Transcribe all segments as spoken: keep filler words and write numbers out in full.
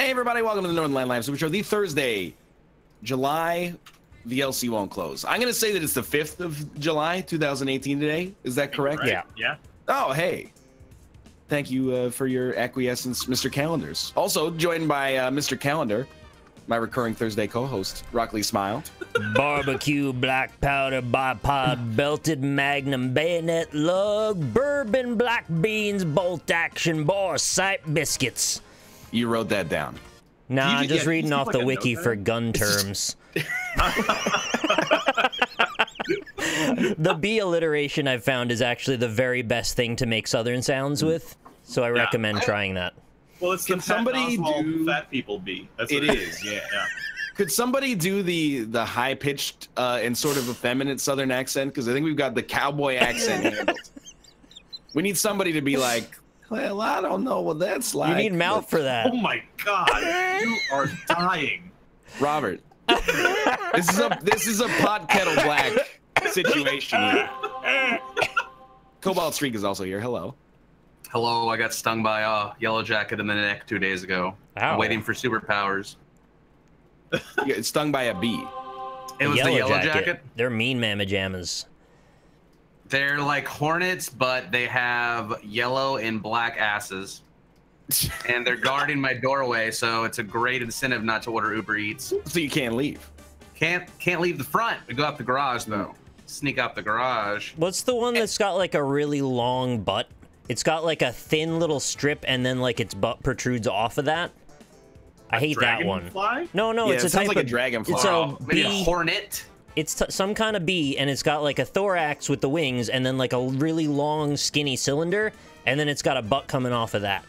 Hey everybody, welcome to the Northern Land Live Super Show. The Thursday, July, the L C won't close. I'm gonna say that it's the fifth of July, two thousand eighteen today. Is that correct? Right. Yeah. Yeah. Oh, hey. Thank you uh, for your acquiescence, Mister Calendars. Also joined by uh, Mister Calendar, my recurring Thursday co-host, Rockley Smile. Barbecue, black powder, bipod, belted magnum, bayonet lug, bourbon, black beans, bolt action, bar, sight biscuits. You wrote that down. Nah, I'm just yeah, reading off like the wiki for gun terms. The B alliteration I've found is actually the very best thing to make Southern sounds with, so I yeah, recommend I, trying that. Well, it's can the somebody do fat people B. That's it, it is, yeah, yeah. Could somebody do the the high pitched uh, and sort of effeminate Southern accent? Because I think we've got the cowboy accent handled. We need somebody to be like, well, I don't know what that's like. You need mouth for that. Oh my God, you are dying, Robert. This is a this is a pot kettle black situation here. Cobalt Streak is also here. Hello. Hello. I got stung by a uh, yellow jacket in the neck two days ago. Wow. I'm waiting for superpowers. Yeah, stung by a bee. It was yellow the yellow jacket. jacket. They're mean mamma jammas. They're like hornets, but they have yellow and black asses. And they're guarding my doorway, so it's a great incentive not to order Uber Eats. So you can't leave. Can't can't leave the front. We go out the garage though. Sneak out the garage. What's the one that's got like a really long butt? It's got like a thin little strip and then like its butt protrudes off of that. I hate that one. No, no, yeah, it's it a type like of a dragonfly. It's a, maybe a hornet. It's t some kind of bee, and it's got like a thorax with the wings, and then like a really long, skinny cylinder, and then it's got a butt coming off of that.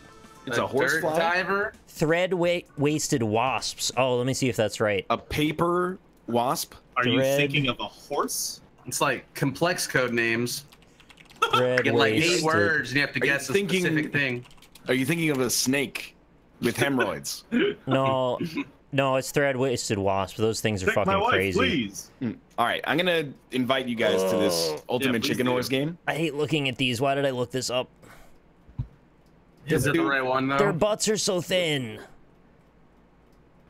It's a, a horsefly diver. Thread wa wasted wasps. Oh, let me see if that's right. A paper wasp. Are Thread... you thinking of a horse? It's like complex code names. Thread you get like eight words, and you have to are guess a thinking... specific thing. Are you thinking of a snake with hemorrhoids? No. No, it's thread-waisted wasp. Those things are Take fucking my wife, crazy. Please. Mm. All right, I'm gonna invite you guys oh. to this Ultimate yeah, Chicken Wars game. I hate looking at these. Why did I look this up? Is it the right one though? Their butts are so thin.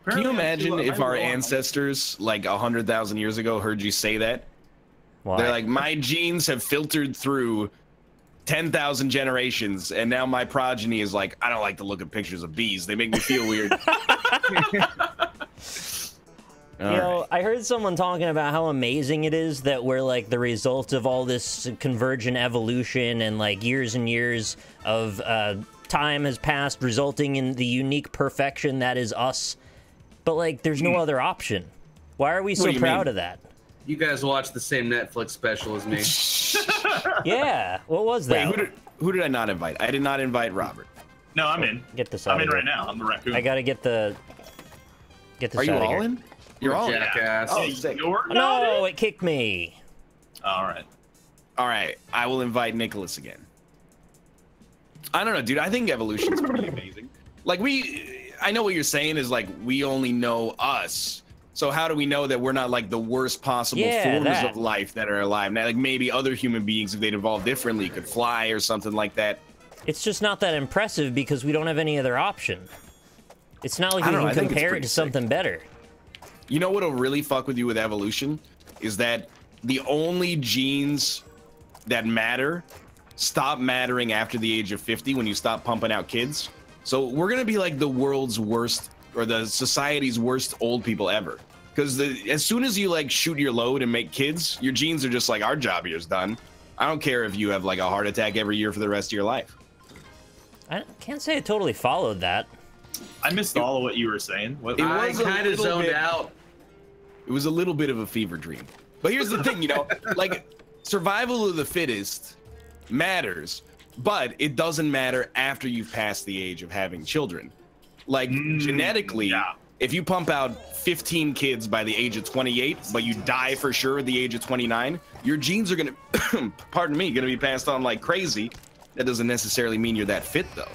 Apparently, can you imagine if our ancestors, like a hundred thousand years ago, heard you say that? Why? They're like, my genes have filtered through ten thousand generations, and now my progeny is like, I don't like to look at pictures of bees. They make me feel weird. You know, right. I heard someone talking about how amazing it is that we're like the result of all this convergent evolution, and like years and years of uh, time has passed, resulting in the unique perfection that is us. But like, there's no other option. Why are we so proud mean? of that? You guys watch the same Netflix special as me. Yeah, what was that? Wait, who, did, who did I not invite? I did not invite Robert. No, I'm in. Get this out I'm in right now. I'm the raccoon. I gotta get the. Get this Are you out all here. in? You're all jackass. In. Oh, You're no, in. It kicked me. All right. All right. I will invite Nicholas again. I don't know, dude. I think evolution is pretty amazing. Like we, I know what you're saying is like we only know us. So how do we know that we're not like the worst possible yeah, forms that. of life that are alive? Now, like maybe other human beings, if they'd evolved differently, could fly or something like that. It's just not that impressive because we don't have any other option. It's not like we can know, compare it to sick. something better. You know what'll really fuck with you with evolution is that the only genes that matter stop mattering after the age of fifty when you stop pumping out kids. So we're gonna be like the world's worst or the society's worst old people ever. Because as soon as you like shoot your load and make kids, your genes are just like, our job here's done. I don't care if you have like a heart attack every year for the rest of your life. I can't say I totally followed that. I missed all of what you were saying. What, it I was kind of zoned bit, out. It was a little bit of a fever dream. But here's the thing, you know, like survival of the fittest matters, but it doesn't matter after you've passed the age of having children. Like mm, genetically, yeah. if you pump out fifteen kids by the age of twenty-eight, but you die for sure at the age of twenty-nine, your genes are going to, pardon me, going to be passed on like crazy. That doesn't necessarily mean you're that fit though.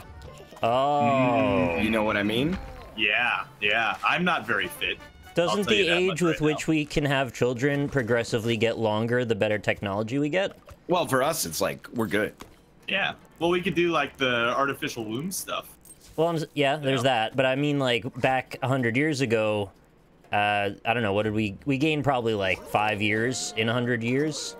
Oh, you know what I mean? Yeah, yeah. I'm not very fit. Doesn't the age with which we can have children progressively get longer the better technology we get? Well, for us, it's like we're good. Yeah. Well, we could do like the artificial womb stuff. Well, I'm, yeah, there's you know? that. But I mean, like, back a hundred years ago, uh, I don't know, what did we... We gained probably, like, five years in a hundred years.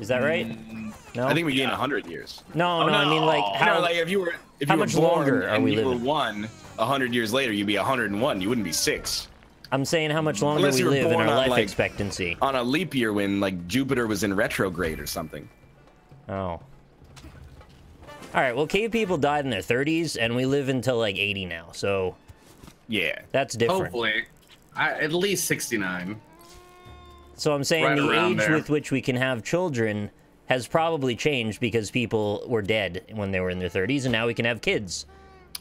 Is that right? Mm, no? I think we gained yeah. a hundred years. No, oh, no, no, I mean, like... How, no, like, if you were, if how you were much longer are we living? And you were one, a hundred years later, you'd be a hundred and one. You wouldn't be six. I'm saying how much longer Unless we live in our life like, expectancy. On a leap year when, like, Jupiter was in retrograde or something. Oh. Alright, well, cave people died in their thirties, and we live until, like, eighty now, so... Yeah. That's different. Hopefully. I, at least sixty-nine. So I'm saying right the age there. with which we can have children has probably changed because people were dead when they were in their thirties, and now we can have kids.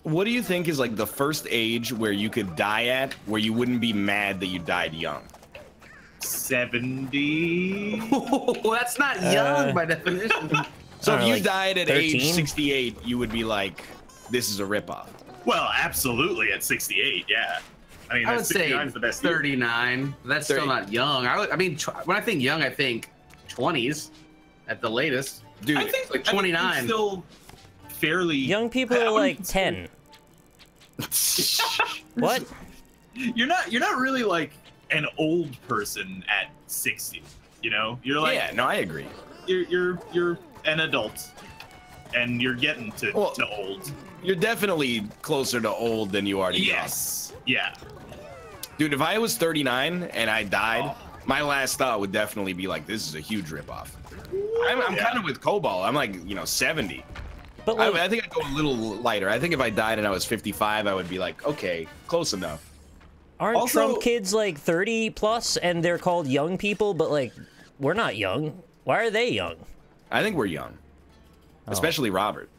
What do you think is, like, the first age where you could die at, where you wouldn't be mad that you died young? seventy? That's not young, uh, by definition. So if know, you like died at thirteen? Age sixty-eight, you would be like, this is a ripoff. Well, absolutely at sixty-eight, yeah. I mean, I would say the best thirty-nine. Year. That's thirty. Still not young. I, would, I mean, when I think young, I think twenties at the latest. Dude, I think like twenty-nine. I think still fairly young people are like ten. What? You're not. You're not really like an old person at sixty. You know, you're like. Yeah. No, I agree. You're you're you're an adult, and you're getting to well, to old. You're definitely closer to old than you are to yes. young. Yes. Yeah. Dude, if I was thirty-nine and I died, oh. my last thought would definitely be like, this is a huge ripoff. I'm, I'm yeah. kind of with Cobalt. I'm like, you know, seventy. But like, I, I think I'd go a little lighter. I think if I died and I was fifty-five, I would be like, okay, close enough. Aren't also, Trump kids like thirty plus and they're called young people, but like, we're not young. Why are they young? I think we're young, oh. especially Robert.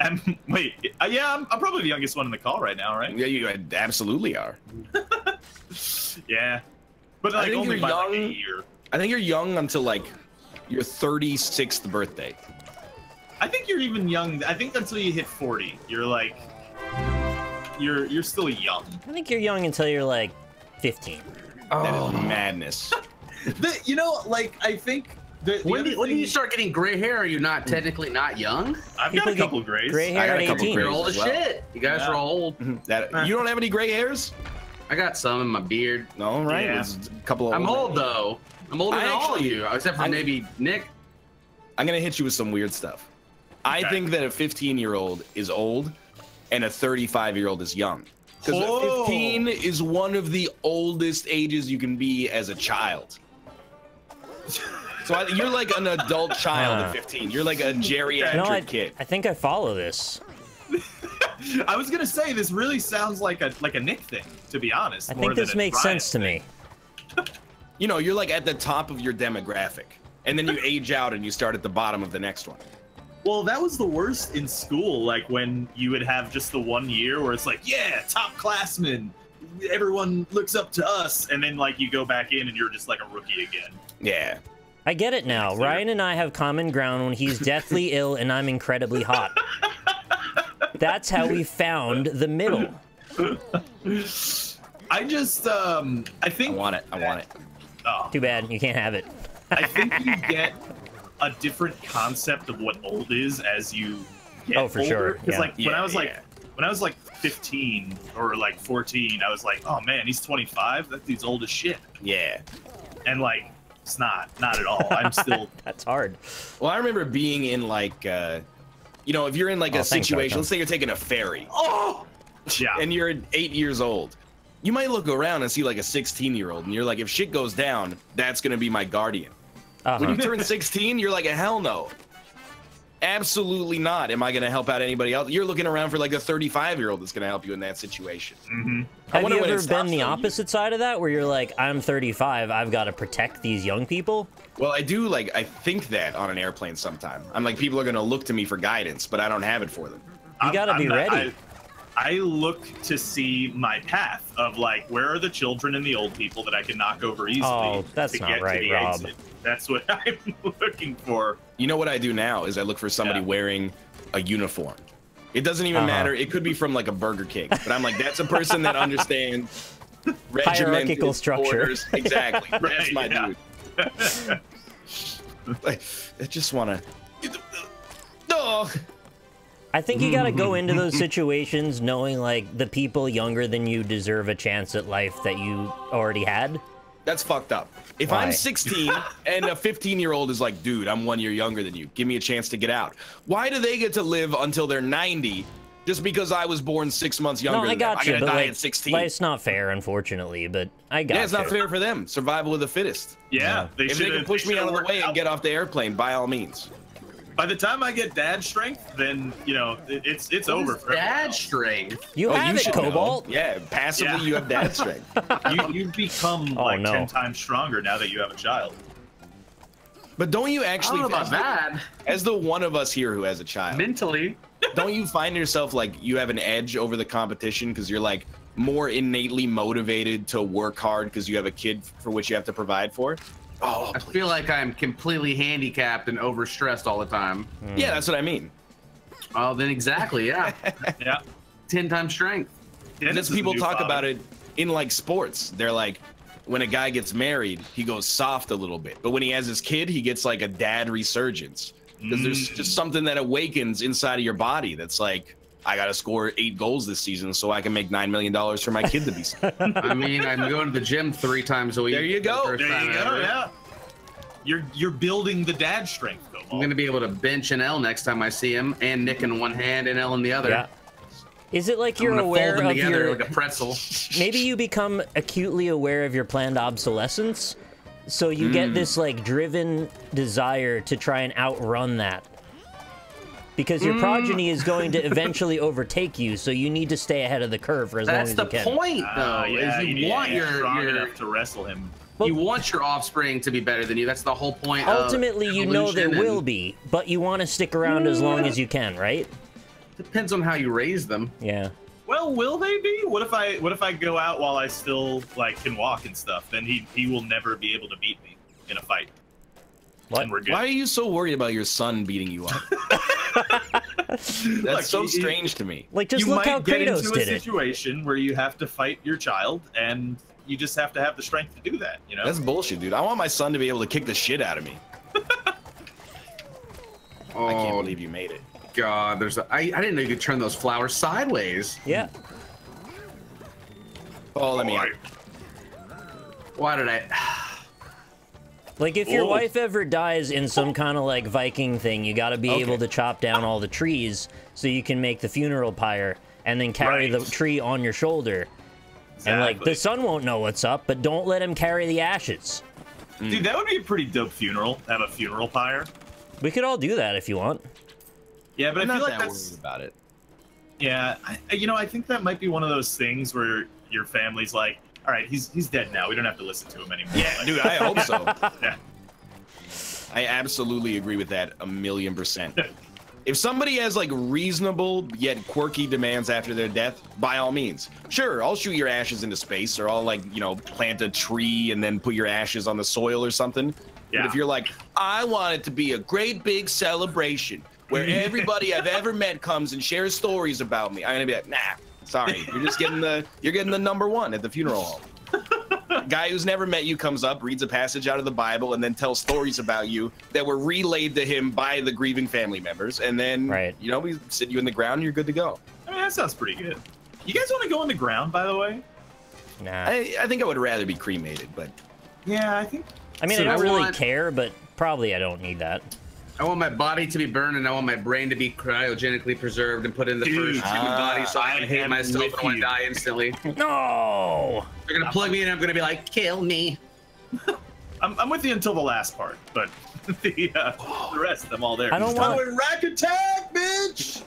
Um, wait, uh, yeah, I'm, I'm probably the youngest one in the call right now, right? Yeah, you absolutely are. Yeah, but like only by young, like a year. I think you're young until like your thirty-sixth birthday. I think you're even young. I think until you hit forty, you're like, you're you're still young. I think you're young until you're like fifteen. Oh, that is madness. the, you know, like I think. The, the when, do, when do you start getting gray hair? Are you not technically not young? I've People got a couple of grays. Gray hair I got a couple grays. You're old as well. Shit. You guys yeah. are old. That, you don't have any gray hairs? I got some in my beard. All right. Yeah. A couple of I'm old, old though. I'm older I than actually, all of you, except for I'm, maybe Nick. I'm going to hit you with some weird stuff. Okay. I think that a fifteen-year-old is old and a thirty-five-year-old is young. Because oh. fifteen is one of the oldest ages you can be as a child. So I, you're like an adult child uh, at fifteen. You're like a geriatric no, I, kid. I think I follow this. I was gonna say this really sounds like a like a Nick thing, to be honest. I more think this makes Ryan sense thing. to me. You know, you're like at the top of your demographic, and then you age out and you start at the bottom of the next one. Well, that was the worst in school, like when you would have just the one year where it's like, yeah, top classmen, everyone looks up to us, and then like you go back in and you're just like a rookie again. Yeah. I get it now. Ryan and I have common ground when he's deathly ill and I'm incredibly hot. That's how we found the middle. I just, um, I think... I want it. I want it. Oh. Too bad. You can't have it. I think you get a different concept of what old is as you get older. Oh, for older. sure. Because, yeah. like, yeah, when I was, yeah. like, when I was, like, fifteen or, like, fourteen, I was like, oh, man, he's twenty-five? That dude's old as shit. Yeah. And, like... It's not, not at all. I'm still. That's hard. Well, I remember being in like, uh, you know, if you're in like oh, a thanks, situation, let's say you're taking a ferry. Oh! Yeah. And you're eight years old. You might look around and see like a sixteen year old and you're like, if shit goes down, that's going to be my guardian. Uh-huh. When you turn sixteen, you're like, hell no. Absolutely not. Am I going to help out anybody else? You're looking around for like a thirty-five year old that's going to help you in that situation. Mm-hmm. Have you ever been the opposite side of that where you're like, I'm thirty-five, I've got to protect these young people? Well, I do like, I think that on an airplane sometime. I'm like, people are going to look to me for guidance, but I don't have it for them. You got to be ready. I, I look to see my path of like, where are the children and the old people that I can knock over easily? Oh, that's not right, Rob. That's what I'm looking for. You know what I do now is I look for somebody yeah. wearing a uniform. It doesn't even uh-huh. matter. It could be from like a Burger King, but I'm like, that's a person that understands hierarchical structure. Orders. Exactly. Right, that's my yeah. dude. Like, I just want to. No. Oh. I I think you got to go into those situations knowing, like, the people younger than you deserve a chance at life that you already had. That's fucked up. If why? I'm sixteen and a fifteen year old is like, dude, I'm one year younger than you, give me a chance to get out. Why do they get to live until they're ninety just because I was born six months younger? No, I got than you. I gotta die like, at sixteen. It's not fair, unfortunately, but I got. Yeah, it's you. Not fair for them. Survival of the fittest. Yeah, yeah. They if they can push they me out of the way out. and get off the airplane, by all means. By the time I get dad strength, then, you know, it's it's what over. For dad strength? You oh, have you it, Cobalt. Know. Yeah, passively yeah. you have dad strength. you, you become oh, like no. ten times stronger now that you have a child. But don't you actually, I don't know about that. As the one of us here who has a child. Mentally. Don't you find yourself like you have an edge over the competition because you're like more innately motivated to work hard because you have a kid for which you have to provide for? Oh, I please. feel like I'm completely handicapped and overstressed all the time. Mm. Yeah, that's what I mean. Oh, then exactly, yeah. yeah. ten times strength. Yeah, and as people talk father. about it in like sports, they're like, when a guy gets married, he goes soft a little bit. But when he has his kid, he gets like a dad resurgence. Because mm. there's just something that awakens inside of your body that's like, I gotta score eight goals this season so I can make nine million dollars for my kid to be. I mean, I'm going to the gym three times a week. There you go. The there you go. Ever. Yeah. You're you're building the dad strength though. I'm gonna be able to bench an L next time I see him, and Nick in one hand and L in the other. Yeah. Is it like I'm you're aware fold them of your like a pretzel? Maybe you become acutely aware of your planned obsolescence, so you mm. get this like driven desire to try and outrun that. Because your mm. progeny is going to eventually overtake you, so you need to stay ahead of the curve for as That's long as you can. That's the point, though, uh, yeah, is you, you want yeah, your, strong your, enough to wrestle him. Well, you want your offspring to be better than you. That's the whole point. Ultimately, of you know there and... will be, but you want to stick around yeah. as long as you can, right? Depends on how you raise them. Yeah. Well, will they be? What if I what if I go out while I still like can walk and stuff? Then he he will never be able to beat me in a fight. What? Why are you so worried about your son beating you up? That's like, so strange to me. Like, just you look might how get Kratos into did a situation it. where you have to fight your child, and you just have to have the strength to do that. You know, that's bullshit, dude. I want my son to be able to kick the shit out of me. Oh, I can't believe you made it. God, there's. A, I I didn't know you could turn those flowers sideways. Yeah. Oh, let me. Out. Why did I? Like, if your Ooh. wife ever dies in some kind of, like, Viking thing, you gotta be okay. able to chop down all the trees so you can make the funeral pyre and then carry right. the tree on your shoulder. Exactly. And, like, the son won't know what's up, but don't let him carry the ashes. Mm. Dude, that would be a pretty dope funeral, have a funeral pyre. We could all do that if you want. Yeah, but I'm I feel not like that that's... worried about it. Yeah, I, you know, I think that might be one of those things where your family's like, all right, he's he's dead now. We don't have to listen to him anymore. Yeah, dude, I hope so. Yeah. I absolutely agree with that a million percent. If somebody has like reasonable yet quirky demands after their death, by all means, sure, I'll shoot your ashes into space, or I'll like you know plant a tree and then put your ashes on the soil or something. Yeah. But if you're like, I want it to be a great big celebration where everybody I've ever met comes and shares stories about me, I'm gonna be like, nah. Sorry, you're just getting the you're getting the number one at the funeral home. Guy who's never met you comes up, reads a passage out of the Bible, and then tells stories about you that were relayed to him by the grieving family members. And then, right. you know, we sit you in the ground, you're good to go. I mean, that sounds pretty good. You guys want to go on the ground, by the way? Nah. I, I think I would rather be cremated, but yeah, I think. I mean, so I don't I really want... care, but probably I don't need that. I want my body to be burned, and I want my brain to be cryogenically preserved and put in the Dude, first human uh, body, so I can hate myself and I want to die instantly. No! They're gonna plug me in, and I'm gonna be like, kill me. I'm, I'm with you until the last part, but the, uh, the rest, I'm all there. I don't want oh, rack attack, bitch!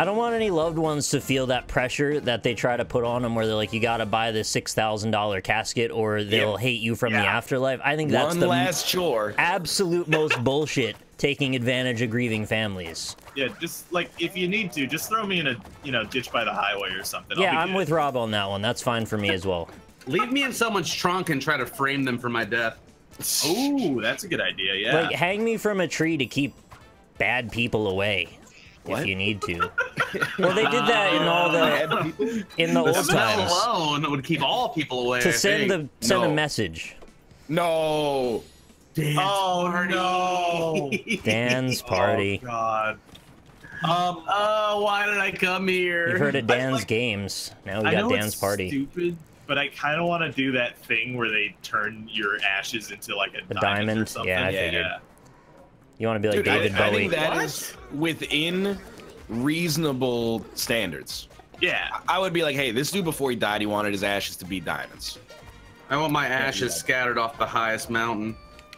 I don't want any loved ones to feel that pressure that they try to put on them, where they're like, you gotta buy this six thousand dollar casket or they'll yeah. hate you from yeah. the afterlife. I think that's One the last chore. absolute most bullshit. Taking advantage of grieving families. Yeah, just like if you need to, just throw me in a you know ditch by the highway or something. Yeah, I'll be I'm good. with Rob on that one. That's fine for me as well. Leave me in someone's trunk and try to frame them for my death. Oh, that's a good idea. Yeah. Like hang me from a tree to keep bad people away. What? If you need to. Well, they did that in all the in the, the old times. Alone that would keep all people away. To send the send no. a message. No. Dance oh party. no! Dan's party. Oh God. Um, oh, why did I come here? You've heard of Dan's like, games. Now we got Dan's party. Stupid, but I kind of want to do that thing where they turn your ashes into like a, a diamond, diamond or something. Yeah, I yeah. figured. You want to be like Dude, David I, Bowie. I think that what? is within reasonable standards. Yeah, I would be like, hey, this dude before he died, he wanted his ashes to be diamonds. I want my ashes scattered off the highest mountain. I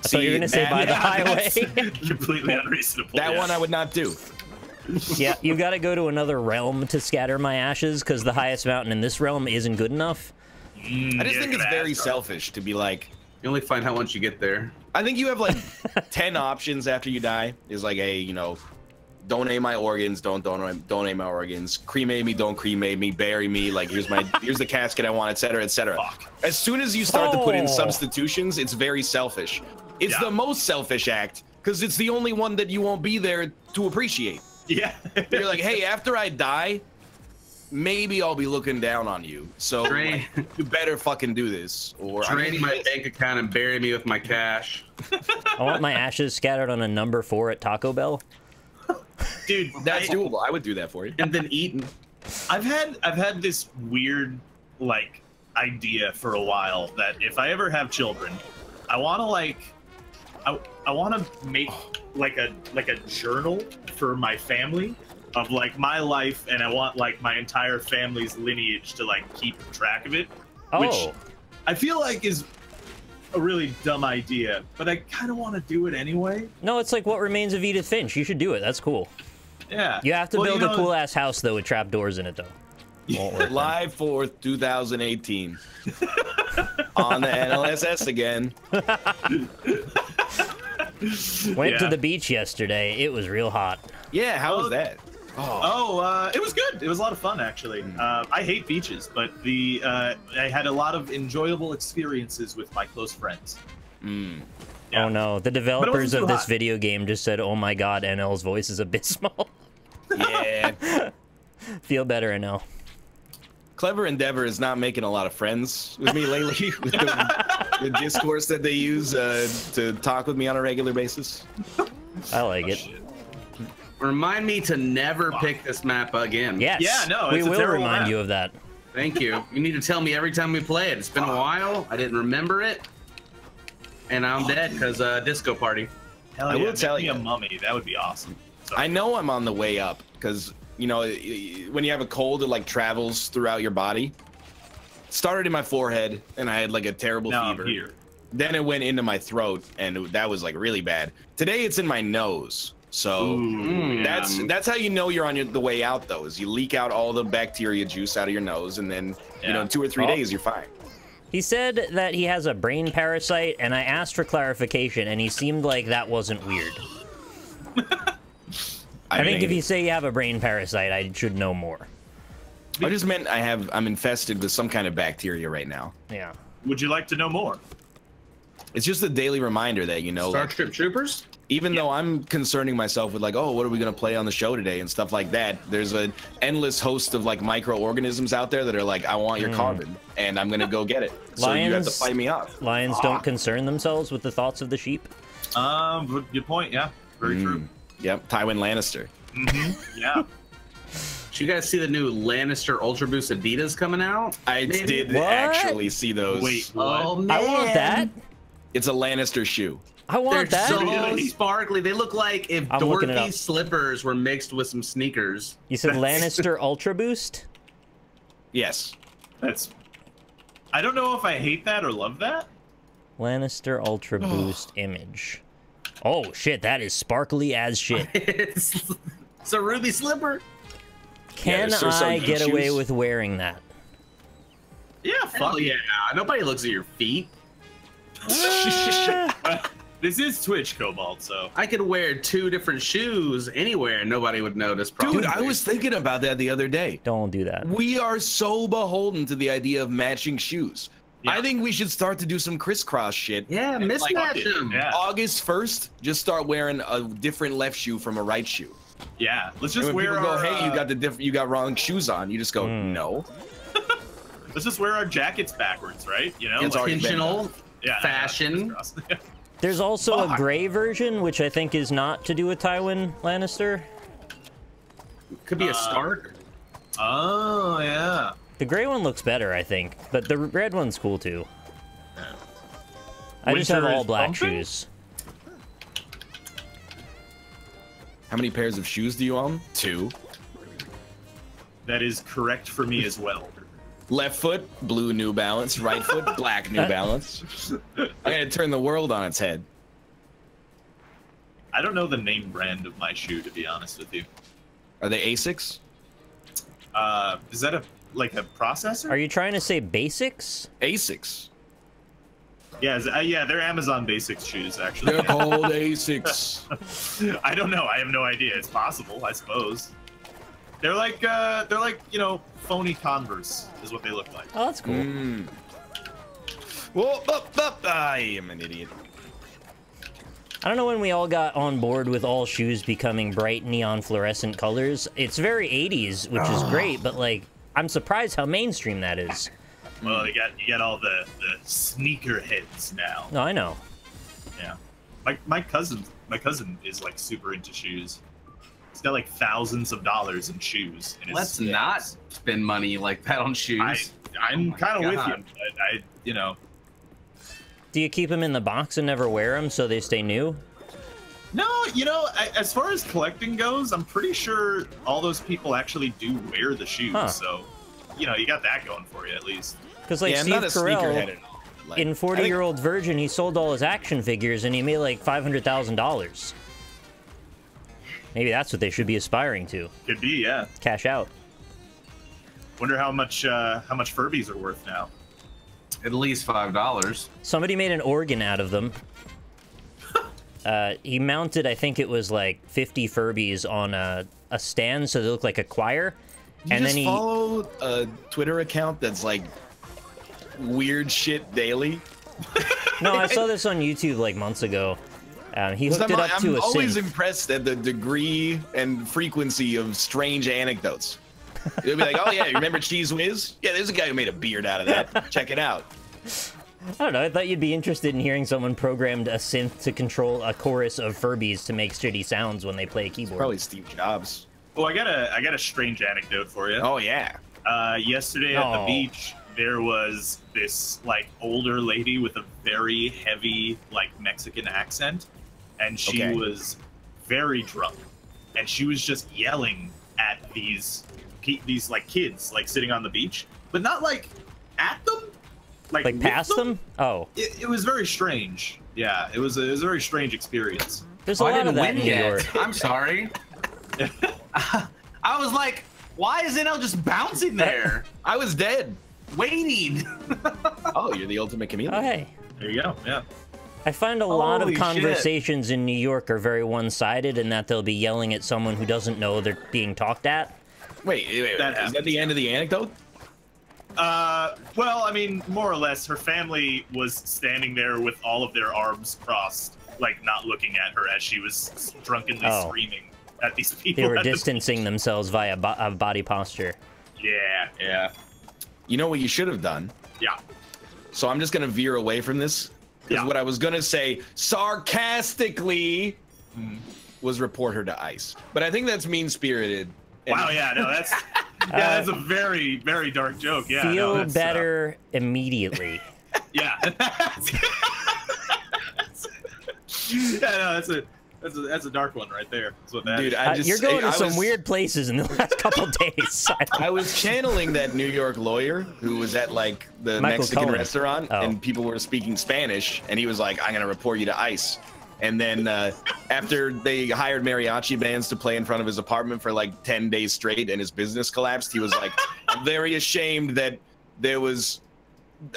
See, thought you were gonna say that, by the yeah, highway. Completely unreasonable. That yeah. one I would not do. Yeah, you gotta go to another realm to scatter my ashes, because the highest mountain in this realm isn't good enough. Mm, I just think it's very selfish to be like, you only find out once you get there. I think you have like ten options after you die. Is like, hey, you know, donate my organs, don't donate, donate my organs, cremate me, don't cremate me, bury me, like here's my, here's the casket I want, et cetera, et cetera. As soon as you start oh. to put in substitutions, it's very selfish. It's yeah. the most selfish act, because it's the only one that you won't be there to appreciate. Yeah. You're like, hey, after I die, maybe I'll be looking down on you. So like, you better fucking do this. Or drain I'm my bank account and bury me with my cash. I want my ashes scattered on a number four at Taco Bell. Dude, that's I, doable. I would do that for you. And then eaten. I've had I've had this weird like idea for a while that if I ever have children, I want to like I I want to make like a like a journal for my family of like my life, and I want like my entire family's lineage to like keep track of it, oh. which I feel like is a really dumb idea, but I kind of want to do it anyway. No, it's like What Remains of Edith Finch. You should do it. That's cool. Yeah. You have to well, build you know, a cool ass house though with trap doors in it though. Yeah. July fourth, two thousand eighteen. On the N L S S again. Went yeah. to the beach yesterday. It was real hot. Yeah. How oh, was that? Oh, oh uh, it was good. It was a lot of fun, actually. Mm. Uh, I hate beaches, but the uh, I had a lot of enjoyable experiences with my close friends. Mm. Yeah. Oh, no. The developers of this hot. video game just said, oh, my God, N L's voice is abysmal. Yeah. Feel better, N L. Clever Endeavor is not making a lot of friends with me lately with the, the discourse that they use uh, to talk with me on a regular basis. I like oh, it. Shit. Remind me to never pick this map again. Yes. Yeah, no, it's we will remind map. you of that. Thank you. You need to tell me every time we play it. It's been a while. I didn't remember it, and I'm dead because uh, disco party. Hell I yeah, will tell you, a mummy. That would be awesome. So. I know I'm on the way up because you know when you have a cold, it like travels throughout your body. It started in my forehead, and I had like a terrible now fever. I'm here. Then it went into my throat, and it, that was like really bad. Today it's in my nose. So Ooh, that's yeah. that's how you know you're on your, the way out, though, is you leak out all the bacteria juice out of your nose, and then yeah. you know, in two or three oh. days you're fine. He said that he has a brain parasite, and I asked for clarification, and he seemed like that wasn't weird. I, I mean, think if you say you have a brain parasite, I should know more. I just meant I have I'm infested with some kind of bacteria right now. Yeah. Would you like to know more? It's just a daily reminder that you know. Star like, Trip Troopers. Even yeah. though I'm concerning myself with like, oh, what are we gonna play on the show today and stuff like that, there's an endless host of like microorganisms out there that are like, I want your mm. carbon, and I'm gonna go get it. So lions, you have to fight me up. Lions ah. don't concern themselves with the thoughts of the sheep. Um, good point. Yeah, very mm. true. Yep, Tywin Lannister. Mm-hmm. Yeah. Did you guys see the new Lannister Ultra Boost Adidas coming out? I Maybe. did what? actually see those. Wait, what? Oh, man. I want that. It's a Lannister shoe. I want They're that. They're so sparkly. They look like if I'm Dorothy's slippers were mixed with some sneakers. You said Lannister Ultra Boost? Yes. That's. I don't know if I hate that or love that. Lannister Ultra Boost image. Oh, shit. That is sparkly as shit. it's, it's a ruby slipper. Can yeah, so I get issues. away with wearing that? Yeah, fuck yeah. Nobody looks at your feet. This is Twitch Cobalt, so I could wear two different shoes anywhere and nobody would notice. Probably. Dude, I was thinking about that the other day. Don't do that. We are so beholden to the idea of matching shoes. Yeah. I think we should start to do some crisscross shit. Yeah, mismatch like, them. Yeah. August first, just start wearing a different left shoe from a right shoe. Yeah, let's just and when wear. People our, go, hey, uh... you got the diff you got wrong shoes on. You just go, mm. no. Let's just wear our jackets backwards, right? You know, it's like, intentional yeah, fashion. Yeah, There's also a gray version, which I think is not to do with Tywin Lannister. Could be a Stark. Uh, oh, yeah. The gray one looks better, I think, but the red one's cool too. Yeah. I just have all black bumping? shoes. How many pairs of shoes do you own? Two. That is correct for me as well. Left foot, blue New Balance. Right foot, black New Balance. I'm gonna turn the world on its head. I don't know the name brand of my shoe, to be honest with you. Are they ASICs? Uh, is that a like a processor? Are you trying to say Basics? ASICs. Yeah, is, uh, yeah, they're Amazon Basics shoes, actually. They're called ASICs. I don't know. I have no idea. It's possible, I suppose. They're like, uh, they're like, you know, phony Converse is what they look like. Oh, that's cool. Mm. Whoa, up, up. I am an idiot. I don't know when we all got on board with all shoes becoming bright neon fluorescent colors. It's very eighties, which oh. is great, but like, I'm surprised how mainstream that is. Well, you got you got all the, the sneaker heads now. No, I know. Yeah, my my cousin my cousin is like super into shoes. He's got like thousands of dollars in shoes. In his Let's shoes. not spend money like that on shoes. I, I'm oh kind of with you. But I you know. Do you keep them in the box and never wear them so they stay new? No, you know, I, as far as collecting goes, I'm pretty sure all those people actually do wear the shoes. Huh. So, you know, you got that going for you at least. Because like yeah, Steve Carell, like, in forty-year-old think... Virgin, he sold all his action figures and he made like five hundred thousand dollars. Maybe that's what they should be aspiring to. Could be, yeah. Cash out. Wonder how much uh, how much Furbies are worth now. At least five dollars. Somebody made an organ out of them. uh, he mounted, I think it was like fifty Furbies on a a stand, so they look like a choir. You and just then he follow a Twitter account that's like weird shit daily. No, I saw this on YouTube like months ago. Um, he hooked I'm, it up I'm to a I'm always synth. impressed at the degree and frequency of strange anecdotes. They'll be like, "Oh yeah, you remember Cheese Whiz? Yeah, there's a guy who made a beard out of that. Check it out." I don't know. I thought you'd be interested in hearing someone programmed a synth to control a chorus of Furbies to make shitty sounds when they play a keyboard. It's probably Steve Jobs. Oh, I got a I got a strange anecdote for you. Oh yeah. Uh, yesterday oh. at the beach, there was this like older lady with a very heavy like Mexican accent, and she okay. was very drunk, and she was just yelling at these these like kids like sitting on the beach, but not like at them, like, like past them. them? Oh, it, it was very strange. Yeah, it was a, it was a very strange experience. There's a oh, lot I didn't of that win in New York. I'm sorry. I was like, why is it all just bouncing there? I was dead, waiting. Oh, you're the ultimate chameleon. Oh, hey. There you go. Yeah. I find a Holy lot of conversations shit. in New York are very one-sided, in that they'll be yelling at someone who doesn't know they're being talked at. Wait, wait, wait that, is that the end of the anecdote? Uh, well, I mean, more or less, her family was standing there with all of their arms crossed, like not looking at her as she was drunkenly oh. screaming. At these people, they were distancing the themselves via bo uh, body posture. Yeah, yeah. You know what you should have done? Yeah. So I'm just gonna veer away from this. Because yeah. what I was gonna say sarcastically mm. was report her to ICE. But I think that's mean-spirited. Wow, yeah, no, that's yeah, that's a very, very dark joke. Yeah. Feel no, better uh... immediately. Yeah. Yeah, no, that's it. That's a, that's a dark one right there. That's what that Dude, is. I just, uh, you're going I, to I some was, weird places in the last couple days. I was channeling that New York lawyer who was at like the Michael Mexican Cohen. restaurant oh. and people were speaking Spanish, and he was like, "I'm gonna report you to ICE." And then uh, after they hired mariachi bands to play in front of his apartment for like ten days straight, and his business collapsed, he was like, "I'm very ashamed that there was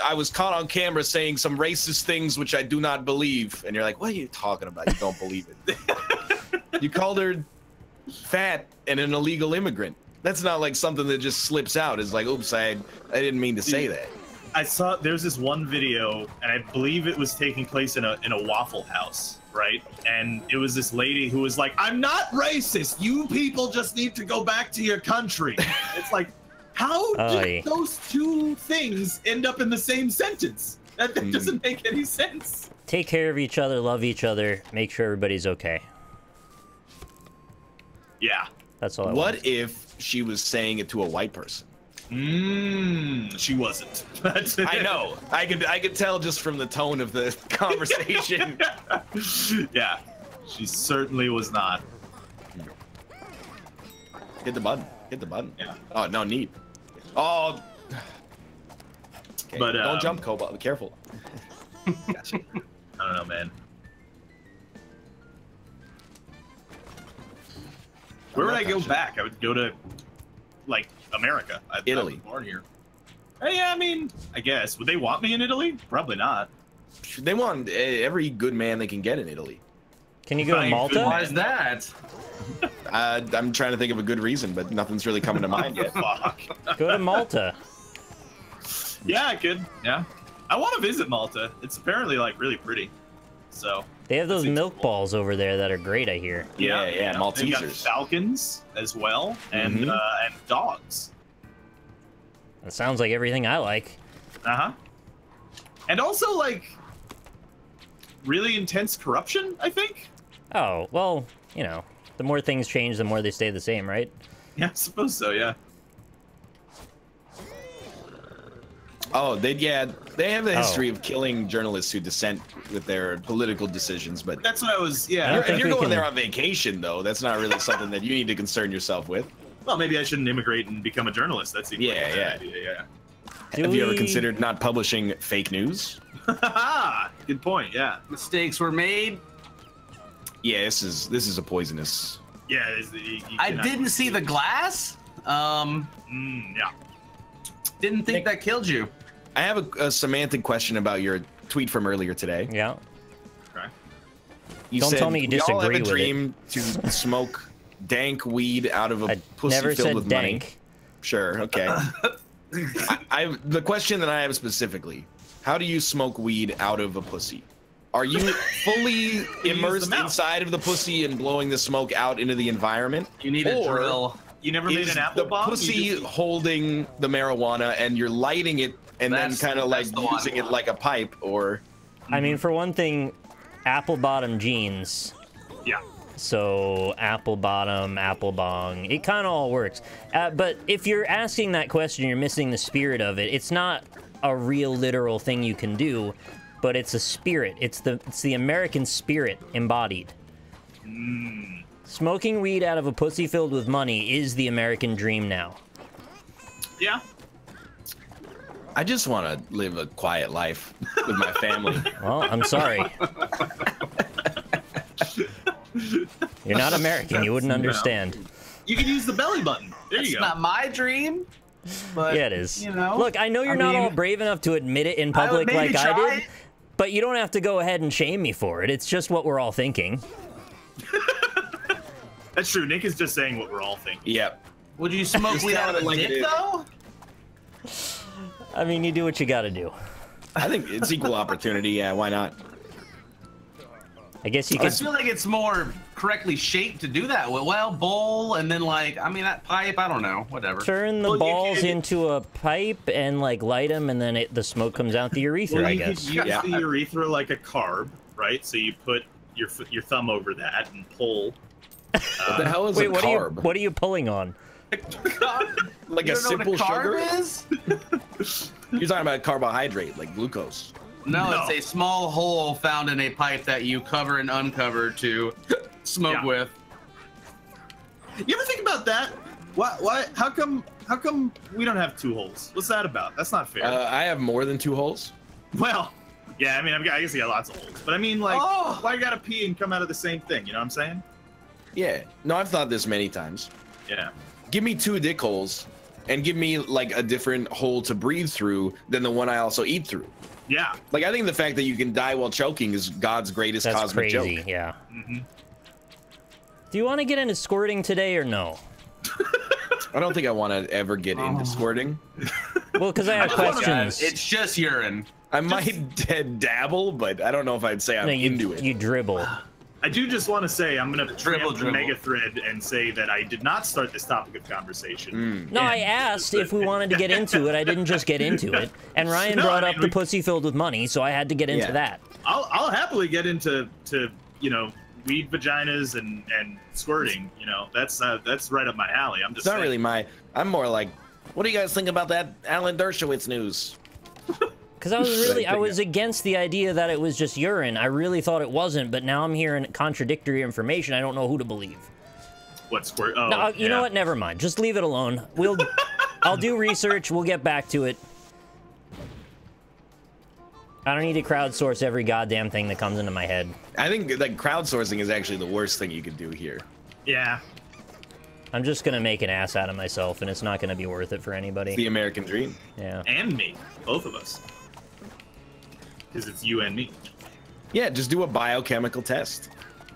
I was caught on camera saying some racist things which I do not believe." And you're like, "What are you talking about? You don't believe it." You called her fat and an illegal immigrant. That's not like something that just slips out. It's like, oops, I, I didn't mean to say that. I saw there's this one video, and I believe it was taking place in a, in a Waffle House, right? And it was this lady who was like, "I'm not racist. You people just need to go back to your country." It's like, how did those two things end up in the same sentence? That, that mm. doesn't make any sense. Take care of each other, love each other, make sure everybody's okay. Yeah. That's all I What wanted. If she was saying it to a white person? Mmm, she wasn't. I know. I could I could tell just from the tone of the conversation. Yeah, she certainly was not. Hit the button. Hit the button. Yeah. Oh, no, neat. Oh. Okay. But um, don't jump, Cobalt. Be careful. Gotcha. I don't know, man. Where would I go back? I would go to, like, America. I, Italy. I was born here. Hey, I mean, I guess. Would they want me in Italy? Probably not. They want every good man they can get in Italy. Can you go Fine, to Malta? Why is that? uh, I'm trying to think of a good reason, but nothing's really coming to mind yet. Fuck. Go to Malta. Yeah, I could. Yeah. I want to visit Malta. It's apparently, like, really pretty. So. They have those milk cool. balls over there that are great, I hear. Yeah, yeah, yeah. Maltesers. They got falcons as well, and mm-hmm. uh, and dogs. That sounds like everything I like. Uh huh. And also like really intense corruption, I think. Oh well, you know, the more things change, the more they stay the same, right? Yeah, I suppose so. Yeah. Oh, they yeah, they have a history oh. of killing journalists who dissent with their political decisions, but that's what I was. Yeah, I if you're going can... there on vacation, though, that's not really something that you need to concern yourself with. Well, maybe I shouldn't immigrate and become a journalist. That's even yeah, yeah, idea, yeah. Do have we... you ever considered not publishing fake news? Good point. Yeah, mistakes were made. Yeah, this is this is a poisonous. Yeah, it's, you, you I didn't see the glass. Um, mm, yeah, didn't think that killed you. I have a, a semantic question about your tweet from earlier today. Yeah. Okay. You Don't said, tell me you disagree with it. We all have a dream to smoke dank weed out of a I pussy never filled said with dank. Money. Sure. Okay. I, I, the question that I have specifically: how do you smoke weed out of a pussy? Are you fully immersed inside of the pussy and blowing the smoke out into the environment? You need or, a drill. You never made an apple bomb? Is the pussy just... holding the marijuana and you're lighting it and that's, then kind of like the using it like a pipe or... I mean, for one thing, apple bottom jeans. Yeah. So apple bottom, apple bong, it kind of all works. Uh, but if you're asking that question, you're missing the spirit of it. It's not a real literal thing you can do, but it's a spirit. It's the, it's the American spirit embodied. Mm. Smoking weed out of a pussy filled with money is the American dream now. Yeah. I just want to live a quiet life with my family. Well, I'm sorry. You're not American. That's, you wouldn't understand. No. You can use the belly button. There That's you go. It's not my dream. But, yeah, it is. You know, Look, I know you're I not mean, all brave enough to admit it in public I like I did, it. But you don't have to go ahead and shame me for it. It's just what we're all thinking. That's true. Nick is just saying what we're all thinking. Yep. Would you smoke weed out of a dick, though? I mean, you do what you gotta do. I think it's equal opportunity. Yeah, why not? I guess you can. I feel like it's more correctly shaped to do that. Well, bowl and then like, I mean, that pipe. I don't know. Whatever. Turn the well, balls into a pipe and like light them, and then it, the smoke comes out the urethra. Well, I guess. You could use yeah. the urethra like a carb, right? So you put your your thumb over that and pull. What the hell is Wait, a what carb? Are you, what are you pulling on? Like you a simple sugar? Is? You're talking about carbohydrate, like glucose. No, no, it's a small hole found in a pipe that you cover and uncover to smoke yeah. with. You ever think about that? Why? Why? How come? How come we don't have two holes? What's that about? That's not fair. Uh, I have more than two holes. Well, yeah. I mean, I've got, I guess I got lots of holes, but I mean, like, oh. why you gotta pee and come out of the same thing? You know what I'm saying? Yeah, no, I've thought this many times. Yeah. Give me two dick holes and give me like a different hole to breathe through than the one I also eat through. Yeah. Like I think the fact that you can die while choking is God's greatest That's cosmic crazy. Joke. Yeah. Mm-hmm. Do you want to get into squirting today or no? I don't think I want to ever get oh. into squirting. Well, because I have I questions. Wanna, it's just urine. I just... might dabble, but I don't know if I'd say I'm no, you, into it. You dribble. I do just want to say I'm going to dribble dribble mega thread and say that I did not start this topic of conversation. Mm. No, I asked if we wanted to get into it. I didn't just get into it. And Ryan no, brought I mean, up we... the pussy filled with money, so I had to get into yeah. that. I'll I'll happily get into to you know weed vaginas and and squirting, you know, that's uh, that's right up my alley. I'm just it's not saying. Really my. I'm more like, what do you guys think about that Alan Dershowitz news? Because I was really, I was against the idea that it was just urine. I really thought it wasn't, but now I'm hearing contradictory information. I don't know who to believe. What squirt? Oh, no, you yeah. know what? Never mind. Just leave it alone. We'll, I'll do research. We'll get back to it. I don't need to crowdsource every goddamn thing that comes into my head. I think like crowdsourcing is actually the worst thing you could do here. Yeah. I'm just gonna make an ass out of myself, and it's not gonna be worth it for anybody. It's the American dream. Yeah. And me, both of us. Because it's you and me. Yeah, just do a biochemical test.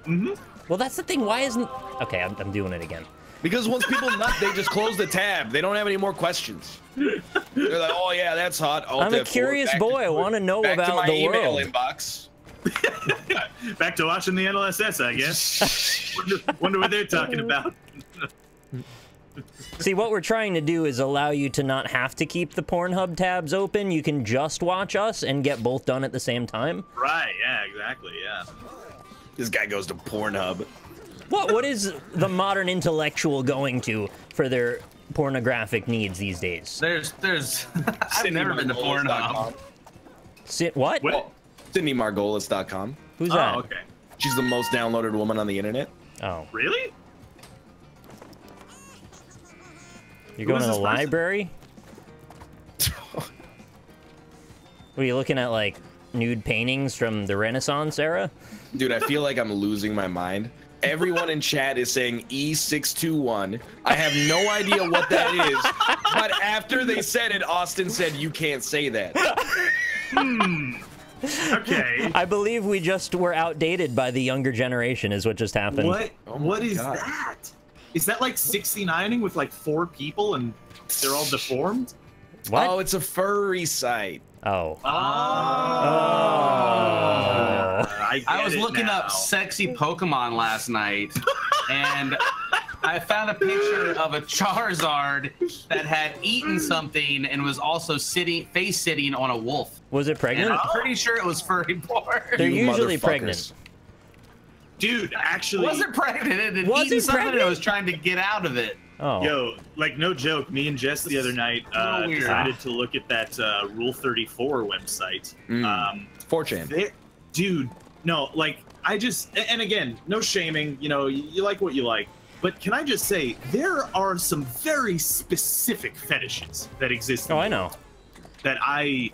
Mm-hmm. Well, that's the thing. Why isn't... Okay, I'm, I'm doing it again. Because once people nut, they just close the tab. They don't have any more questions. They're like, oh, yeah, that's hot. Alt I'm F four. A curious back boy. To, I want to know about to my the email world. Inbox. Back to watching the N L S S, I guess. wonder, wonder what they're talking about. See, what we're trying to do is allow you to not have to keep the Pornhub tabs open. You can just watch us and get both done at the same time. Right, yeah, exactly, yeah. This guy goes to Pornhub. What, what is the modern intellectual going to for their pornographic needs these days? There's, there's, I've never been to Pornhub. Sit, what? Well, Cindy Margolis dot com. Who's that? Oh, okay. She's the most downloaded woman on the internet. Oh. Really? You're going to the library? Were you looking at like nude paintings from the Renaissance era? Dude, I feel like I'm losing my mind. Everyone in chat is saying E six two one. I have no idea what that is, but after they said it, Austin said, you can't say that. Hmm. Okay. I believe we just were outdated by the younger generation is what just happened. What? Oh what is God. That? Is that like sixty-nining with like four people and they're all deformed? What? Oh, it's a furry site. Oh. Oh. oh. I, I was looking now. up sexy Pokemon last night and I found a picture of a Charizard that had eaten something and was also sitting, face sitting on a wolf. Was it pregnant? And I'm pretty sure it was furry porn. They're you usually pregnant. Dude, actually, wasn't pregnant. It had wasn't eaten something pregnant? And was trying to get out of it. Oh. Yo, like no joke. Me and Jess the other night uh, so decided to look at that uh, Rule thirty-four website. Mm. Um, four chan. They, dude, no, like I just, and again, no shaming. You know, you, you like what you like. But can I just say there are some very specific fetishes that exist. Oh, I know. That I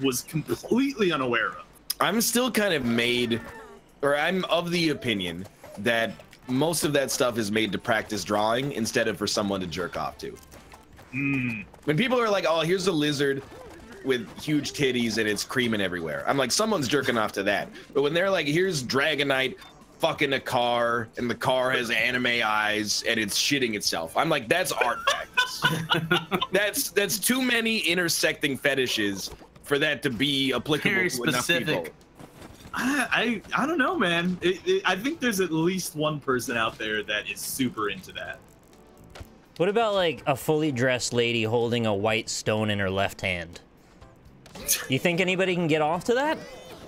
was completely unaware of. I'm still kind of made. Or I'm of the opinion that most of that stuff is made to practice drawing instead of for someone to jerk off to. Mm. When people are like, oh, here's a lizard with huge titties and it's creaming everywhere. I'm like, someone's jerking off to that. But when they're like, here's Dragonite fucking a car and the car has anime eyes and it's shitting itself. I'm like, that's art practice. that's, that's too many intersecting fetishes for that to be applicable Very to enough specific. People. I, I I don't know, man. It, it, I think there's at least one person out there that is super into that. What about like a fully dressed lady holding a white stone in her left hand? You think anybody can get off to that?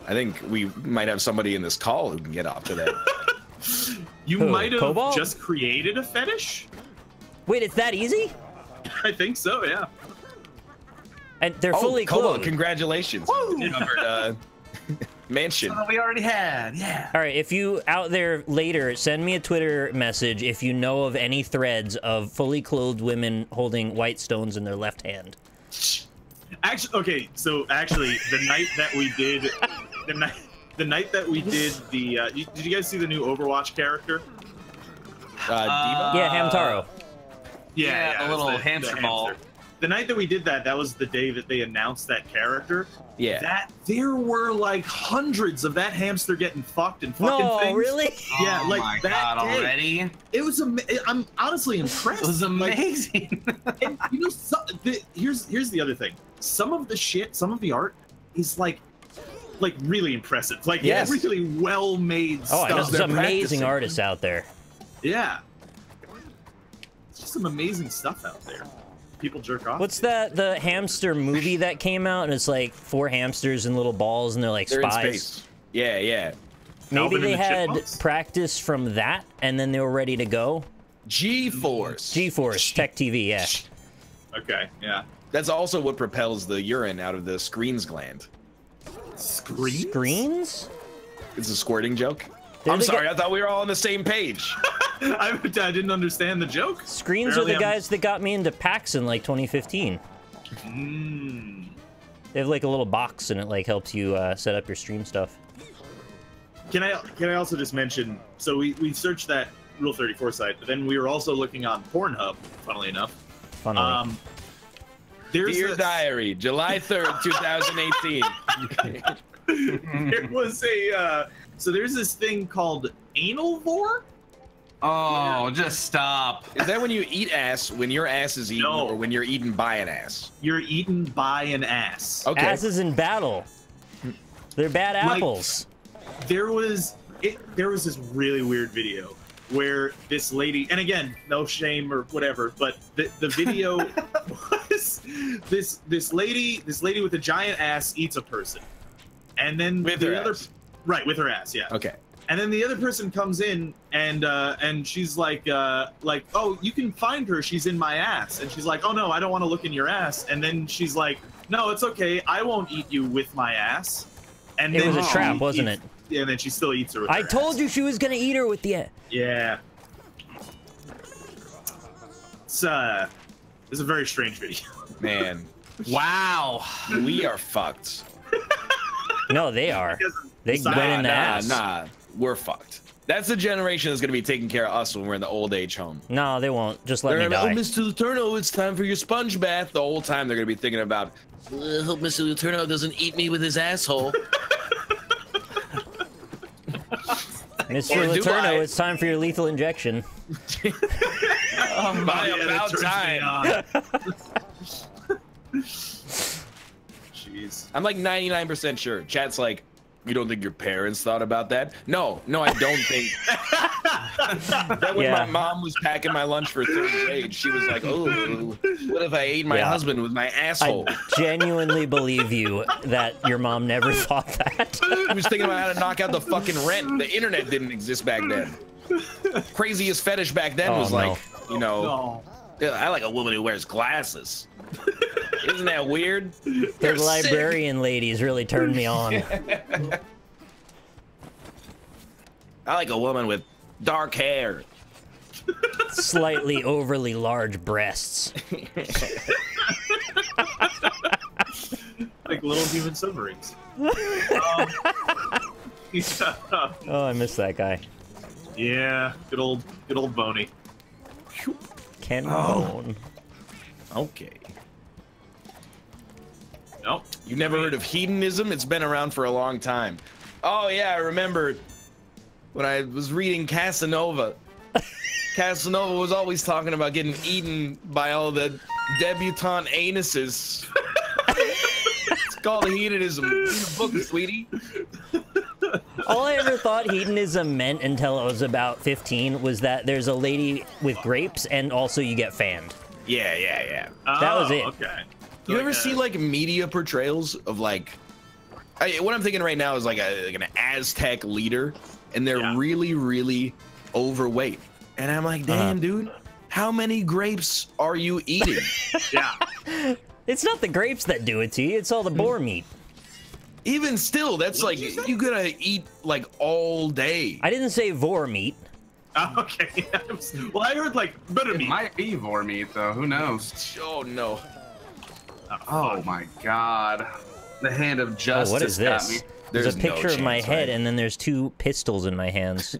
I think we might have somebody in this call who can get off to that. You who, might have Cobalt? Just created a fetish? Wait, it's that easy? I think so, yeah. And they're oh, fully Cobalt, clothed. Congratulations. Mansion. Oh, we already had, yeah. All right, if you out there later, send me a Twitter message if you know of any threads of fully clothed women holding white stones in their left hand. Actually, okay, so actually, the night that we did, the night, the night that we did the, uh, you, did you guys see the new Overwatch character? Uh, uh, Diva? Yeah, Hamtaro. Yeah, yeah, yeah a little the, hamster the ball. Hamster. The night that we did that, that was the day that they announced that character. Yeah. That there were like hundreds of that hamster getting fucked and fucking no, things. No, really? Yeah, oh like my that God, day, already. It was. Am I'm honestly impressed. It was amazing. Like, and you know, so, the, here's here's the other thing. Some of the shit, some of the art is like, like really impressive. Like yes. really well made. Oh, there's amazing practicing. Artists out there. Yeah. It's just some amazing stuff out there. People jerk off. What's that? The hamster movie that came out, and it's like four hamsters and little balls, and they're like they're spies. In space. Yeah, yeah. Maybe they had practice from that, and then they were ready to go. G-Force. G-Force, Tech T V, yeah. Okay, yeah. That's also what propels the urine out of the screens gland. Screens? Screens? It's a squirting joke. They're I'm sorry, I thought we were all on the same page. I, I didn't understand the joke. Screens Apparently are the I'm... guys that got me into PAX in like twenty fifteen. Mm. They have like a little box and it like helps you uh, set up your stream stuff. Can I can I also just mention, so we, we searched that Rule thirty-four site, but then we were also looking on Pornhub, funnily enough. Funnily. Um, there's Dear a... Diary, July third, two thousand eighteen. It was a, uh, so there's this thing called anal vor. Oh, yeah. Just stop. Is that when you eat ass, when your ass is eaten, no. or when you're eaten by an ass? You're eaten by an ass. Okay. Asses in battle. They're bad apples. Like, there was, it, there was this really weird video where this lady, and again, no shame or whatever, but the, the video was this, this lady, this lady with a giant ass eats a person. And then with the other, ass. right, with her ass, yeah. Okay. And then the other person comes in, and uh, and she's like, uh, like, oh, you can find her. She's in my ass. And she's like, oh no, I don't want to look in your ass. And then she's like, no, it's okay. I won't eat you with my ass. And it then was a trap, wasn't eats, it? And then she still eats her. With I her told ass. you she was gonna eat her with the. Ass. Yeah. It's uh, it's a very strange video. Man. Wow. We are fucked. No, they are. They nah, went in the nah, ass. Nah, we're fucked. That's the generation that's gonna be taking care of us when we're in the old age home. No, they won't. Just let they're me die. Oh, Mister Letourneau, it's time for your sponge bath. The whole time they're gonna be thinking about, well, I hope Mister Letourneau doesn't eat me with his asshole. Mister Letourneau, it's time for your lethal injection. Oh, my, yeah, about time. Jeez. I'm like ninety-nine percent sure. Chat's like, you don't think your parents thought about that? No, no, I don't think. That when yeah. my mom was packing my lunch for third grade, she was like, oh, what if I ate my yeah. husband with my asshole? I genuinely believe you that your mom never thought that. She was thinking about how to knock out the fucking rent. The internet didn't exist back then. Craziest fetish back then oh, was no. like, you know, oh, no. I like a woman who wears glasses. Isn't that weird? Their librarian sick. ladies really turned me on. I like a woman with dark hair. Slightly overly large breasts. Like little human submarines. um, yeah. Oh, I miss that guy. Yeah, good old, good old Boney. Ken oh. Bone. Okay. Nope. You never heard of hedonism? It's been around for a long time. Oh yeah, I remember when I was reading Casanova. Casanova was always talking about getting eaten by all the debutante anuses. It's called hedonism. Read a book, sweetie. All I ever thought hedonism meant until I was about fifteen was that there's a lady with grapes and also you get fanned. Yeah, yeah, yeah. Oh, that was it. Okay. You like ever a, see like media portrayals of like, I, what I'm thinking right now is like, a, like an Aztec leader, and they're yeah. really, really overweight, and I'm like, damn, uh-huh. dude, how many grapes are you eating? Yeah, it's not the grapes that do it to you; it's all the boar meat. Even still, that's what like you gotta eat like all day. I didn't say vor meat. Oh, okay. Well, I heard like better meat. It might be vor meat though. Who knows? Oh no. Oh my God! The hand of justice. Oh, what is this? Got me. There's, there's a picture no chance, of my head, right? and then there's two pistols in my hands.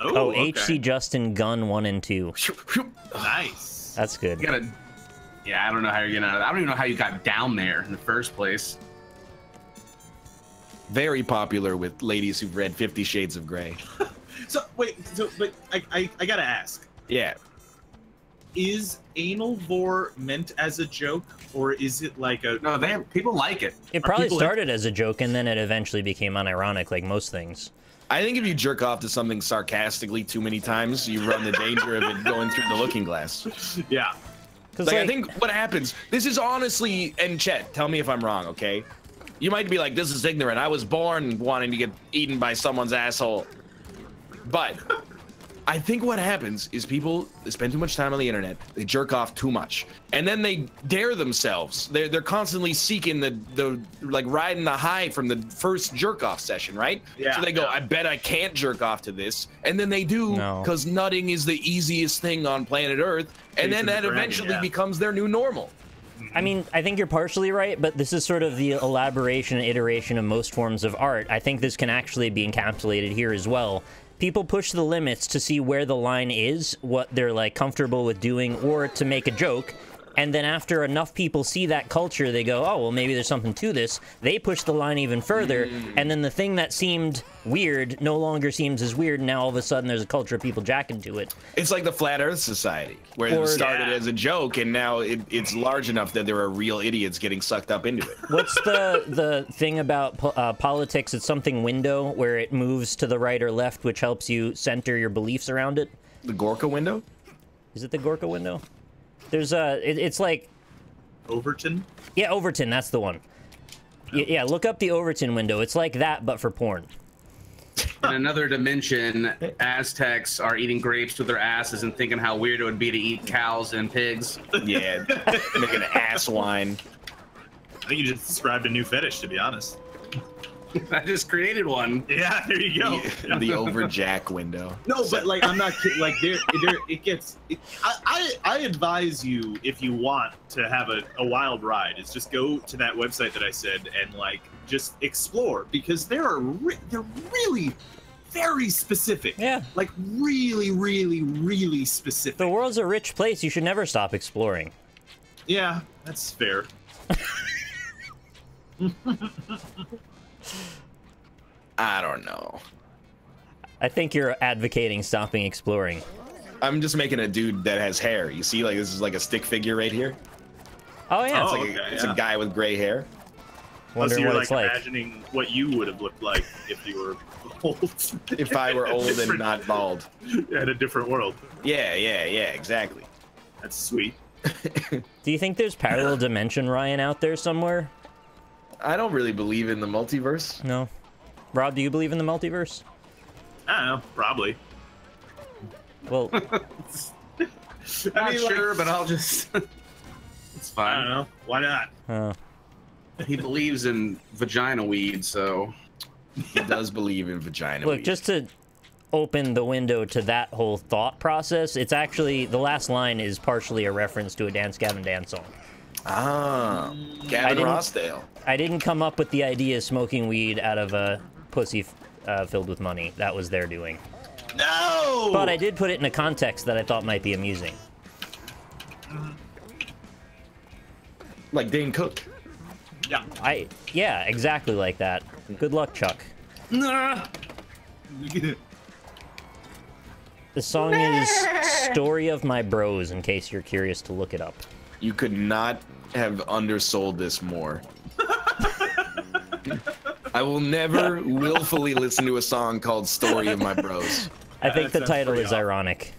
Oh, H C okay. Justin gun one and two. Nice. That's good. You gotta, yeah, I don't know how you're gonna. I don't even know how you got down there in the first place. Very popular with ladies who've read Fifty Shades of Grey. So wait, so but I, I I gotta ask. Yeah. Is anal vor meant as a joke, or is it like a no? They have, people like it. It probably started like, as a joke, and then it eventually became unironic, like most things. I think if you jerk off to something sarcastically too many times, you run the danger of it going through the looking glass. Yeah, because like, like, I think what happens. This is honestly, and Chet, tell me if I'm wrong, okay? You might be like, this is ignorant. I was born wanting to get eaten by someone's asshole. But I think what happens is people spend too much time on the internet. They jerk off too much. And then they dare themselves. They're, they're constantly seeking the, the, like riding the high from the first jerk off session, right? Yeah, so they go, yeah. I bet I can't jerk off to this. And then they do, because no. nutting is the easiest thing on planet Earth. And Chasing then that the brand, eventually yeah. becomes their new normal. I mean, I think you're partially right, but this is sort of the elaboration and iteration of most forms of art. I think this can actually be encapsulated here as well. People push the limits to see where the line is, what they're like comfortable with doing, or to make a joke. And then after enough people see that culture, they go, oh, well, maybe there's something to this. They push the line even further. Mm. And then the thing that seemed weird no longer seems as weird. And now all of a sudden there's a culture of people jacking to it. It's like the Flat Earth Society, where or, it started yeah. as a joke. And now it, it's large enough that there are real idiots getting sucked up into it. What's the, the thing about po uh, politics? It's something window where it moves to the right or left, which helps you center your beliefs around it. The Gorka window? Is it the Gorka window? There's a, it, it's like... Overton? Yeah, Overton, that's the one. Y yeah, look up the Overton window. It's like that, but for porn. In another dimension, Aztecs are eating grapes with their asses and thinking how weird it would be to eat cows and pigs. Yeah, making ass wine. I think you just described a new fetish, to be honest. I just created one. Yeah, there you go. The, the overjack window. No, but like I'm not kidding. Like there, there it gets. It, I, I, I advise you if you want to have a, a wild ride, is just go to that website that I said and like just explore, because there are re they're really very specific. Yeah. Like really, really, really specific. The world's a rich place. You should never stop exploring. Yeah, that's fair. I don't know. I think you're advocating stopping exploring. I'm just making a dude that has hair. You see, like this is like a stick figure right here. Oh yeah, it's, oh, like a, okay, it's yeah. a guy with gray hair. Wonder so you're what like, it's like imagining what you would have looked like if you were old. If I were old and not bald. Yeah, in a different world. Yeah, yeah, yeah, exactly. That's sweet. Do you think there's parallel yeah. dimension, Ryan, out there somewhere? I don't really believe in the multiverse. No. Rob, do you believe in the multiverse? I don't know. Probably. Well, I'm not sure, like, but I'll just... It's fine. I don't know. Why not? Uh. He believes in vagina weed, so... He does believe in vagina Look, weed. Look, just to open the window to that whole thought process, it's actually... The last line is partially a reference to a Dance Gavin Dance song. Ah, Gavin Rossdale. I didn't come up with the idea of smoking weed out of a pussy f uh, filled with money. That was their doing. No! But I did put it in a context that I thought might be amusing. Like Dane Cook. Yeah. I. Yeah, exactly like that. Good luck, Chuck. Nah. The song nah. is Story of My Bros, in case you're curious to look it up. You could not have undersold this more. I will never willfully listen to a song called Story of My Bros. I think the title is ironic.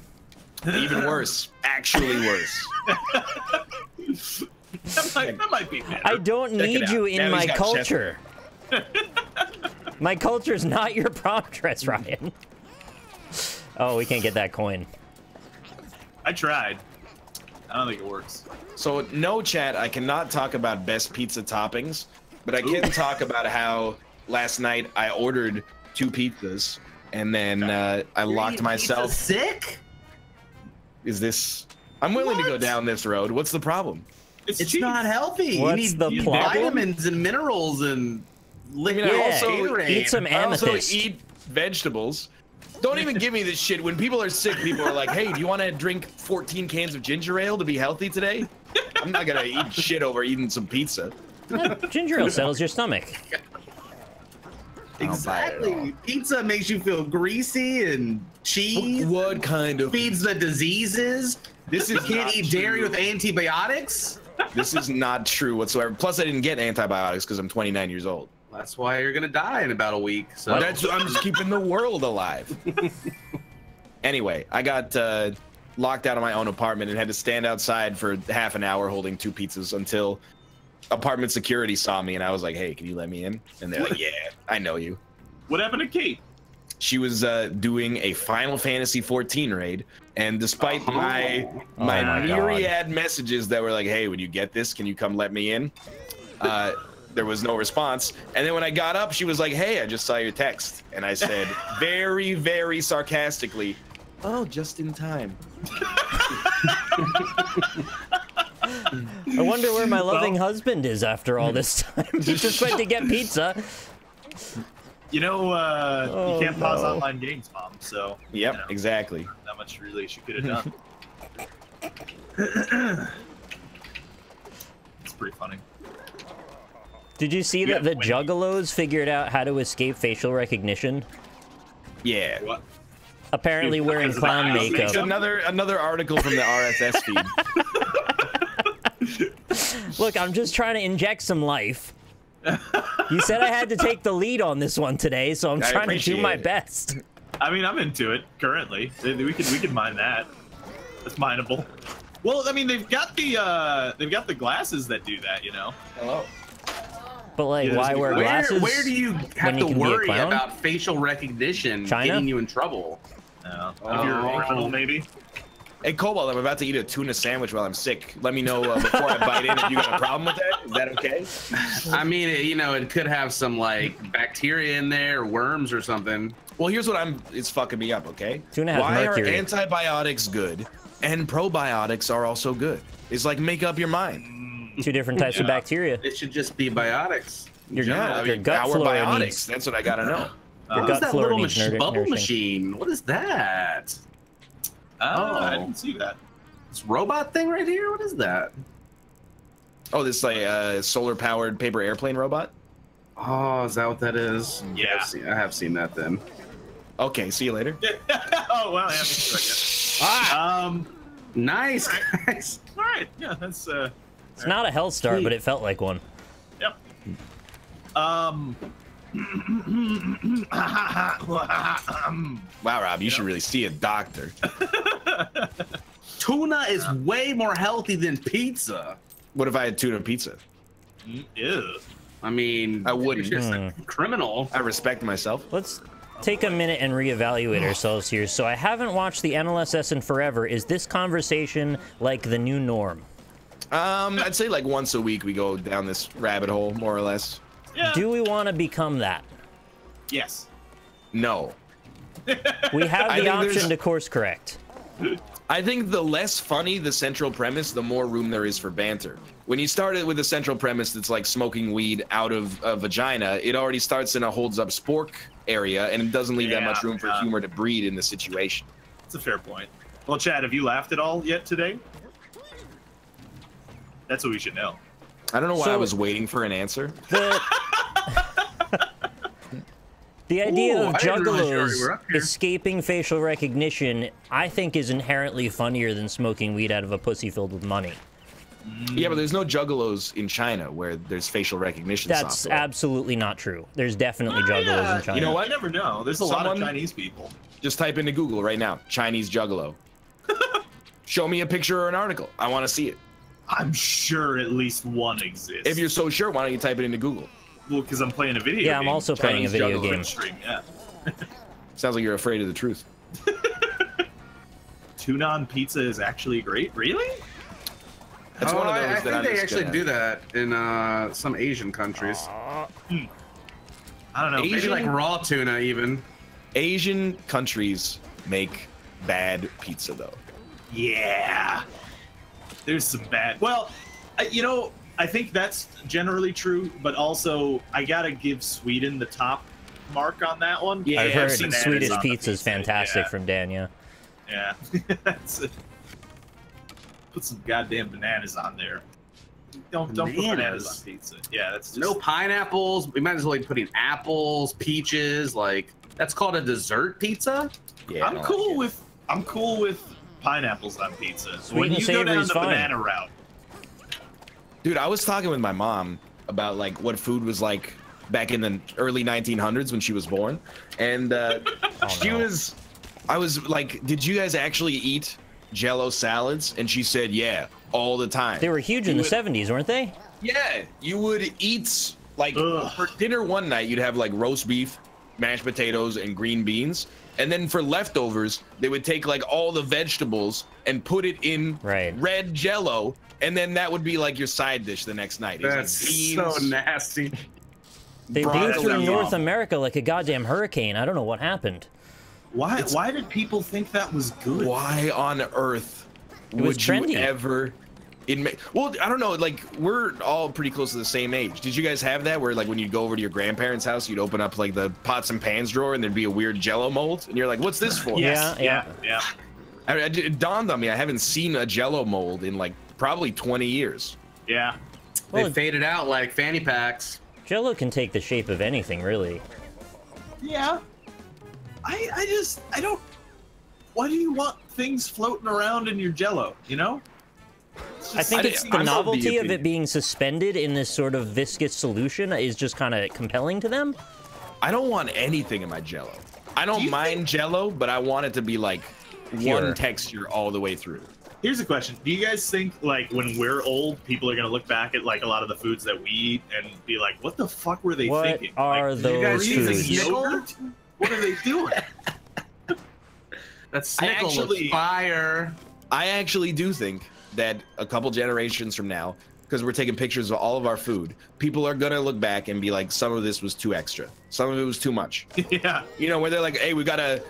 Even worse. Actually worse. That might, that might be better. I don't need you in my culture. My culture is not your prom dress, Ryan. Oh, we can't get that coin. I tried. I don't think it works. So, no, chat, I cannot talk about best pizza toppings, but I can Ooh. talk about how last night I ordered two pizzas, and then uh, I You're locked myself. Sick? Is this... I'm willing what? to go down this road. What's the problem? It's, it's not healthy. What's you need the vitamins and minerals and liquid. I mean, yeah, also Gatorade. Eat some amethyst. I also eat vegetables. Don't even give me this shit. When people are sick, people are like, hey, do you want to drink fourteen cans of ginger ale to be healthy today? I'm not going to eat shit over eating some pizza. Yeah, ginger ale settles your stomach. Exactly. Pizza makes you feel greasy and cheese. What kind of... Feeds the diseases. This is can't eat true. dairy with antibiotics. This is not true whatsoever. Plus, I didn't get antibiotics because I'm twenty-nine years old. That's why you're gonna die in about a week. So that's, I'm just keeping the world alive. Anyway, I got uh, locked out of my own apartment and had to stand outside for half an hour holding two pizzas until apartment security saw me, and I was like, hey, can you let me in? And they're like, yeah, I know you. What happened to Kate? She was uh, doing a Final Fantasy fourteen raid, and despite oh, my oh my, my myriad messages that were like, hey, when you get this, can you come let me in? Uh, there was no response. And then when I got up, she was like, hey, I just saw your text. And I said, very, very sarcastically, oh, just in time. I wonder where my loving well, husband is after all this time. He just went to get pizza. You know, uh, oh, you can't pause no. online games, Mom, so... Yep, you know, exactly. Not that much really she could have done. It's pretty funny. Did you see you that the win. Juggalos figured out how to escape facial recognition? Yeah. What? Apparently Dude, wearing clown makeup. It's another, another article from the R S S feed. Look, I'm just trying to inject some life. You said I had to take the lead on this one today, so I'm I trying to do my it. best. I mean, I'm into it currently. We could we could mine that. That's mineable. Well, I mean, they've got the uh, they've got the glasses that do that, you know. Hello. But like, yeah, why wear glasses? Where, where do you have you to worry about facial recognition China? getting you in trouble? No. Oh. If you're a criminal, maybe. Hey, Cobalt, I'm about to eat a tuna sandwich while I'm sick. Let me know uh, before I bite in if you got a problem with that. Is that okay? I mean, it, you know, it could have some, like, bacteria in there, worms or something. Well, here's what I'm... It's fucking me up, okay? Tuna Why mercury. are antibiotics good and probiotics are also good? It's like, make up your mind. Two different types yeah. of bacteria. It should just be biotics. Your, yeah, your I mean, gut flora biotics. Needs. That's what I gotta know. Uh, what is that little mach bubble machine? What is that? Oh, oh, I didn't see that. This robot thing right here? What is that? Oh, this like uh, solar-powered paper airplane robot? Oh, is that what that is? Yeah. I've seen, I have seen that then. Okay, see you later. Oh, wow. Yeah, sure, yeah. ah, um, nice. All right. all right. Yeah, that's... Uh, it's right. not a hell star, Sweet. but it felt like one. Yep. Um... Wow, Rob, you, you should know. really see a doctor. Tuna is way more healthy than pizza. What if I had tuna pizza? Ew. I mean, I wouldn't. You're just mm. a criminal. I respect myself. Let's take a minute and reevaluate ourselves here. So I haven't watched the N L S S in forever. Is this conversation like the new norm? Um, I'd say like once a week we go down this rabbit hole, more or less. Yeah. Do we want to become that? Yes. No. We have the option there's... to course correct. I think the less funny the central premise, the more room there is for banter. When you start it with a central premise that's like smoking weed out of a vagina, it already starts in a holds up spork area, and it doesn't leave yeah, that much room for uh, humor to breed in the situation. That's a fair point. Well, Chad, have you laughed at all yet today? That's what we should know. I don't know why so, I was waiting for an answer. The, the idea Ooh, of juggalos sure we escaping facial recognition, I think, is inherently funnier than smoking weed out of a pussy filled with money. Yeah, but there's no juggalos in China where there's facial recognition That's software. absolutely not true. There's definitely oh, juggalos yeah. in China. You know what? I never know. There's a Someone, lot of Chinese people. Just type into Google right now, Chinese juggalo. Show me a picture or an article. I want to see it. I'm sure at least one exists. If you're so sure, why don't you type it into Google? Well, because I'm playing a video yeah, game. Yeah, I'm also Chinese playing a video game. Stream, yeah. Sounds like you're afraid of the truth. Tunan pizza is actually great. Really? That's oh, one of those I, I that think I'm they actually do that in uh, some Asian countries. Uh, mm. I don't know. Asian, maybe like raw tuna, even. Asian countries make bad pizza, though. Yeah. There's some bad. Well, I, you know, I think that's generally true, but also I gotta give Sweden the top mark on that one. Yeah, I've heard Swedish pizza, pizza is fantastic yeah. from Dan. Yeah. Yeah. That's a, put some goddamn bananas on there. Don't bananas. don't put bananas on pizza. Yeah, that's just, no pineapples. We might as well be putting apples, peaches. Like that's called a dessert pizza. Yeah. I'm cool like with. I'm cool with. pineapples on pizza. So when you go down the fine. banana route. Dude, I was talking with my mom about like what food was like back in the early nineteen hundreds when she was born, and uh, oh, she no. was, I was like, did you guys actually eat Jello salads? And she said, yeah, all the time. They were huge in the seventies, weren't they? Yeah, you would eat like Ugh. for dinner one night you'd have like roast beef, mashed potatoes, and green beans, and then for leftovers they would take like all the vegetables and put it in right. red Jello, and then that would be like your side dish the next night. That's like so nasty. They blew through North America like a goddamn hurricane. I don't know what happened. Why? It's, why did people think that was good? Why on earth it would trendy. you ever? It well, I don't know. Like we're all pretty close to the same age. Did you guys have that where like when you'd go over to your grandparents' house, you'd open up like the pots and pans drawer, and there'd be a weird Jello mold, and you're like, "What's this for?" Yeah, yeah, yeah. I, it dawned on me. I haven't seen a Jello mold in like probably twenty years. Yeah, well, they faded out like fanny packs. Jello can take the shape of anything, really. Yeah. I, I just, I don't, why do you want things floating around in your Jello, you know? Just, I think I, it's I, the I'm novelty of it being suspended in this sort of viscous solution is just kind of compelling to them. I don't want anything in my Jello. I don't do mind think... Jello, but I want it to be like Pure. one texture all the way through. Here's a question. Do you guys think, like, when we're old, people are going to look back at, like, a lot of the foods that we eat and be like, what the fuck were they what thinking? What are like, those you guys foods? Yogurt? What are they doing? That's fire. I actually do think that a couple generations from now, because we're taking pictures of all of our food, people are gonna look back and be like, some of this was too extra. Some of it was too much. Yeah. You know, where they're like, hey, we gotta,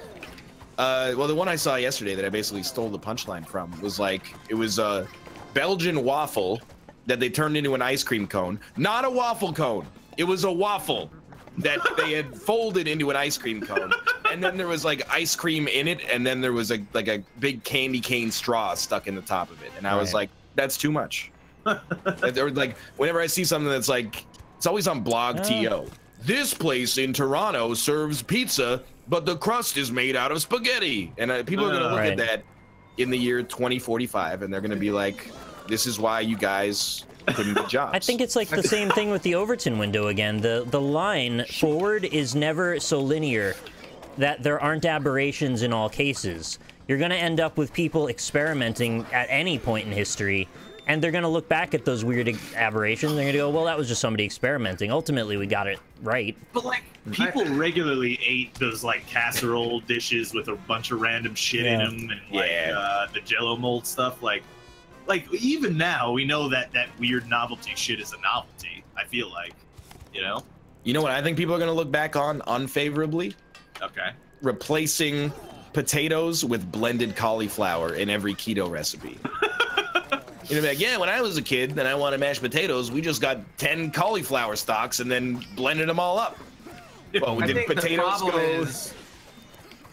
uh, well, the one I saw yesterday that I basically stole the punchline from was like, it was a Belgian waffle that they turned into an ice cream cone. Not a waffle cone, it was a waffle that they had folded into an ice cream cone, and then there was like ice cream in it, and then there was a, like a big candy cane straw stuck in the top of it, and I right. was like, that's too much. Or like whenever I see something that's like, it's always on blog oh. to this place in Toronto serves pizza but the crust is made out of spaghetti, and uh, people are gonna look right. at that in the year twenty forty-five and they're gonna be like, this is why you guys couldn't get jobs. I think it's like the same thing with the Overton window again. The the line forward is never so linear that there aren't aberrations in all cases. You're going to end up with people experimenting at any point in history, and they're going to look back at those weird aberrations. They're going to go, well, that was just somebody experimenting. Ultimately, we got it right. But, like, people I, regularly ate those, like, casserole dishes with a bunch of random shit yeah. in them, and, like, yeah. uh, the Jello mold stuff, like, Like, even now, we know that that weird novelty shit is a novelty, I feel like, you know? You know what I think people are going to look back on unfavorably? Okay. Replacing potatoes with blended cauliflower in every keto recipe. You know, like, yeah, when I was a kid and I wanted mashed potatoes, we just got ten cauliflower stalks and then blended them all up. Well, we did potatoes go... Is,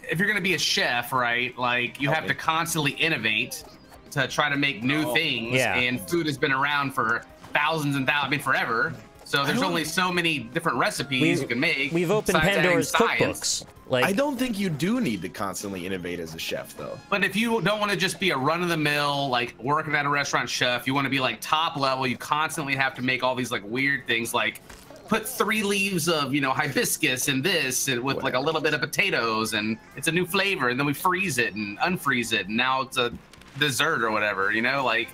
if you're going to be a chef, right, like, you okay. have to constantly innovate to try to make new oh, things, yeah. and food has been around for thousands and thousands, I mean forever, so there's only so many different recipes we, you can make. We've opened Pandora's cookbooks. Like, I don't think you do need to constantly innovate as a chef, though. But if you don't want to just be a run-of-the-mill, like, working at a restaurant chef, you want to be, like, top level, you constantly have to make all these, like, weird things, like, put three leaves of, you know, hibiscus in this, and with, Whatever. like, a little bit of potatoes, and it's a new flavor, and then we freeze it and unfreeze it, and now it's a dessert or whatever, you know, like,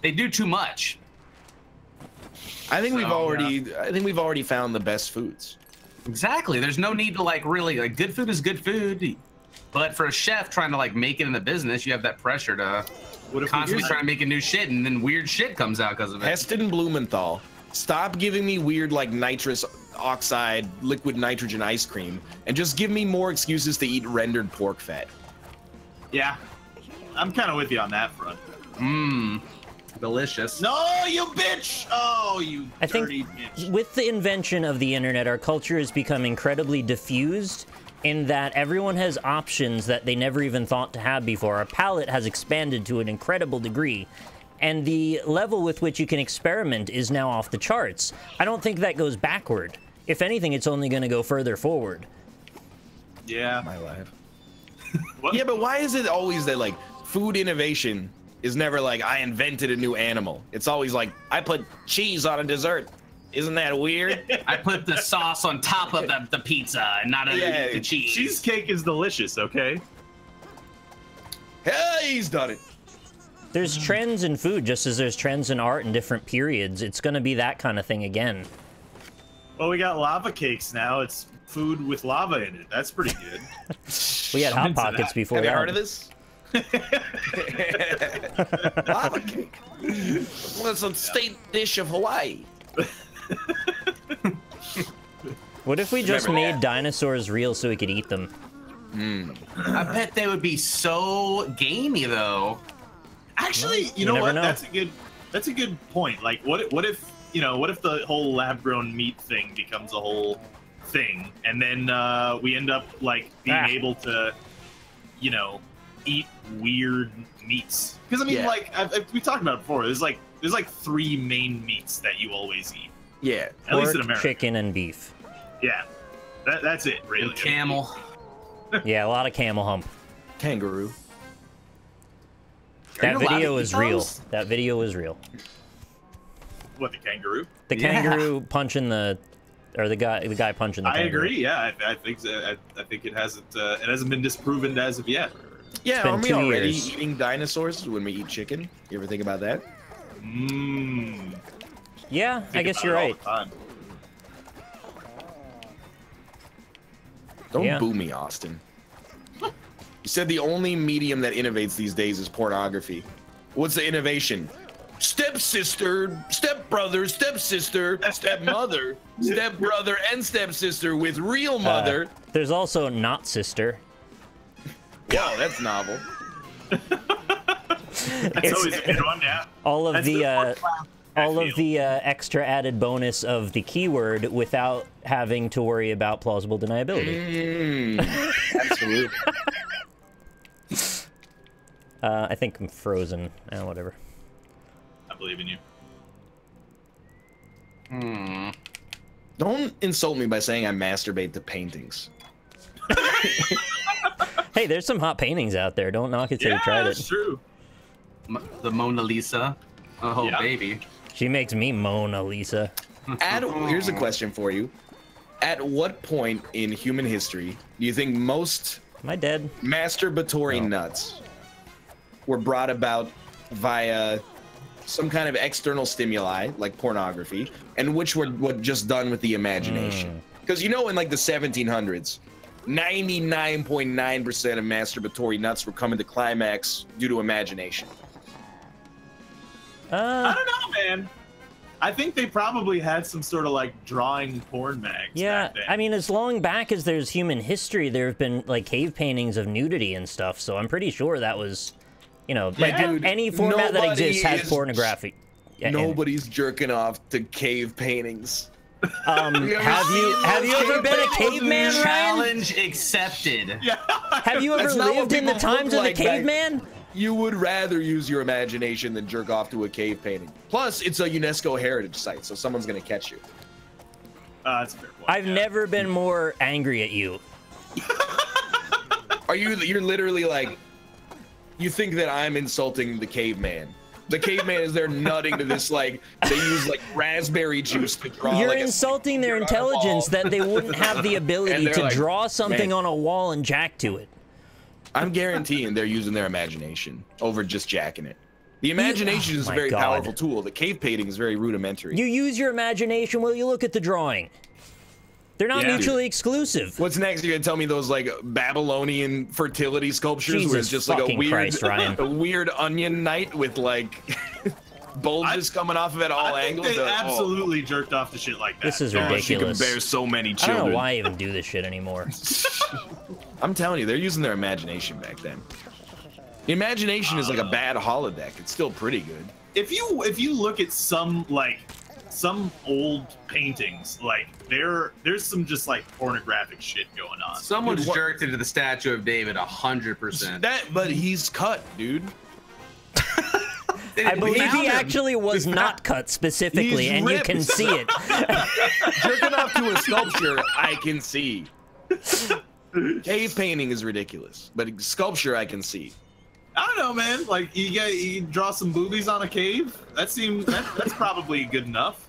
they do too much. I think so, we've already yeah. I think we've already found the best foods. Exactly. There's no need to, like, really, like, good food is good food, but for a chef trying to, like, make it in the business, you have that pressure to what if constantly trying to make a new shit, and then weird shit comes out because of it. Heston Blumenthal, stop giving me weird, like, nitrous oxide liquid nitrogen ice cream, and just give me more excuses to eat rendered pork fat. Yeah, I'm kind of with you on that front. Mmm, delicious. No, you bitch! Oh, you I dirty think bitch. With the invention of the internet, our culture has become incredibly diffused in that everyone has options that they never even thought to have before. Our palate has expanded to an incredible degree, and the level with which you can experiment is now off the charts. I don't think that goes backward. If anything, it's only going to go further forward. Yeah. My life. Yeah, but why is it always that, like, food innovation is never like, I invented a new animal. It's always like, I put cheese on a dessert. Isn't that weird? I put the sauce on top of the, the pizza and not yeah, the cheese. Cheesecake is delicious, okay? Hey, he's done it. There's trends in food, just as there's trends in art in different periods. It's gonna be that kind of thing again. Well, we got lava cakes now. It's food with lava in it. That's pretty good. We had Hot Pockets before. Have you heard of this? Lava cake. Well, it's a state dish of Hawaii. What if we just Remember made that? dinosaurs real so we could eat them? Mm. I bet they would be so gamey, though. Actually, you, you know what? Know. That's a good. That's a good point. Like, what? What if you know? What if the whole lab-grown meat thing becomes a whole thing, and then uh, we end up like being ah. able to, you know, eat weird meats? Because I mean, yeah. like I've, I've, we talked about it before. There's like there's like three main meats that you always eat. Yeah, at Pork, least in America. Chicken and beef. Yeah, that, that's it. Really, and camel. Yeah, a lot of camel hump. Kangaroo. That video is real. That video is real. What, the kangaroo? The yeah. kangaroo punching the, or the guy, the guy punching the. I kangaroo. agree. Yeah, I, I think so. I, I think it hasn't. Uh, it hasn't been disproven as of yet. Yeah, aren't we already years. eating dinosaurs when we eat chicken? You ever think about that? Mmm. Yeah, think I guess you're right. Don't yeah. boo me, Austin. You said the only medium that innovates these days is pornography. What's the innovation? Stepsister, stepbrother, stepsister, stepmother, stepbrother, and stepsister with real mother. Uh, there's also not sister. Wow, that's novel. That's always a good one, yeah. All of that's the uh, all of the uh, extra added bonus of the keyword without having to worry about plausible deniability. Mm, absolutely. Uh, I think I'm frozen. Eh, whatever. I believe in you. Mm. Don't insult me by saying I masturbate to paintings. Hey, there's some hot paintings out there. Don't knock it till yeah, you tried it. That's true. M the Mona Lisa. Oh, yeah. Baby. She makes me Mona Lisa. At, here's a question for you. At what point in human history do you think most Am I dead? masturbatory no. nuts were brought about via some kind of external stimuli like pornography, and which were, were just done with the imagination? Because mm. you know, in like the seventeen hundreds, ninety-nine point nine percent of masturbatory nuts were coming to climax due to imagination. Uh, I don't know, man. I think they probably had some sort of like drawing porn mags. Yeah, back then. I mean, as long back as there's human history, there have been like cave paintings of nudity and stuff. So I'm pretty sure that was, you know, yeah, like dude, any format that exists has pornography. Nobody's jerking off to cave paintings. Um, you have you have you ever been a caveman, Ryan? Challenge accepted. Yeah. Have you ever lived in the times of the caveman? You would rather use your imagination than jerk off to a cave painting. Plus, it's a UNESCO heritage site, so someone's gonna catch you. Uh, that's a fair point. I've yeah. never been more angry at you. Are you? You're literally like, you think that I'm insulting the caveman. The caveman is there nutting to this, like, they use like raspberry juice to draw. You're like insulting their intelligence that they wouldn't have the ability to like, draw something man. on a wall and jack to it. I'm guaranteeing they're using their imagination over just jacking it. The imagination you, oh is a very God. powerful tool. The cave painting is very rudimentary. You use your imagination while you look at the drawing. They're not yeah, mutually dude. exclusive. What's next? You're gonna tell me those like Babylonian fertility sculptures Jesus where it's just like a weird, Christ, Ryan. a weird onion night with like bulges I, coming off of it all I angles. Think they uh, absolutely oh. jerked off to shit like that. This is ridiculous. You can bear so many children. I don't know why I even do this shit anymore. I'm telling you, they're using their imagination back then. The imagination is like a bad holodeck. It's still pretty good. If you if you look at some like some old paintings, like there there's some just like pornographic shit going on. Someone's dude, jerked into the statue of David a hundred percent. That, but he's cut, dude. I believe he actually was not cut specifically, and you can see it. Jerking off to a sculpture, I can see. Cave painting is ridiculous, but sculpture I can see. I don't know, man. Like you get, you draw some boobies on a cave. That seems that, that's probably good enough.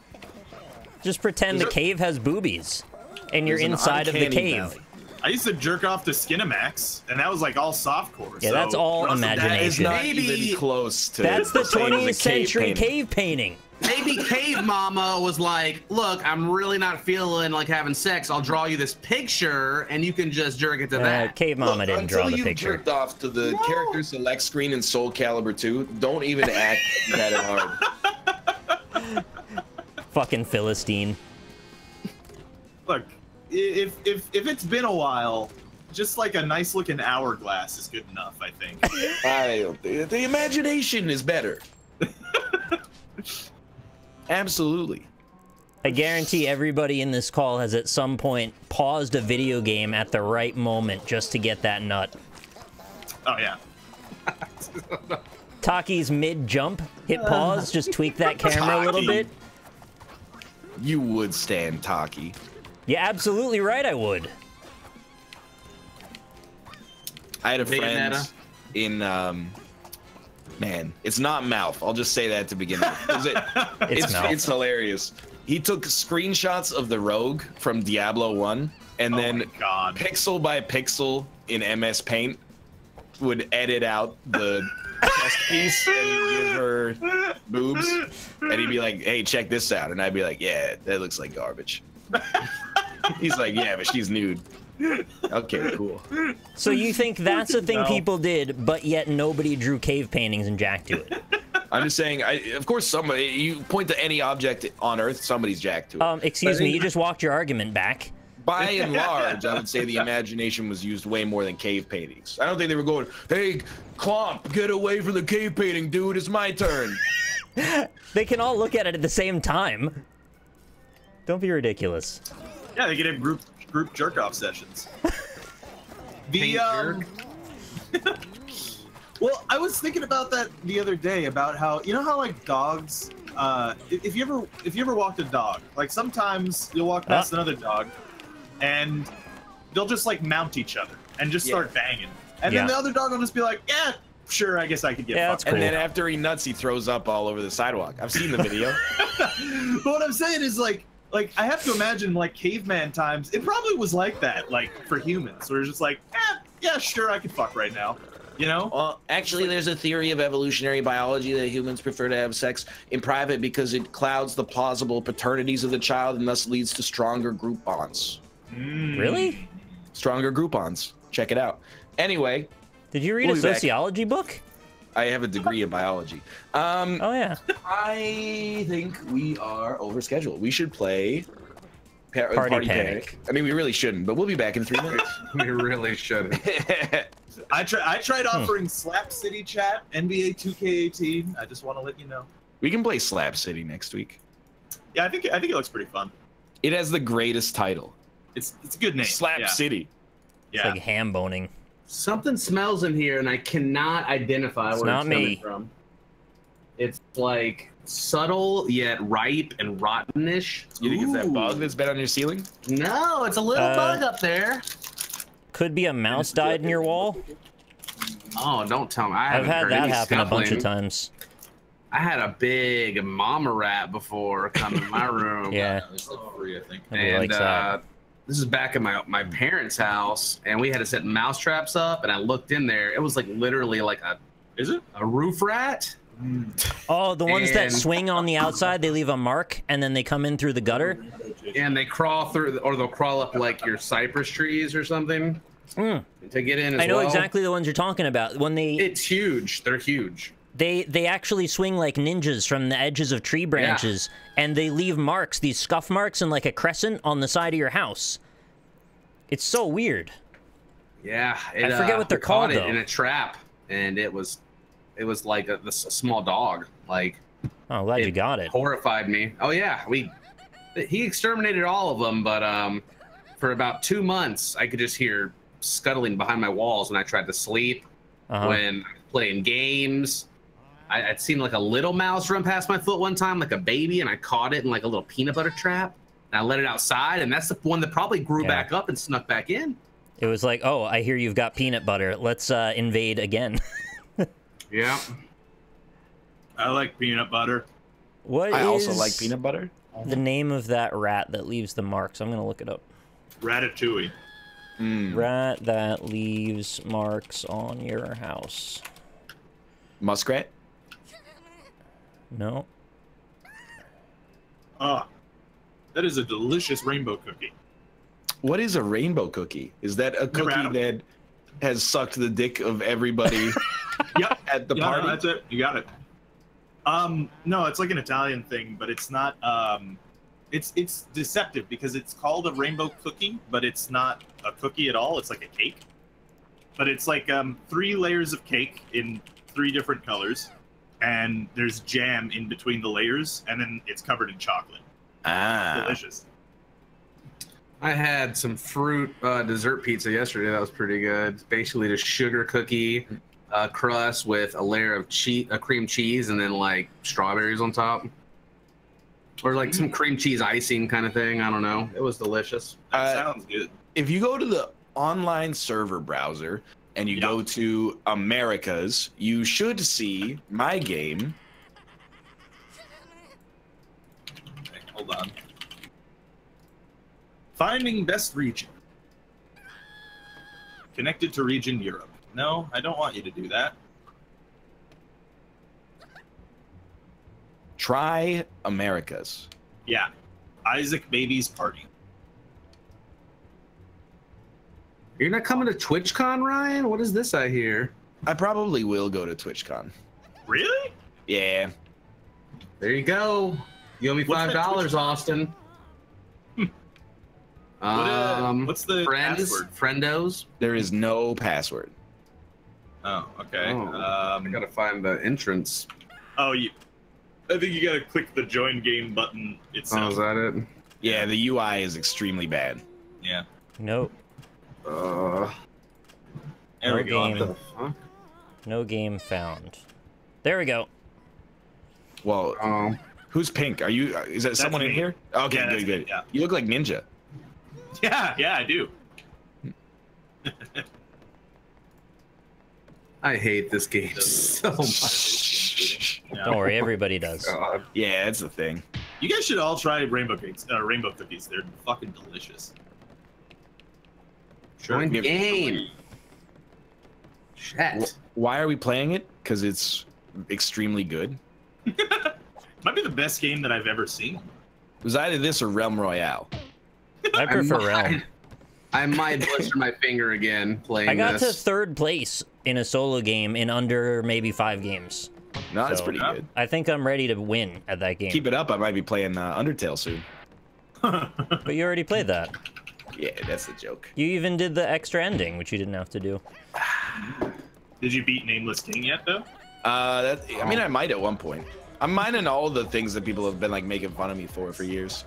Just pretend there's the a, cave has boobies, and you're inside of the cave. Valley. I used to jerk off to Skinamax, and that was like all softcore. Yeah, so that's all imagination. That is not Maybe, even close to. That's the twentieth century cave painting. Maybe Cave Mama was like, look, I'm really not feeling like having sex. I'll draw you this picture, and you can just jerk it to uh, that. Cave Mama look, didn't draw the picture. Until you jerked off to the no. character select screen in Soul Calibur two, don't even act that hard. Fucking Philistine. Look, if, if, if it's been a while, just like a nice-looking hourglass is good enough, I think. I, the, the imagination is better. Absolutely. I guarantee everybody in this call has at some point paused a video game at the right moment just to get that nut. Oh, yeah. Taki's mid-jump, hit pause, just tweak that camera Taki. a little bit. You would stand Taki. You're absolutely right, I would. I had a friend in... Um, Man, it's not Mouth. I'll just say that to begin with. It, it's, it's, it's hilarious. He took screenshots of the Rogue from Diablo one, and oh then God. pixel by pixel in M S Paint would edit out the chest piece and give her boobs. And he'd be like, hey, check this out. And I'd be like, yeah, that looks like garbage. He's like, yeah, but she's nude. Okay, cool. So you think that's a thing no. people did, but yet nobody drew cave paintings and jacked to it? I'm just saying, I, of course somebody, you point to any object on Earth, somebody's jacked to it. Um, excuse but me, you just walked your argument back. By and large, I would say the imagination was used way more than cave paintings. I don't think they were going, hey, Klomp, get away from the cave painting, dude, it's my turn. They can all look at it at the same time. Don't be ridiculous. Yeah, they get in group. Group jerk-off sessions. The, um... Well, I was thinking about that the other day, about how, you know how, like, dogs, uh, if you ever, if you ever walked a dog, like, sometimes you'll walk past huh? another dog, and they'll just, like, mount each other, and just yeah. start banging. And yeah. then the other dog will just be like, yeah, sure, I guess I could get yeah, fucked. Cool. And then after he nuts, he throws up all over the sidewalk. I've seen the video. But what I'm saying is, like, Like, I have to imagine, like, caveman times, it probably was like that, like, for humans. Where it's just like, eh, yeah, sure, I could fuck right now, you know? Well, actually, there's a theory of evolutionary biology that humans prefer to have sex in private because it clouds the plausible paternities of the child and thus leads to stronger group bonds. Mm. Really? Stronger group bonds. Check it out. Anyway. Did you read we'll a sociology back. book? I have a degree in biology. Um, oh, yeah. I think we are over scheduled. We should play Party, Party Panic. Panic. I mean, we really shouldn't, but we'll be back in three minutes. We really shouldn't. I, try, I tried offering hmm. Slap City chat, N B A two K eighteen. I just want to let you know. We can play Slap City next week. Yeah, I think I think it looks pretty fun. It has the greatest title. It's, it's a good name. Slap yeah. City. Yeah. It's like ham boning. Something smells in here, and I cannot identify it's where not it's coming me. from. It's like subtle yet ripe and rottenish. You think Ooh. it's that bug that's been on your ceiling? No, it's a little uh, bug up there. Could be a mouse died in your wall. Oh, don't tell me! I I've had that happen scuffling. a bunch of times. I had a big mama rat before come in my room. Yeah, uh, there's like three, I think. And, uh, this is back in my my parents' house, and we had to set mouse traps up. And I looked in there; it was like literally like a is it a roof rat? Oh, the ones and, that swing on the outside, they leave a mark, and then they come in through the gutter. And they crawl through, or they'll crawl up like your cypress trees or something mm. to get in. As I know well. exactly the ones you're talking about. When they it's huge; they're huge. They they actually swing like ninjas from the edges of tree branches, yeah. and they leave marks, these scuff marks, and like a crescent on the side of your house. It's so weird. Yeah, it, I forget uh, what they're called. It though. In a trap, and it was, it was like a, a small dog. Like, oh, glad you got it. Horrified me. Oh yeah, we he exterminated all of them, but um, for about two months, I could just hear scuttling behind my walls when I tried to sleep, uh-huh. when playing games. I, I'd seen like a little mouse run past my foot one time, like a baby, and I caught it in like a little peanut butter trap. And I let it outside, and that's the one that probably grew yeah. back up and snuck back in. It was like, oh, I hear you've got peanut butter. Let's uh, invade again. Yeah. I like peanut butter. What I is also like peanut butter. The name of that rat that leaves the marks? I'm going to look it up. Ratatouille. Mm. Rat that leaves marks on your house. Muskrat? No. Ah, that is a delicious rainbow cookie. What is a rainbow cookie? Is that a cookie that has sucked the dick of everybody yep. at the yeah, party? No, that's it. You got it. Um, no, it's like an Italian thing, but it's not. Um, it's it's deceptive because it's called a rainbow cookie, but it's not a cookie at all. It's like a cake, but it's like um, three layers of cake in three different colors, and there's jam in between the layers, and then it's covered in chocolate. Ah, delicious. I had some fruit uh, dessert pizza yesterday. That was pretty good. It's basically just sugar cookie uh, crust with a layer of cheese, uh, cream cheese, and then like strawberries on top, or like some cream cheese icing kind of thing. I don't know. It was delicious. That uh, sounds good. If you go to the online server browser and you yep. go to Americas, you should see my game. Okay, hold on. Finding best region. Connected to region Europe. No, I don't want you to do that. Try Americas. Yeah. Isaac Baby's party. You're not coming to TwitchCon, Ryan? What is this I hear? I probably will go to TwitchCon. Really? Yeah. There you go. You owe me five dollars, Austin. What, uh, um, what's the friends, password? Friendos? There is no password. Oh, okay. Oh, um, I gotta find the entrance. Oh, you. I think you gotta click the join game button itself. Oh, is that it? Yeah, the U I is extremely bad. Yeah. Nope. Uh. There no we go. Game. The, huh? No game found. There we go. Well, um, who's pink? Are you? Is that that's someone me. in here? Okay, yeah, good, good. Me, yeah. You look like Ninja. Yeah, yeah, I do. I hate this game so much. Yeah. Don't worry, everybody does. God. Yeah, that's the thing. You guys should all try rainbow cakes, uh, rainbow cookies. They're fucking delicious. Sure. One game. Shit. Why are we playing it? Because it's extremely good. Might be the best game that I've ever seen. It was either this or Realm Royale. I prefer I might, Realm. I might blister my finger again playing I got this. to third place in a solo game in under maybe five games. No, so that's pretty good. I think I'm ready to win at that game. Keep it up. I might be playing uh, Undertale soon. But you already played that. Yeah, that's a joke. You even did the extra ending, which you didn't have to do. Did you beat Nameless King yet, though? Uh, that, I mean, I might at one point. I'm mining all the things that people have been like making fun of me for for years.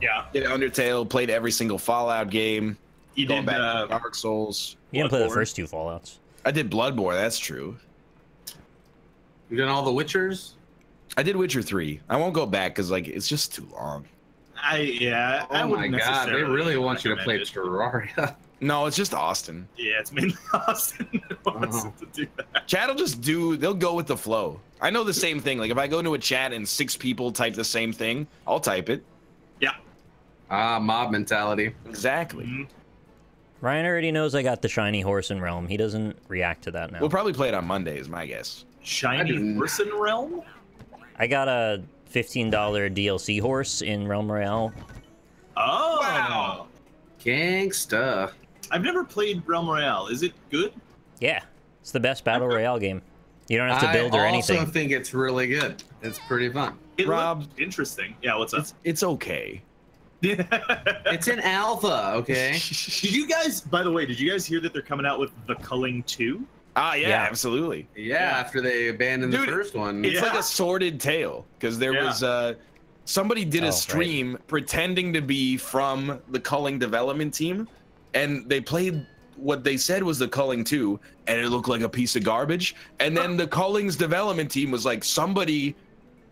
Yeah. Did Undertale, played every single Fallout game. You did back uh, Dark Souls. You didn't play the first two Fallouts. I did Bloodborne, that's true. You done all the Witchers? I did Witcher three. I won't go back because like it's just too long. I yeah. Oh I my god, they really want you to play it. Terraria. No, it's just Austin. Yeah, it's mainly Austin that wants oh. to do that. Chat'll just do, they'll go with the flow. I know the same thing. Like if I go into a chat and six people type the same thing, I'll type it. Yeah. Ah, mob mentality. Exactly. Mm-hmm. Ryan already knows I got the shiny horse in Realm. He doesn't react to that now. We'll probably play it on Monday, is my guess. Shiny horse in Realm? I got a fifteen dollar D L C horse in Realm Royale. Oh! Wow. Gangsta. I've never played Realm Royale. Is it good? Yeah. It's the best Battle Royale game. You don't have to build I or anything. I also think it's really good. It's pretty fun. It Rob, interesting. Yeah, what's up? It's, it's okay. It's an alpha, okay? Did you guys, by the way, did you guys hear that they're coming out with The Culling two? Ah, yeah, yeah. absolutely. Yeah, yeah, after they abandoned Dude, the first one. It's yeah. like a sordid tale, because there yeah. was, uh, somebody did oh, a stream right. pretending to be from the Culling development team, and they played what they said was The Culling two, and it looked like a piece of garbage, and then the Culling's development team was like, somebody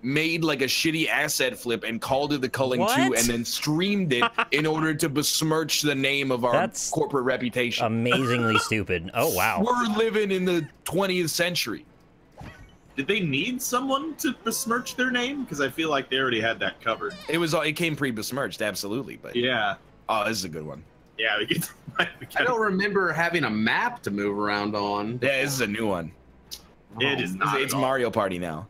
made like a shitty asset flip and called it The Culling two and then streamed it in order to besmirch the name of our That's corporate reputation. Amazingly stupid. Oh, wow. We're living in the twentieth century. Did they need someone to besmirch their name? Because I feel like they already had that covered. It was all, it came pre-besmirched, absolutely. But yeah. Oh, this is a good one. Yeah, we get. We I don't remember having a map to move around on. Yeah, this is a new one. Oh, it is not. It's Mario Party now.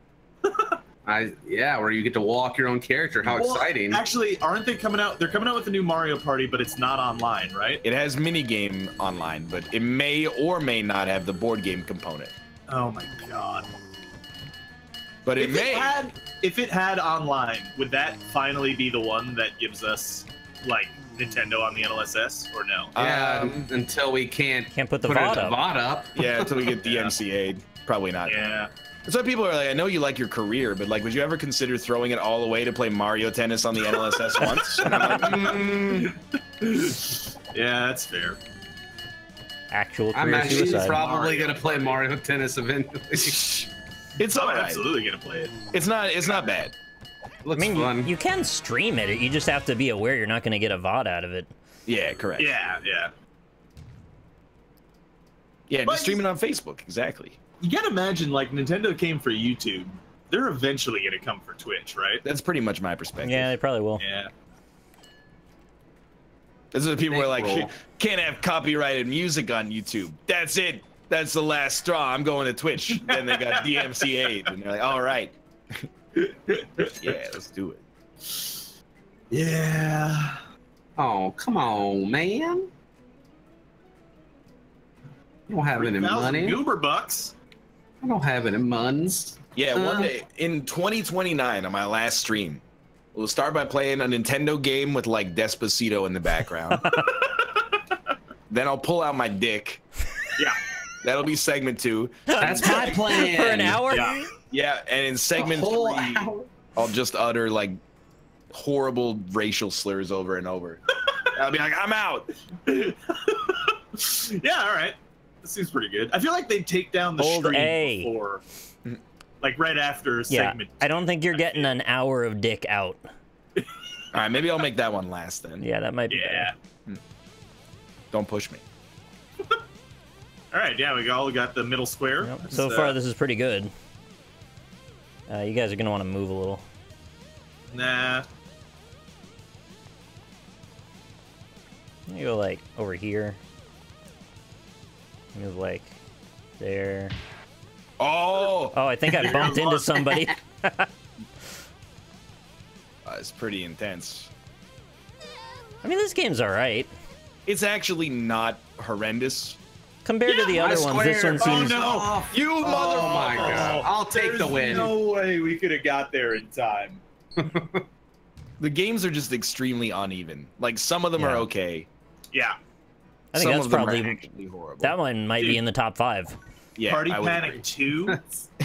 I yeah, where you get to walk your own character. How well, exciting! Actually, aren't they coming out? They're coming out with a new Mario Party, but it's not online, right? It has minigame online, but it may or may not have the board game component. Oh my god! But it if may. It had, if it had online, would that finally be the one that gives us like Nintendo on the N L S S or no? Yeah, um, until we can't can't put the V O D up. up. Yeah, until we get the yeah. M C A'd. Probably not. Yeah. So people are like, I know you like your career, but like, would you ever consider throwing it all away to play Mario Tennis on the N L S S once? And I'm like, mm. Yeah, that's fair. Actual career I'm actually suicide. probably gonna play Mario Tennis eventually. It's all right. I'm absolutely gonna play it. It's not. It's not bad. It looks I mean, fun. You, you can stream it. You just have to be aware you're not gonna get a V O D out of it. Yeah. Correct. Yeah. Yeah. Yeah. But just stream it on Facebook. Exactly. You gotta imagine, like, Nintendo came for YouTube. They're eventually gonna come for Twitch, right? That's pretty much my perspective. Yeah, they probably will. Yeah. This is the people who are like, can't have copyrighted music on YouTube. That's it. That's the last straw. I'm going to Twitch. Then they got D M C A'd, and they're like, all right. Yeah, let's do it. Yeah. Oh, come on, man. You don't have any money. Goober bucks. I don't have any muns. Yeah, um, one day in twenty twenty-nine on my last stream, we'll start by playing a Nintendo game with like Despacito in the background. Then I'll pull out my dick. Yeah. That'll be segment two. That's my plan. For an hour? Yeah, yeah, and in segment three, hour. I'll just utter like horrible racial slurs over and over. I'll be like, I'm out. Yeah, all right. This seems pretty good. I feel like they take down the Old stream a. before, like right after yeah, segment. I don't think you're getting an hour of dick out. All right, maybe I'll make that one last then. Yeah, that might be. Yeah. Better. Don't push me. All right, yeah, we all got the middle square. Yep. So, so far, this is pretty good. Uh, you guys are gonna want to move a little. Nah. You go like over here. Move like there. Oh! Oh, I think I bumped into somebody. uh, it's pretty intense. I mean, this game's alright. It's actually not horrendous. Compared yeah, to the other square. ones, this one seems... Oh, no! Off. You mother... Oh, my God. I'll take There's the win. There's no way we could have got there in time. The games are just extremely uneven. Like, some of them yeah. are okay. Yeah. I think Some that's probably horrible. That one might Dude, be in the top five. Yeah, Party I Panic two,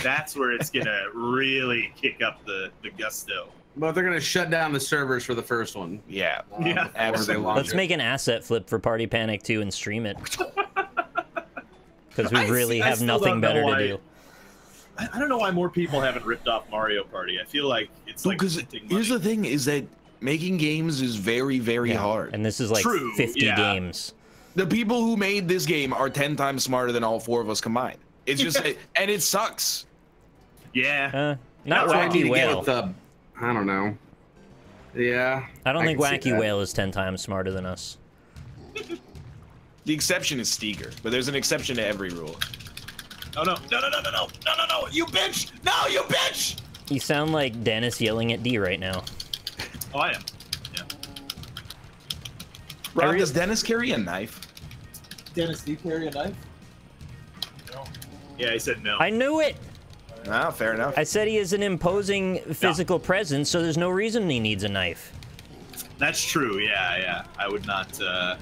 that's where it's gonna really kick up the the gusto. But they're gonna shut down the servers for the first one. Yeah. Um, yeah. They Let's it. make an asset flip for Party Panic two and stream it. Because we really I, have I nothing better why, to do. I, I don't know why more people haven't ripped off Mario Party. I feel like it's like because here's the thing is that making games is very very yeah. hard. And this is like True, fifty yeah. games. The people who made this game are ten times smarter than all four of us combined. It's just, and it sucks. Yeah. Uh, not That's Wacky Whale. The, I don't know. Yeah. I don't I think Wacky Whale is ten times smarter than us. The exception is Steger, but there's an exception to every rule. Oh no! No! No! No! No! No! No! No! You bitch! No! You bitch! You sound like Dennis yelling at D right now. Oh, I am. Rob, does Dennis carry a knife? Dennis, do you carry a knife? No. Yeah, he said no. I knew it! Ah, fair enough. I said he is an imposing physical no. presence, so there's no reason he needs a knife. That's true, yeah, yeah. I would not, uh...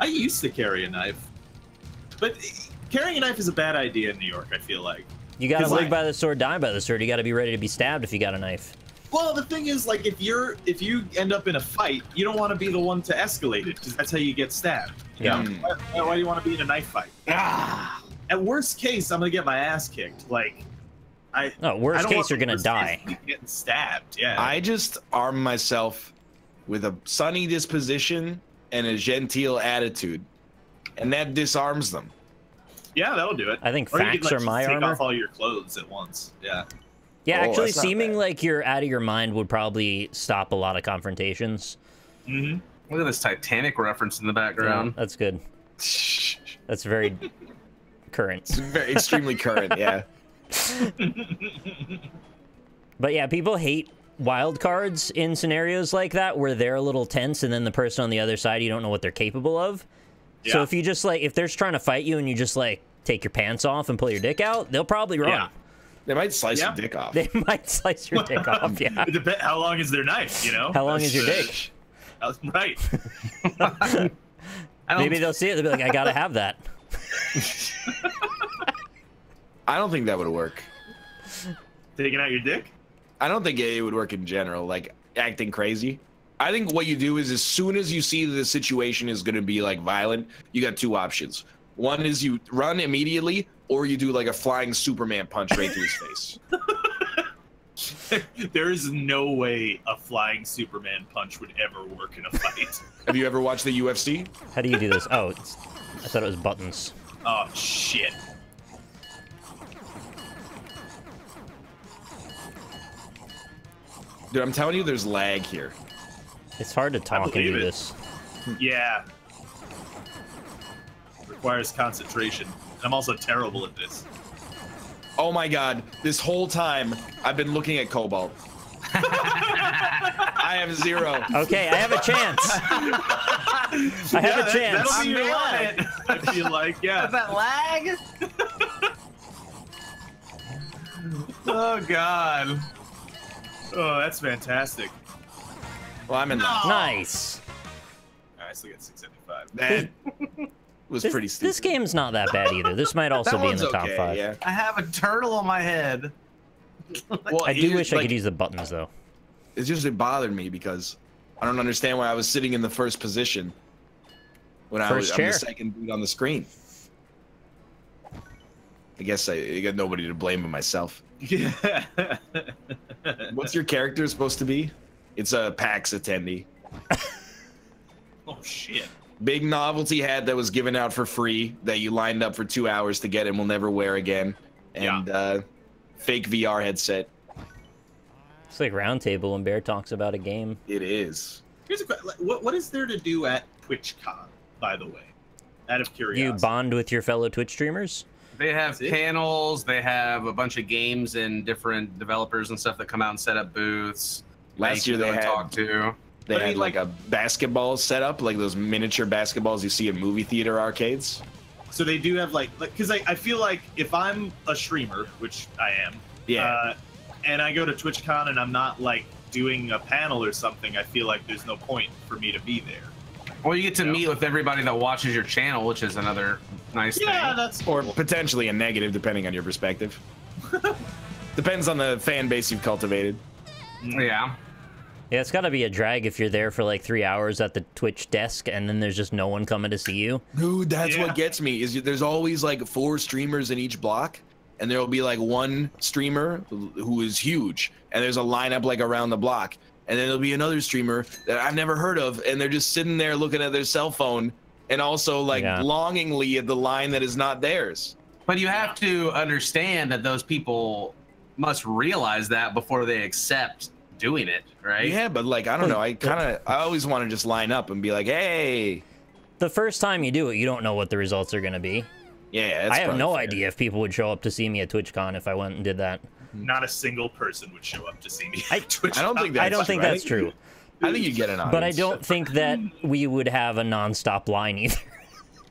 I used to carry a knife. But carrying a knife is a bad idea in New York, I feel like. You gotta live like... by the sword, die by the sword. You gotta be ready to be stabbed if you got a knife. Well, the thing is, like, if you're if you end up in a fight, you don't want to be the one to escalate it because that's how you get stabbed. You yeah. know? Why, why do you want to be in a knife fight? Ah. At worst case, I'm gonna get my ass kicked. Like, I. No, worst I don't case, you're gonna die. Getting stabbed. Yeah. I just arm myself with a sunny disposition and a genteel attitude, and that disarms them. Yeah, that'll do it. I think or facts you could, like, are my take armor. Take off all your clothes at once. Yeah. Yeah, oh, actually, seeming like you're out of your mind would probably stop a lot of confrontations. Mm-hmm. Look at this Titanic reference in the background. Yeah, that's good. That's very current. It's very extremely current, yeah. But yeah, people hate wild cards in scenarios like that where they're a little tense and then the person on the other side, you don't know what they're capable of. Yeah. So if you just like, if they're trying to fight you and you just like take your pants off and pull your dick out, they'll probably run. Yeah. They might slice yeah. your dick off. They might slice your dick off, yeah. It depends how long is their knife, you know? How long is your dick? That's right. Maybe they'll see it, they'll be like, I gotta have that. I don't think that would work. Taking out your dick? I don't think it would work in general, like acting crazy. I think what you do is as soon as you see the situation is going to be like violent, you got two options. One is you run immediately, or you do like a flying Superman punch right through his face. There is no way a flying Superman punch would ever work in a fight. Have you ever watched the U F C? How do you do this? Oh, it's, I thought it was buttons. Oh, shit. Dude, I'm telling you, there's lag here. It's hard to talk and do this. Yeah. It requires concentration. I'm also terrible at this. Oh my god, this whole time, I've been looking at Cobalt. I have zero. Okay, I have a chance. I have yeah, a chance. That'll be your lag. I feel like, yeah. Is that lag? Oh god. Oh, that's fantastic. Well, I'm in no. that. Nice. All right, so we got six seventy-five. That was this, pretty stupid. This game's not that bad either. This might also be in the top okay, five. Yeah. I have a turtle on my head. Well, I do wish like, I could use the buttons, though. It just it bothered me because I don't understand why I was sitting in the first position when first I was chair. I'm the second dude on the screen. I guess I, I got nobody to blame but myself. Yeah. What's your character supposed to be? It's a PAX attendee. Oh, shit. Big novelty hat that was given out for free that you lined up for two hours to get and will never wear again. And yeah. uh, fake V R headset. It's like Roundtable when Bear talks about a game. It is. Here's a question. What, what is there to do at TwitchCon, by the way? Out of curiosity. You bond with your fellow Twitch streamers? They have panels. They have a bunch of games and different developers and stuff that come out and set up booths. Last year they had talked to. They had like a basketball setup, like those miniature basketballs you see in movie theater arcades. So they do have like, because like, I, I feel like if I'm a streamer, which I am, yeah, uh, and I go to TwitchCon and I'm not like doing a panel or something, I feel like there's no point for me to be there. Well, you get to yeah. meet with everybody that watches your channel, which is another nice yeah, thing. Yeah, that's or cool. potentially a negative, depending on your perspective. Depends on the fan base you've cultivated. Yeah. Yeah, it's got to be a drag if you're there for like three hours at the Twitch desk, and then there's just no one coming to see you. Dude, that's yeah. what gets me. Is there's always like four streamers in each block, and there'll be like one streamer who is huge, and there's a lineup like around the block. And then there'll be another streamer that I've never heard of, and they're just sitting there looking at their cell phone and also like yeah. longingly at the line that is not theirs. But you have to understand that those people must realize that before they accept doing it, right? Yeah, but like, I don't know. I kind of, I always want to just line up and be like, hey. The first time you do it, you don't know what the results are going to be. Yeah, that's I have no fair. idea if people would show up to see me at TwitchCon if I went and did that. Not a single person would show up to see me. I, I don't think that's, I don't think true. that's true. I think you get an audience. But I don't think that we would have a nonstop line either.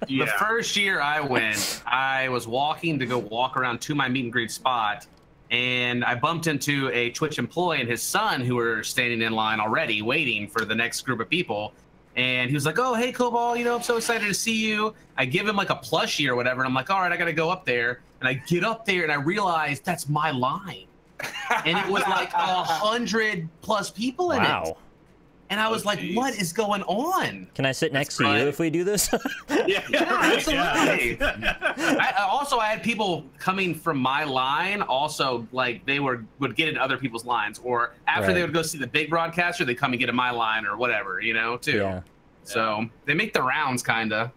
Yeah. The first year I went, I was walking to go walk around to my meet and greet spot, and I bumped into a Twitch employee and his son who were standing in line already waiting for the next group of people. And he was like, oh, hey, Cobalt, you know, I'm so excited to see you. I give him like a plushie or whatever, and I'm like, all right, I got to go up there. And I get up there, and I realize that's my line. And it was like a hundred plus people in wow. it. And I was oh, like, geez. what is going on? Can I sit that's next fun. to you if we do this? yeah, yeah, right, absolutely. Yeah. I, also, I had people coming from my line. Also, like, they were would get in other people's lines. Or after right. they would go see the big broadcaster, they'd come and get in my line or whatever, you know, too. Yeah. So yeah. they make the rounds, kind of.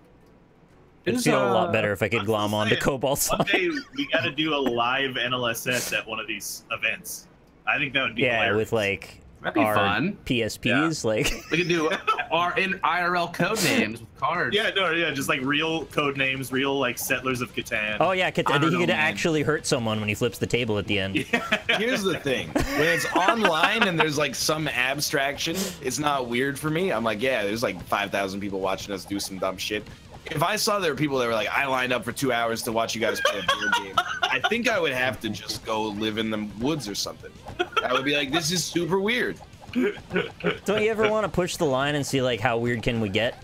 It'd feel uh, a lot better if I could glom on to Cobalt's line. One day, we got to do a live N L S S at one of these events. I think that would be Yeah, hilarious. with, like... That'd be our fun. P S Ps, yeah. Like we could do our in I R L code names with cards. Yeah, no, yeah, just like real code names, real like Settlers of Catan. Oh yeah, Catan. He could actually hurt someone when he flips the table at the end. Yeah. Here's the thing: when it's online and there's like some abstraction, it's not weird for me. I'm like, yeah, there's like five thousand people watching us do some dumb shit. If I saw there were people that were like, I lined up for two hours to watch you guys play a board game, I think I would have to just go live in the woods or something. I would be like, this is super weird. Don't you ever want to push the line and see like how weird can we get?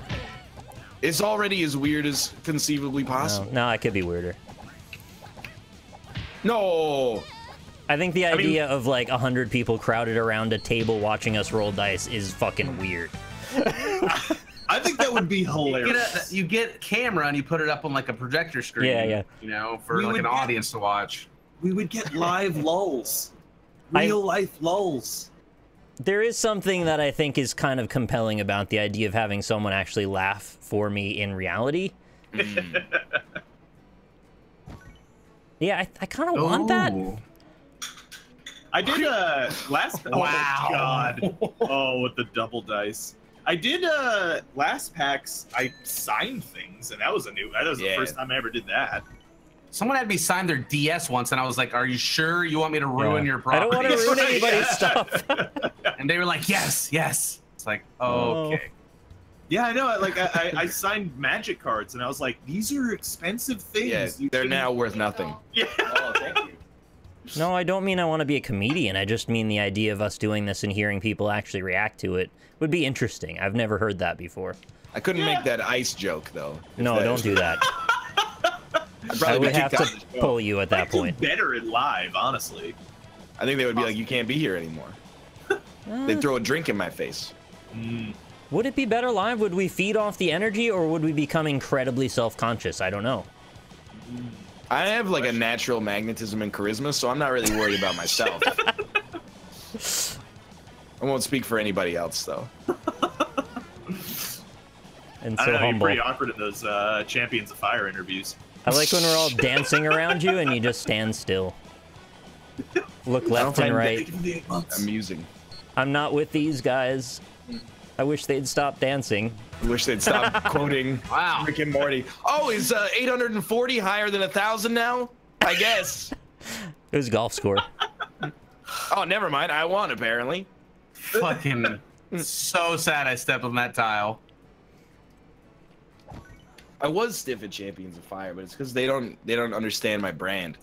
It's already as weird as conceivably possible. No, no, it could be weirder. No. I think the idea I mean, of like a hundred people crowded around a table watching us roll dice is fucking weird. I think that would be hilarious. You get, a, you get a camera and you put it up on like a projector screen. Yeah, yeah. You know, for we like an get, audience to watch. We would get live lulls. Real I, life lulls. There is something that I think is kind of compelling about the idea of having someone actually laugh for me in reality. Mm. Yeah, I, I kind of want that. I did uh, last. Wow. Oh my God. Oh, with the double dice. I did uh, last packs. I signed things, and that was a new. That was yeah. the first time I ever did that. Someone had me sign their D S once, and I was like, "Are you sure you want me to ruin yeah. your property?" I don't want to ruin anybody's stuff. And they were like, "Yes, yes." It's like, oh, "Okay." Yeah, I know. I, like, I, I signed Magic cards, and I was like, "These are expensive things. Yeah, you they're now worth nothing." Yeah. Oh, thank you. No, I don't mean I want to be a comedian. I just mean the idea of us doing this and hearing people actually react to it would be interesting. I've never heard that before. I couldn't yeah. make that ice joke, though. No, that... don't do that. I would have to pull you at that point. Better at live, honestly. I think they would be like, you can't be here anymore. They'd throw a drink in my face. Mm. Would it be better live? Would we feed off the energy, or would we become incredibly self-conscious? I don't know. Mm. I have like a natural magnetism and charisma, so I'm not really worried about myself. I won't speak for anybody else, though. And so I know, humble. You're pretty awkward at those uh, Champions of Fire interviews. I like when we're all dancing around you and you just stand still. Look left and right. Amusing. I'm not with these guys. I wish they'd stop dancing. I wish they'd stop quoting wow. Rick and Morty. Oh, is uh, eight hundred forty higher than one thousand now? I guess. It was a golf score. Oh, never mind. I won, apparently. Fucking so sad I stepped on that tile. I was stiff at Champions of Fire, but it's because they don't, they don't understand my brand.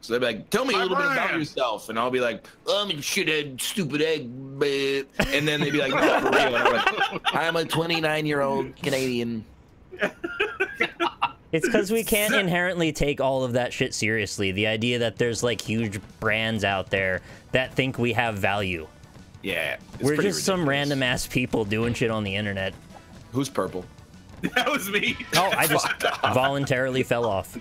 So they'd be like, tell me my a little brand. bit about yourself. And I'll be like, I'm a shithead, stupid egg. Bleh. And then they'd be like, no, for real. And I'm like, I'm a twenty-nine-year-old Canadian. It's because we can't inherently take all of that shit seriously. The idea that there's like huge brands out there that think we have value. Yeah. We're just ridiculous. Some random ass people doing shit on the internet. Who's purple? That was me. Oh, I just voluntarily fell off.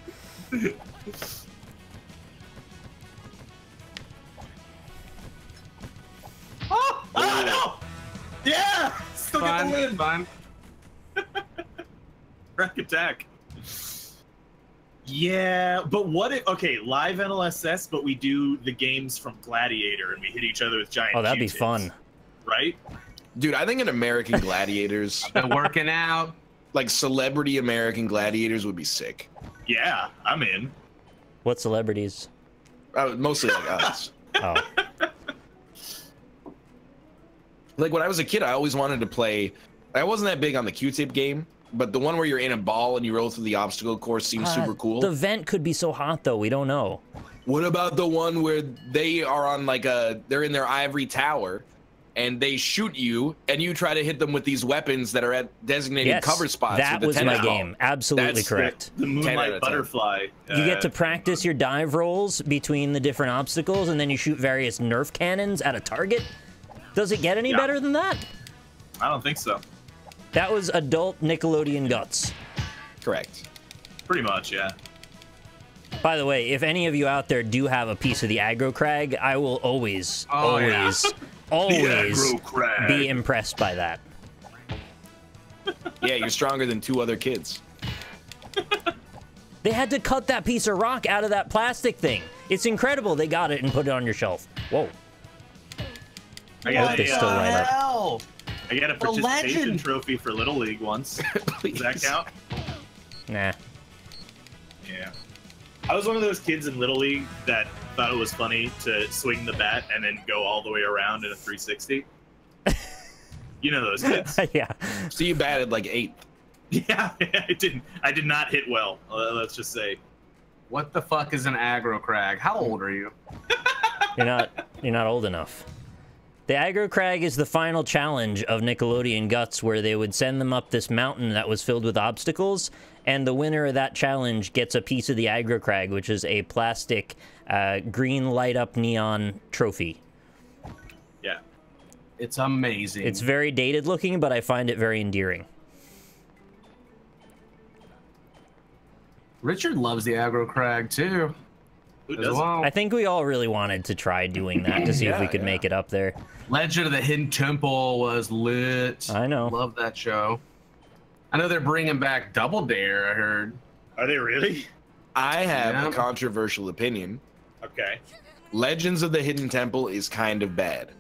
Oh, oh no! Yeah! Still fine, get the win! Fine. Rack attack. Yeah, but what if, okay, live N L S S, but we do the games from Gladiator and we hit each other with giant Oh, that'd be fun. Right? Dude, I think an American Gladiators. I've been working out. Like celebrity American Gladiators would be sick. Yeah, I'm in. What celebrities? Uh, mostly like us. Oh. Like when I was a kid, I always wanted to play. I wasn't that big on the Q-tip game, but the one where you're in a ball and you roll through the obstacle course seems uh, super cool. The vent could be so hot though. We don't know. What about the one where they are on like a, they're in their ivory tower and they shoot you and you try to hit them with these weapons that are at designated yes, cover spots. That was my game. Ball. Absolutely That's correct. The, the Moonlight Butterfly. Uh, you get to practice your dive rolls between the different obstacles and then you shoot various Nerf cannons at a target. Does it get any yeah. better than that? I don't think so. That was adult Nickelodeon guts. Correct. Pretty much, yeah. By the way, if any of you out there do have a piece of the aggro crag, I will always, oh, always, yeah. always be impressed by that. Yeah, you're stronger than two other kids. They had to cut that piece of rock out of that plastic thing. It's incredible they got it and put it on your shelf. Whoa. I got what a, the uh, hell? I got a participation a trophy for Little League once. Does that count? Nah. Yeah. I was one of those kids in Little League that thought it was funny to swing the bat and then go all the way around in a three sixty. You know those kids. Yeah. So you batted like eighth. Yeah, I didn't. I did not hit well. Uh, let's just say. What the fuck is an aggro crag? How old are you? You're not. You're not old enough. The aggro crag is the final challenge of Nickelodeon Guts, where they would send them up this mountain that was filled with obstacles, and the winner of that challenge gets a piece of the aggro crag, which is a plastic, uh, green light-up neon trophy. Yeah, it's amazing. It's very dated-looking, but I find it very endearing. Richard loves the aggro crag too. Who doesn't? Well. I think we all really wanted to try doing that to see yeah, if we could yeah. make it up there. Legend of the Hidden Temple was lit. I know. Love that show. I know they're bringing back Double Dare, I heard. Are they really? I have yeah. a controversial opinion. Okay. Legends of the Hidden Temple is kind of bad.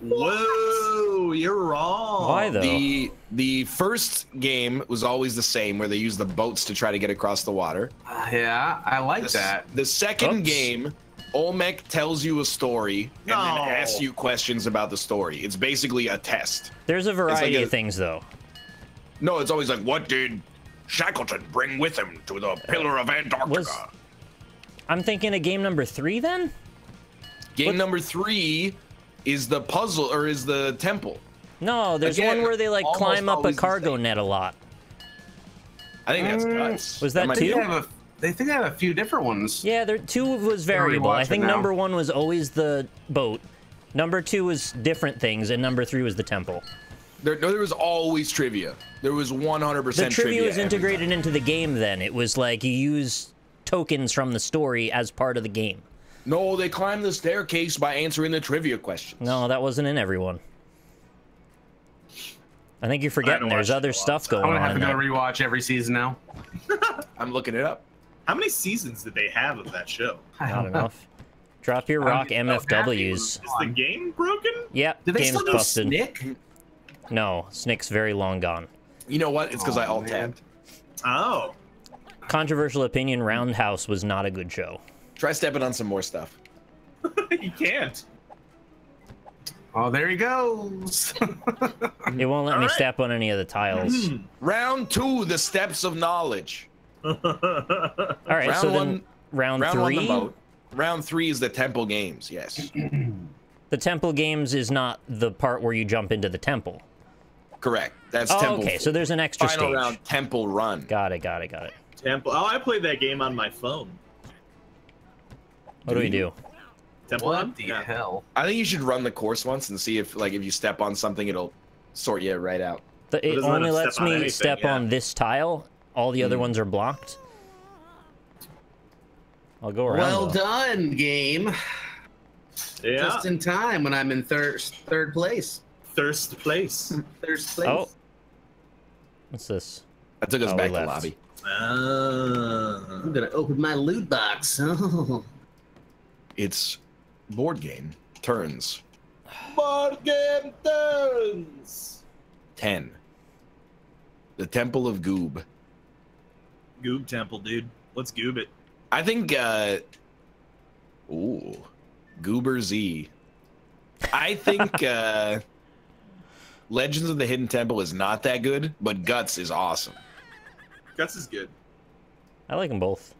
What? Whoa, you're wrong. Why though? The the first game was always the same, where they used the boats to try to get across the water. Uh, yeah, I like the, that. The second Oops. game, Olmec tells you a story no. and then asks you questions about the story. It's basically a test. There's a variety like a, of things though. No, it's always like, what did Shackleton bring with him to the Pillar of Antarctica? Was, I'm thinking of game number three then? Game what? number three is the puzzle, or is the temple. No, there's Again, one where they like climb up a cargo net a lot. I think that's Guts. Was that, that two? They have a, they think they have a few different ones. Yeah, there, two was variable. I think number one was always the boat. Number two was different things, and number three was the temple. There, there was always trivia. There was one hundred percent trivia. The trivia was integrated into the game then. It was like you use tokens from the story as part of the game. No, they climbed the staircase by answering the trivia questions. No, that wasn't in everyone. I think you're forgetting there's other stuff going on. I'm going to have to go rewatch every season now. I'm looking it up. How many seasons did they have of that show? Not enough. Drop Your Rock M F Ws. Is the game broken? Yep, game's busted. Did they still do Snick? No, Snick's very long gone. You know what? It's because I alt-tabbed. Oh. Controversial opinion, Roundhouse was not a good show. Try stepping on some more stuff. You can't. Oh, there he goes. It won't let All me right. step on any of the tiles. Mm. Round two, the steps of knowledge. All right, round so one, then round, round three? One the boat. Round three is the temple games, yes. The temple games is not the part where you jump into the temple. Correct. That's oh, temple. Okay, four. So there's an extra Final stage. Round, temple run. Got it, got it, got it. Temple. Oh, I played that game on my phone. What do we do? Temple what run? the yeah. hell? I think you should run the course once and see if, like, if you step on something, it'll sort you right out. The, it, it only lets me step on, anything, step yeah. on this tile. All the other mm. ones are blocked. I'll go around. Well though. done, game. Yeah. Just in time when I'm in third third place. Thirst place. Thirst place. Oh. What's this? That took us oh, back to the lobby. Uh, I'm gonna open my loot box. Oh. It's board game turns. Board game turns. Ten. The Temple of Goob. Goob Temple, dude. Let's goob it. I think. Uh, ooh, Goober Z. I think uh, Legends of the Hidden Temple is not that good, but Guts is awesome. Guts is good. I like them both.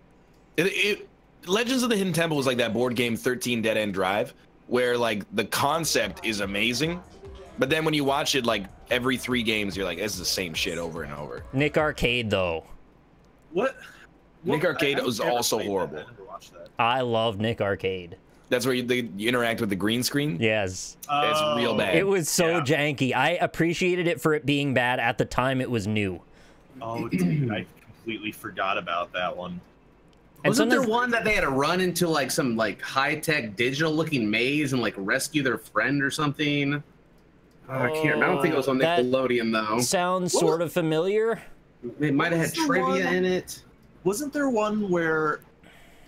It. it Legends of the Hidden Temple was like that board game thirteen Dead End Drive, where like the concept is amazing, but then when you watch it like every three games, you're like, this is the same shit over and over. Nick Arcade though. What? Nick what? Arcade was also horrible. That. I never watched that. I love Nick Arcade. That's where you, they, you interact with the green screen? Yes. Oh. It's real bad. It was so yeah. janky. I appreciated it for it being bad. At the time, it was new. Oh, dude, I completely forgot about that one. And Wasn't there one that they had to run into like some like high-tech digital-looking maze and like rescue their friend or something? Oh, I can't remember. I don't think it was on Nickelodeon though. Sounds what sort was, of familiar. It might have had trivia one, in it. Wasn't there one where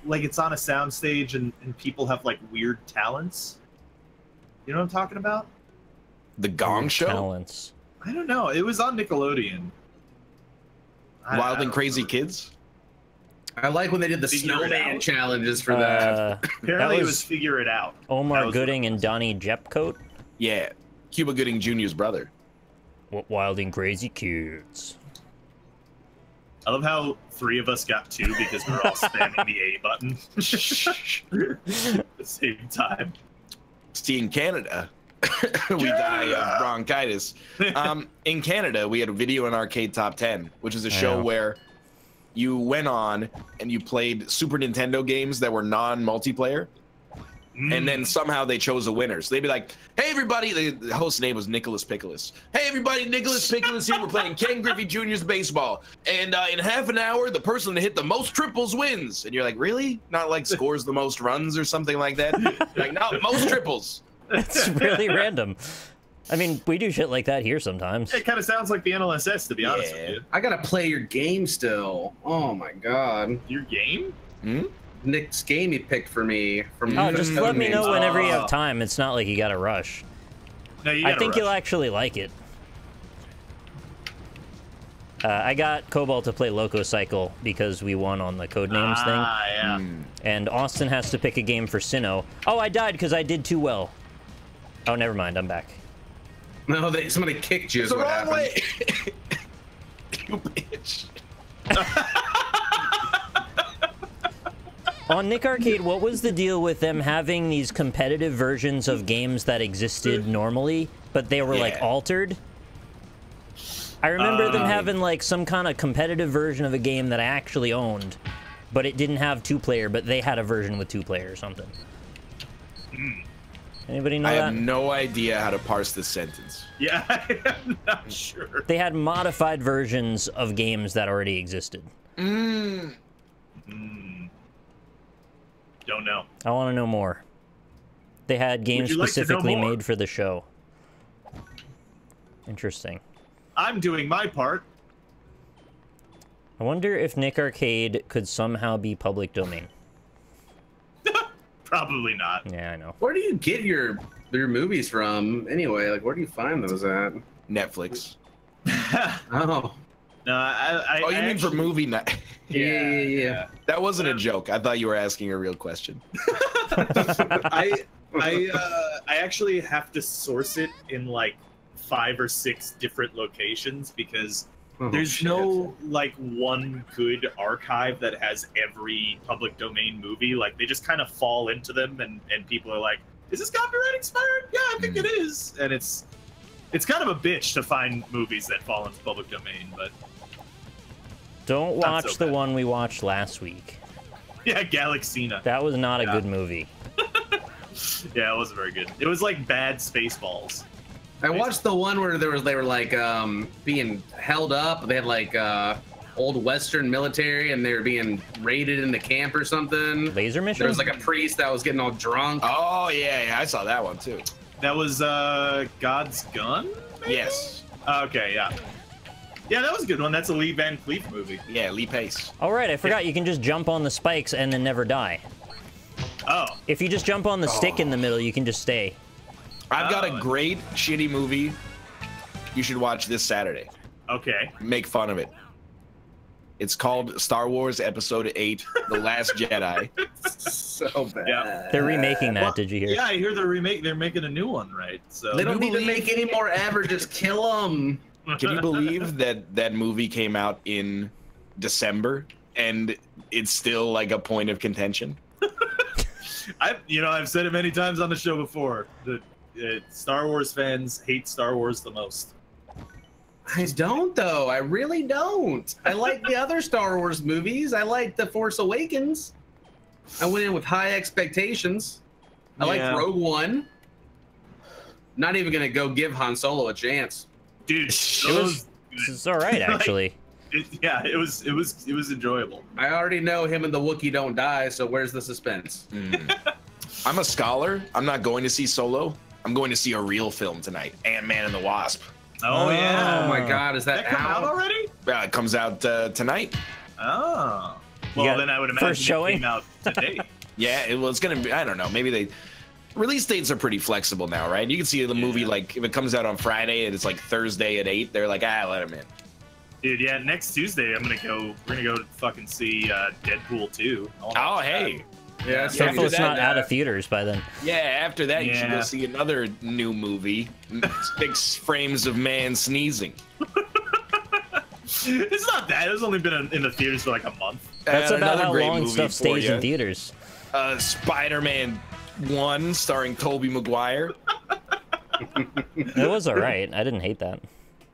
like it's on a soundstage and, and people have like weird talents? You know what I'm talking about? The Gong Show? Talents. I don't know. It was on Nickelodeon. I Wild and Crazy know. Kids? I like when they did the snowman challenges for that. Uh, Apparently that was, it was Figure It Out. Omar Gooding and Donnie Jepcoat? Yeah. Cuba Gooding Junior's brother. What Wild and Crazy Kids. I love how three of us got two because we're all spamming the A button at the same time. See, in Canada, we yeah. die of bronchitis. Um, in Canada, we had a video and arcade top ten, which is a show where you went on and you played Super Nintendo games that were non-multiplayer. And then somehow they chose a winner. So they'd be like, hey, everybody. The host's name was Nicholas Picolis. Hey, everybody, Nicholas Picolis here. We're playing Ken Griffey Junior's baseball. And uh, in half an hour, the person to hit the most triples wins. And you're like, really? Not like scores the most runs or something like that? Like, no, most triples. It's really random. I mean, we do shit like that here sometimes. It kind of sounds like the N L S S, to be yeah. honest with you. I got to play your game still. Oh, my God. Your game? Hmm? Nick's game he picked for me. From oh, just let me know whenever you have time. It's not like you gotta rush. No, you gotta I think rush. You'll actually like it. Uh, I got Cobalt to play Loco Cycle because we won on the Codenames ah, thing. Yeah. And Austin has to pick a game for Sinnoh. Oh, I died because I did too well. Oh, never mind. I'm back. No, they, somebody kicked you. It's is what happened. Way. You bitch. On Nick Arcade, what was the deal with them having these competitive versions of games that existed normally, but they were, yeah. like, altered? I remember um, them having, like, some kind of competitive version of a game that I actually owned, but it didn't have two-player, but they had a version with two-player or something. Anybody know I that? I have no idea how to parse this sentence. Yeah, I'm not sure. They had modified versions of games that already existed. Mmm. Mmm. Don't know. I want to know more. They had games specifically like made for the show. Interesting. I'm doing my part. I wonder if Nick Arcade could somehow be public domain. Probably not. Yeah, I know. Where do you get your your movies from anyway? Like, where do you find those at? Netflix. Oh. No, I, I, oh, you I mean actually... for movie night? Yeah, yeah, yeah, yeah. That wasn't a joke. I thought you were asking a real question. I, I, uh, I actually have to source it in like five or six different locations because oh, there's shit. no like one good archive that has every public domain movie. Like they just kind of fall into them, and and people are like, "Is this copyright expired?" Yeah, I think mm. it is, and it's it's kind of a bitch to find movies that fall into public domain, but. Don't watch so the bad. one we watched last week. Yeah, Galaxina. That was not yeah. a good movie. Yeah, it wasn't very good. It was like bad Spaceballs. I watched the one where there was they were like um, being held up. They had like uh, old Western military, and they were being raided in the camp or something. Laser Mission. There was like a priest that was getting all drunk. Oh yeah, yeah, I saw that one too. That was uh, God's Gun. Maybe? Yes. Okay, yeah. Yeah, that was a good one. That's a Lee Van Cleef movie. Yeah, Lee Pace. All right, I forgot you can just jump on the spikes and then never die. Oh. If you just jump on the oh. stick in the middle, you can just stay. I've oh. got a great shitty movie you should watch this Saturday. Okay. Make fun of it. It's called Star Wars Episode eight, The Last Jedi. So bad. Yep. They're remaking that, well, did you hear? Yeah, I hear they're remake. They're making a new one, right? So They don't need to make any more ever. Just kill them. Can you believe that that movie came out in December and it's still like a point of contention? I, you know, I've said it many times on the show before. The uh, Star Wars fans hate Star Wars the most. I don't though. I really don't. I like the other Star Wars movies. I like The Force Awakens. I went in with high expectations. I yeah. like Rogue One. Not even gonna go give Han Solo a chance. Dude, it was, it was all right actually. Like, it, yeah, it was it was it was enjoyable. I already know him and the Wookiee don't die, so where's the suspense? Mm. I'm a scholar. I'm not going to see Solo. I'm going to see a real film tonight, Ant-Man and the Wasp. Oh, oh yeah! Oh my God, is that, that come out? out already? Yeah, it comes out uh, tonight. Oh. Well, yeah, then I would imagine first showing? It came out today. Yeah, it, well, it's gonna be. I don't know. Maybe they. release dates are pretty flexible now, right? You can see the movie, yeah. like, if it comes out on Friday and it's like Thursday at eight, they're like, ah, let him in. Dude, yeah, next Tuesday I'm gonna go. We're gonna go to fucking see uh, Deadpool two. Oh, oh hey. That. Yeah. So careful, it's not uh, out of theaters by then. Yeah, after that yeah. you should go see another new movie. Six frames of man sneezing. It's not that. It's only been in, in the theaters for like a month. That's uh, about how long stuff stays you. in theaters. Uh, Spider-Man one starring Tobey Maguire. It was alright. I didn't hate that.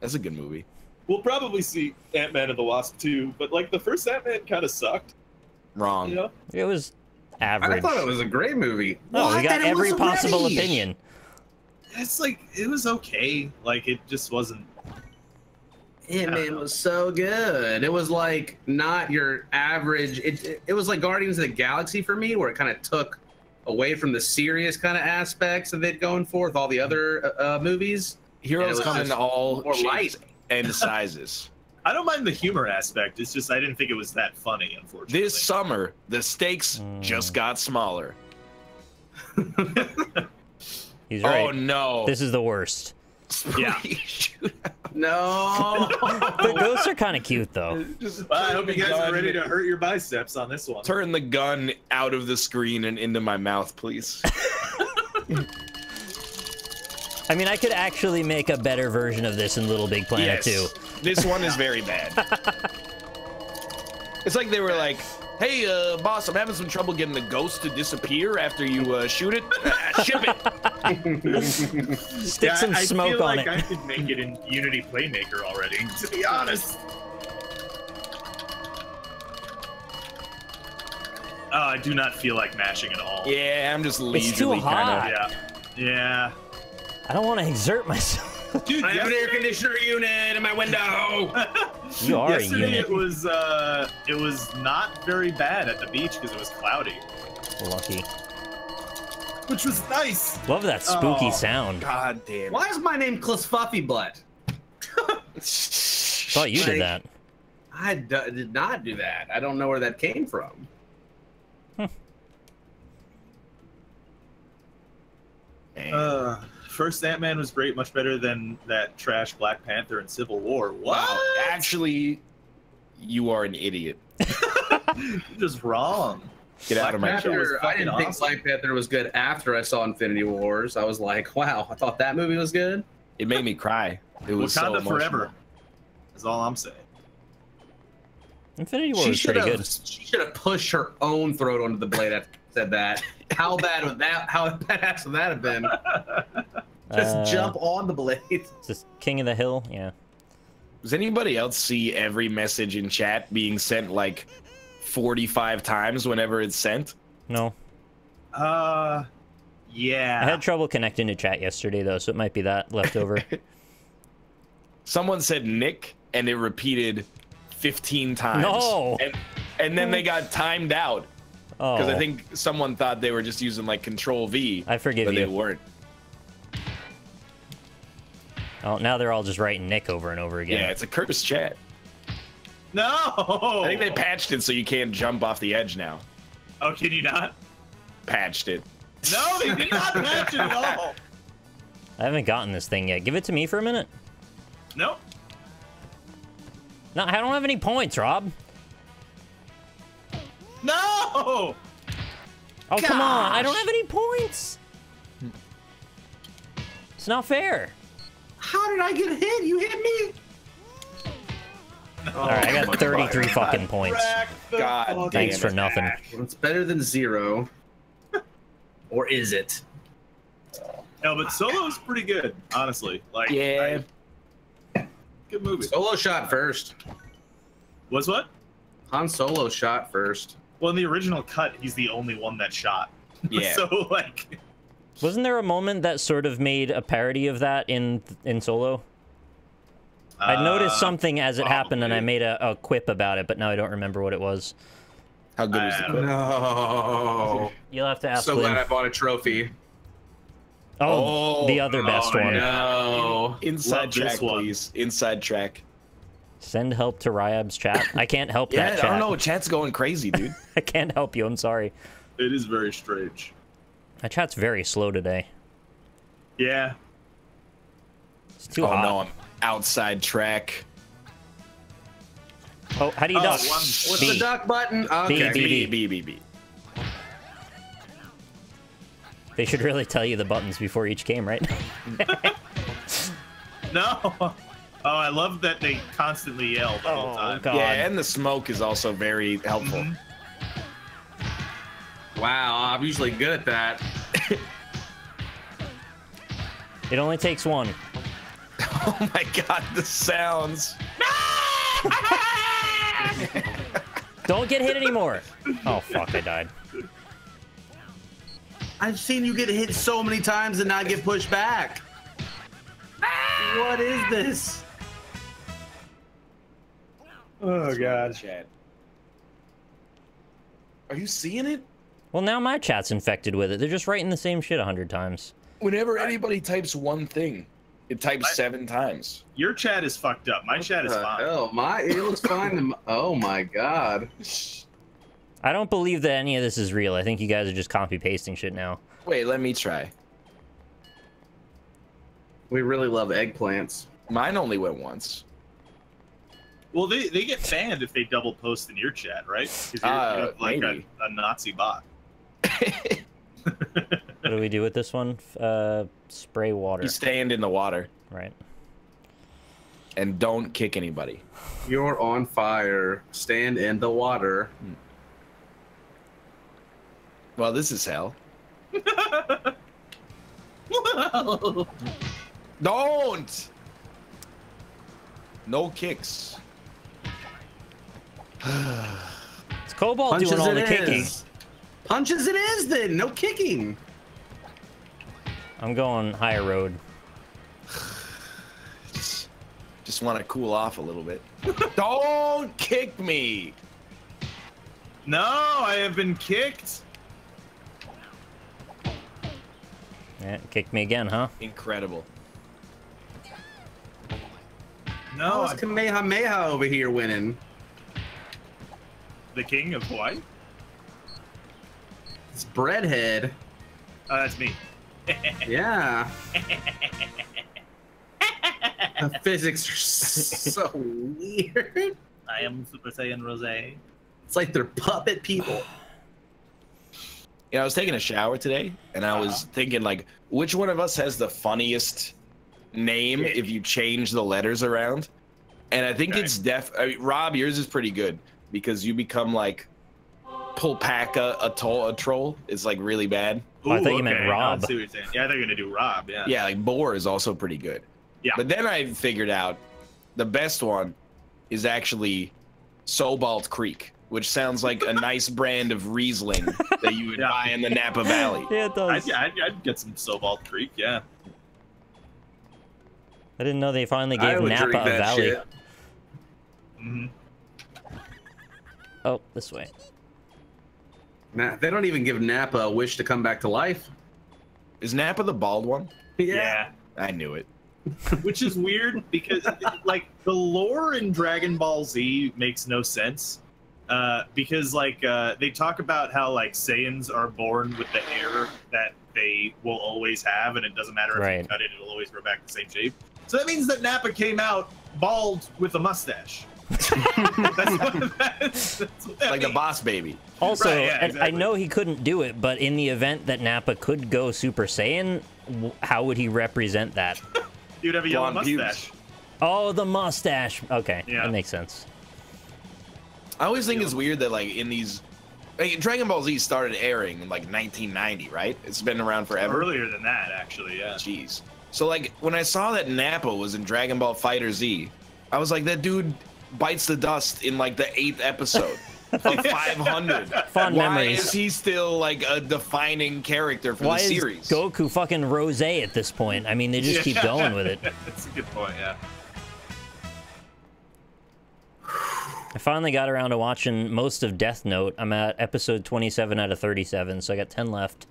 That's a good movie. We'll probably see Ant-Man and the Wasp too, but like the first Ant-Man kind of sucked. Wrong. You know? It was average. I thought it was a great movie. No, what? we got every possible ready. opinion. It's like, it was okay. Like, it just wasn't. Ant-Man was so good. It was like not your average. It, it, it was like Guardians of the Galaxy for me, where it kind of took away from the serious kind of aspects of it going forth, all the other uh, movies. Heroes come in all more light. And sizes. I don't mind the humor aspect. It's just I didn't think it was that funny, unfortunately. This summer, the stakes mm. just got smaller. He's right. Oh no! This is the worst. Yeah. No. The ghosts are kind of cute, though. Just, well, I hope you guys gun. are ready to hurt your biceps on this one. Turn the gun out of the screen and into my mouth, please. I mean, I could actually make a better version of this in Little Big Planet yes. two. This one is very bad. It's like they were like, hey, uh, boss, I'm having some trouble getting the ghost to disappear after you uh, shoot it. Uh, ship it. Stick yeah, some I, smoke I feel on like it. I could make it in Unity Playmaker already, to be honest. Oh, I do not feel like mashing at all. Yeah, I'm just leisurely. It's too hot. Kind of, yeah. Yeah. I don't want to exert myself. Dude, I have an air conditioner unit in my window. You are a unit. It was, uh, it was not very bad at the beach because it was cloudy. Lucky. Which was nice. Love that spooky oh, sound. God damn. Why is my name Klesfuffy Butt? Thought you like, did that. I d did not do that. I don't know where that came from. Hmm. Uh. First Ant-Man was great, much better than that trash Black Panther and Civil War. What? Wow. Actually, you are an idiot. You're just wrong. Get Black out of my Panther, show. I didn't awesome. think Black Panther was good after I saw Infinity Wars. I was like, wow, I thought that movie was good. It made me cry. It was Wakanda so emotional. Forever. That's all I'm saying. Infinity War was pretty good. She should have pushed her own throat onto the blade after she said that. How bad would that? How badass would that have been? Just uh, jump on the blade. Is this King of the Hill? Yeah. Does anybody else see every message in chat being sent like forty-five times whenever it's sent? No. Uh, yeah. I had trouble connecting to chat yesterday though, so it might be that leftover. Someone said Nick, and it repeated fifteen times. No. And, and then they got timed out. Oh. Because I think someone thought they were just using like Control V. I forgive but you. They weren't. Oh, now they're all just writing Nick over and over again. Yeah, it's a cursed chat. No! I think they patched it so you can't jump off the edge now. Oh, can you not? Patched it. No, they did not patch it at all. I haven't gotten this thing yet. Give it to me for a minute. Nope. No, I don't have any points, Rob. No! Oh, Gosh. come on. I don't have any points. It's not fair. How did I get hit? You hit me. Oh, all right, I got thirty-three God. fucking points. God, thanks for nothing. Well, it's better than zero. Or is it? No, but Solo's pretty good, honestly. Like, yeah. I, good movie. Solo shot first. Was what? Han Solo shot first. Well, in the original cut, he's the only one that shot. Yeah. So, like... Wasn't there a moment that sort of made a parody of that in in Solo? Uh, I noticed something as it probably. happened, and I made a, a quip about it, but now I don't remember what it was. How good was the quip? No. You'll have to ask So William. glad I bought a trophy. Oh, oh the other best oh, one. No. Inside Love track, please. Inside track. Send help to Ryab's chat. I can't help yeah, that chat. I don't know. Chat's going crazy, dude. I can't help you. I'm sorry. It is very strange. My chat's very slow today. Yeah. It's too oh, hot. No, I'm outside track. Oh, how do you oh, duck? What's B. the duck button? Okay. B, B, B, B, B. They should really tell you the buttons before each game, right? No. Oh, I love that they constantly yell the whole time. God. Yeah, and the smoke is also very helpful. Mm-hmm. Wow, I'm usually good at that. It only takes one. Oh my God, the sounds. Don't get hit anymore. Oh, fuck, I died. I've seen you get hit so many times and not get pushed back. What is this? Oh, God. Are you seeing it? Well, now my chat's infected with it. They're just writing the same shit a hundred times. Whenever anybody types one thing, it types I, seven times. Your chat is fucked up. My what chat is fine. Oh, my, it looks fine. To my, oh, my God. I don't believe that any of this is real. I think you guys are just copy-pasting shit now. Wait, let me try. We really love eggplants. Mine only went once. Well, they, they get banned if they double post in your chat, right? Because you're uh, like a, a Nazi bot. What do we do with this one? Uh, spray water. You stand in the water. Right. And don't kick anybody. You're on fire. Stand in the water. Well, this is hell. Whoa. Don't! No kicks. It's Cobalt doing all the kicking. Punches it is, then. No kicking. I'm going higher road. Just, just want to cool off a little bit. Don't kick me. No, I have been kicked. Yeah, kicked me again, huh? Incredible. No, it's Kamehameha over here winning. The king of Hawaii? It's Breadhead. Oh, that's me. Yeah. The physics are so weird. I am Super Saiyan Rose. It's like they're puppet people. You know, I was taking a shower today, and I was uh-huh. thinking, like, which one of us has the funniest name if you change the letters around? And I think okay. it's def. I mean, Rob, yours is pretty good because you become like Pulpaka Atoll. A troll is like really bad. Ooh, I thought you okay. meant Rob. I yeah, they're gonna do Rob. Yeah. Yeah, like Boar is also pretty good. Yeah. But then I figured out the best one is actually Sobald Creek, which sounds like a nice brand of Riesling that you would yeah. buy in the Napa Valley. Yeah, it does. I'd, I'd, I'd get some Sobald Creek. Yeah. I didn't know they finally gave Napa a valley. Mm-hmm. Oh, this way. Nah, they don't even give Napa a wish to come back to life. Is Napa the bald one? Yeah. Yeah. I knew it. Which is weird because, like, the lore in Dragon Ball Z makes no sense. Uh, because, like, uh, they talk about how, like, Saiyans are born with the hair that they will always have, and it doesn't matter if right. you cut it, it'll always grow back the same shape. So that means that Nappa came out bald with a mustache. That's what that, that's what that like means. A boss baby. Also, right, yeah, exactly. I know he couldn't do it, but in the event that Nappa could go Super Saiyan, how would he represent that? He would have a yellow mustache. Pubes. Oh, the mustache. Okay, yeah. That makes sense. I always think it's weird that, like, in these... Like, Dragon Ball Z started airing in, like, nineteen ninety, right? It's been around forever. Earlier than that, actually, yeah. Jeez. So, like, when I saw that Nappa was in Dragon Ball Fighter Z, I was like, that dude bites the dust in, like, the eighth episode of five hundred. Fun Why memories. Why is he still, like, a defining character for Why the series? Why is Goku fucking Rose at this point? I mean, they just yeah. keep going with it. That's a good point, yeah. I finally got around to watching most of Death Note. I'm at episode twenty-seven out of thirty-seven, so I got ten left.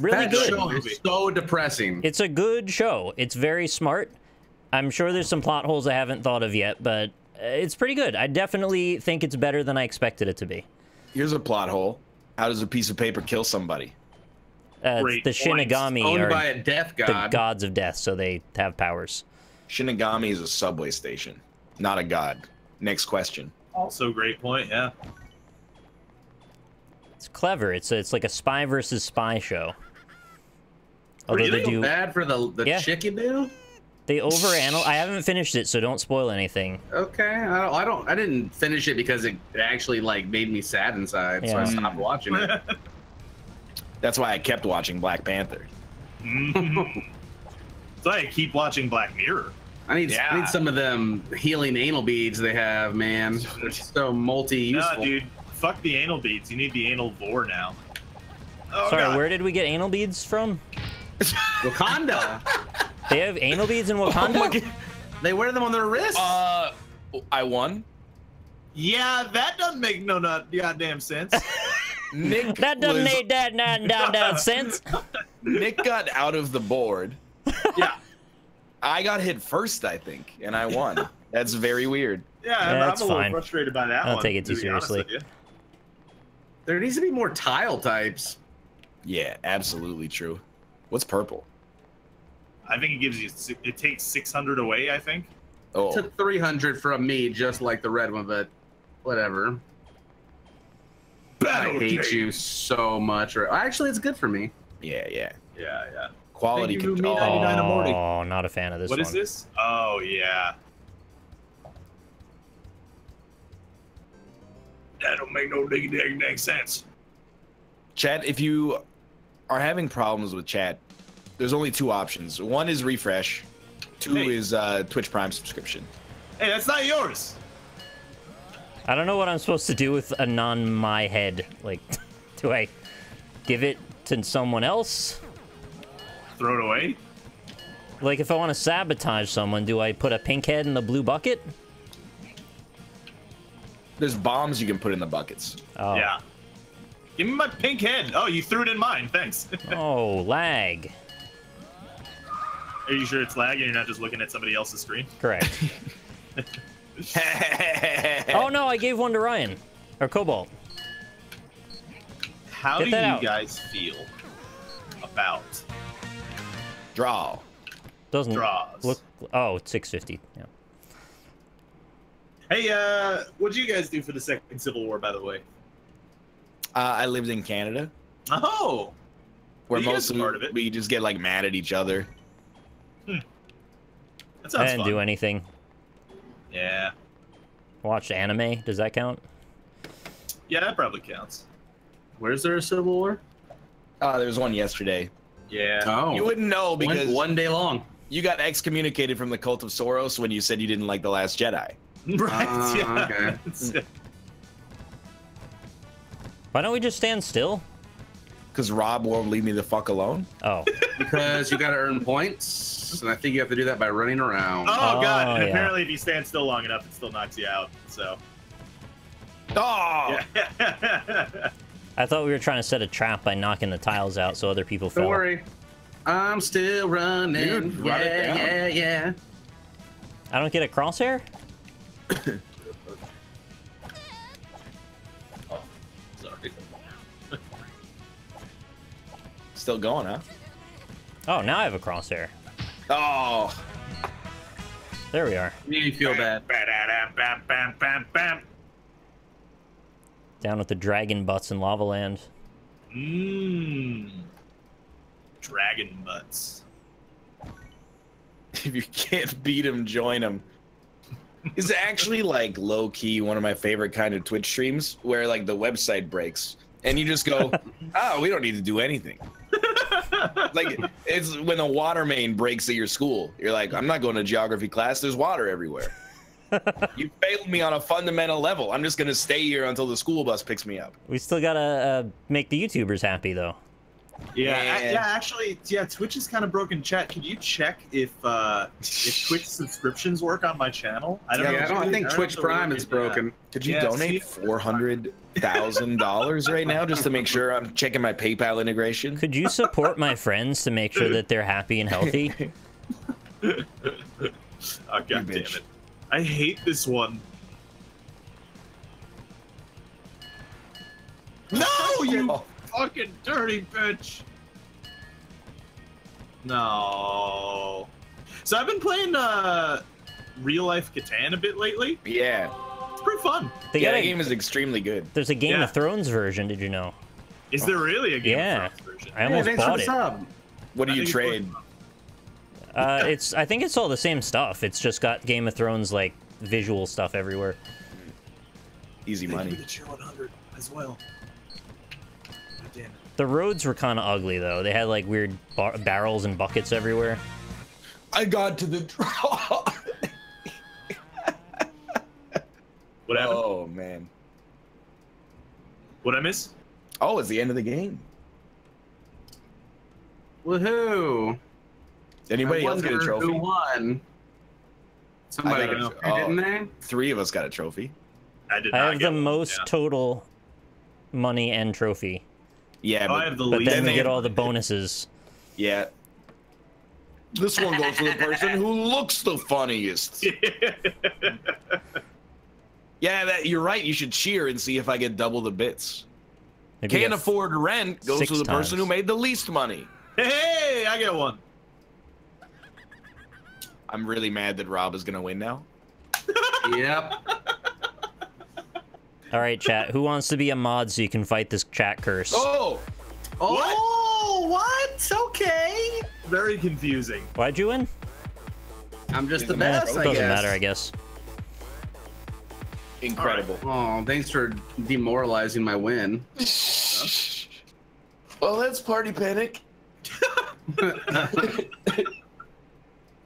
Really that good. Show is so depressing. It's a good show. It's very smart. I'm sure there's some plot holes I haven't thought of yet, but it's pretty good. I definitely think it's better than I expected it to be. Here's a plot hole. How does a piece of paper kill somebody? Uh, the Shinigami owned are by a death god. The gods of death, so they have powers. Shinigami is a subway station, not a god. Next question. Also, great point. Yeah, it's clever. It's a, it's like a spy versus spy show. Although really they do bad for the the yeah. chicken do. They overanalyze. I haven't finished it, so don't spoil anything. Okay, I don't. I, don't, I didn't finish it because it actually like made me sad inside, yeah. so I stopped watching it. That's why I kept watching Black Panther. Mm-hmm. So I keep watching Black Mirror. I need, yeah. I need some of them healing anal beads they have, man. They're so multi-useful. No, dude, fuck the anal beads. You need the anal lore now. Oh, Sorry, God. Where did we get anal beads from? Wakanda. They have anal beads in Wakanda? Oh, they wear them on their wrists. Uh, I won. Yeah, that doesn't make no not goddamn sense. Nick that doesn't was... make that nine down down sense. Nick got out of the board. Yeah. I got hit first, I think, and I won. That's very weird. Yeah, yeah I'm, that's I'm a fine. little frustrated by that I don't one. Don't take it too to seriously. There needs to be more tile types. Yeah, absolutely true. What's purple? I think it gives you. It takes six hundred away. I think. Oh. It took three hundred from me, just like the red one, but whatever. Battle I hate game. you so much. Actually, it's good for me. Yeah, yeah, yeah, yeah. Quality control. Oh, not a fan of this. What one. is this? Oh yeah. That don't make no diggy dig dig sense. Chat, if you are having problems with chat, there's only two options. One is refresh. Two hey. is uh, Twitch Prime subscription. Hey, that's not yours. I don't know what I'm supposed to do with a non my head. Like, do I give it to someone else? Throw it away? Like, if I want to sabotage someone, do I put a pink head in the blue bucket? There's bombs you can put in the buckets. Oh. Yeah. Give me my pink head. Oh, you threw it in mine. Thanks. Oh, lag. Are you sure it's lag and you're not just looking at somebody else's screen? Correct. Oh, no, I gave one to Ryan. Or Cobalt. How Get do you out. guys feel about... Draw. Doesn't Draws. look... Oh, it's six fifty. Yeah. Hey, uh, what'd you guys do for the Second Civil War, by the way? Uh, I lived in Canada. Oh! Where most of it. We just get, like, mad at each other. Hmm. That sounds fun. I didn't do anything. Yeah. Watch anime. Does that count? Yeah, that probably counts. Where's there a Civil War? Uh, there was one yesterday. Yeah. Oh. You wouldn't know because... One, one day long. You got excommunicated from the Cult of Soros when you said you didn't like The Last Jedi. Right, uh, yeah. Okay. Why don't we just stand still? Because Rob won't leave me the fuck alone. Oh. Because you gotta earn points, and I think you have to do that by running around. Oh, oh god, and yeah. apparently if you stand still long enough, it still knocks you out, so. Oh! Yeah. I thought we were trying to set a trap by knocking the tiles out so other people fell. Don't worry. I'm still running. Dude, yeah, run it down. yeah, yeah. I don't get a crosshair? Still going, huh? Oh, now I have a crosshair. Oh, there we are. You feel bad. Down with the dragon butts in Lava Land. Mmm. Dragon butts. If you can't beat them, join them. It's actually like low key one of my favorite kind of Twitch streams where like the website breaks and you just go, oh, we don't need to do anything. Like, it's when the water main breaks at your school. You're like, I'm not going to geography class. There's water everywhere. You failed me on a fundamental level. I'm just going to stay here until the school bus picks me up. We still got to uh, make the YouTubers happy, though. Yeah, yeah. I, yeah, actually, yeah, Twitch is kind of broken. Chat, can you check if uh, if Twitch subscriptions work on my channel? I don't yeah, know. I, don't, I think I Twitch Prime is broken. Yeah. Could you yeah, donate four hundred thousand dollars right now just to make sure I'm checking my PayPal integration? Could you support my friends to make sure that they're happy and healthy? Oh, God damn it. I hate this one. No, you... Fucking dirty bitch. No. So I've been playing uh, Real Life Catan a bit lately. Yeah. It's pretty fun. The yeah, that game is extremely good. There's a Game yeah. of Thrones version, did you know? Is there really a Game yeah. of Thrones version? I almost yeah, bought it. Sub. What do I you trade? Uh, it's I think it's all the same stuff. It's just got Game of Thrones like visual stuff everywhere. Easy money. The tier one hundred as well. The roads were kind of ugly though. They had like weird bar barrels and buckets everywhere. I got to the draw. What happened? Oh man. What I miss? Oh, it's the end of the game. Woohoo! Anybody else get a trophy? Who won? Somebody got a trophy, oh, didn't they? Three of us got a trophy. I did. Not I have the most yeah. total money and trophy. Yeah, but, I have the but least. Then we get all the bonuses. Yeah. This one goes to the person who looks the funniest. Yeah, that, you're right. You should cheer and see if I get double the bits. Maybe Can't afford rent goes to the times. person who made the least money. Hey, I get one. I'm really mad that Rob is gonna win now. Yep. All right, chat. Who wants to be a mod so you can fight this chat curse? Oh. Oh. What? Oh, what? Okay. Very confusing. Why'd you win? I'm just the best. It doesn't matter, I guess. Incredible. Right. Oh, thanks for demoralizing my win. Well, that's party panic. Yeah.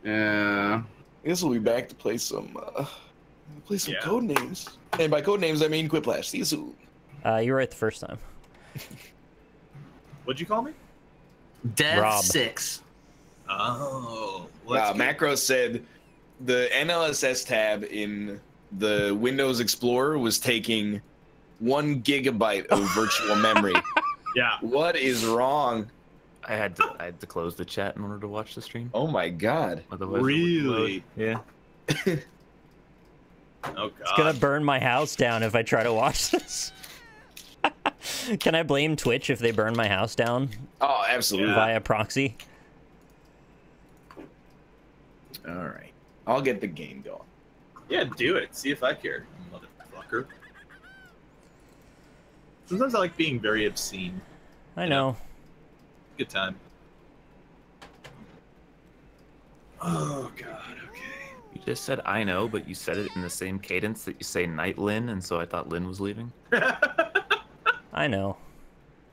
I guess we'll be back to play some, uh, play some yeah. code names. And by code names, I mean Quiplash. See you soon. Uh, you were right the first time. What'd you call me? Dev six. Oh. Wow. Good. Macro said the N L S S tab in the Windows Explorer was taking one gigabyte of virtual memory. Yeah. What is wrong? I had to I had to close the chat in order to watch the stream. Oh my god. Otherwise really? Yeah. Oh god. It's gonna burn my house down if I try to watch this. Can I blame Twitch if they burn my house down? Oh, absolutely. Yeah. Via proxy. Alright. I'll get the game going. Yeah, do it. See if I care, motherfucker. Sometimes I like being very obscene. I know. know. Good time. Oh god, okay. You just said I know, but you said it in the same cadence that you say night Lynn, and so I thought Lynn was leaving. I know.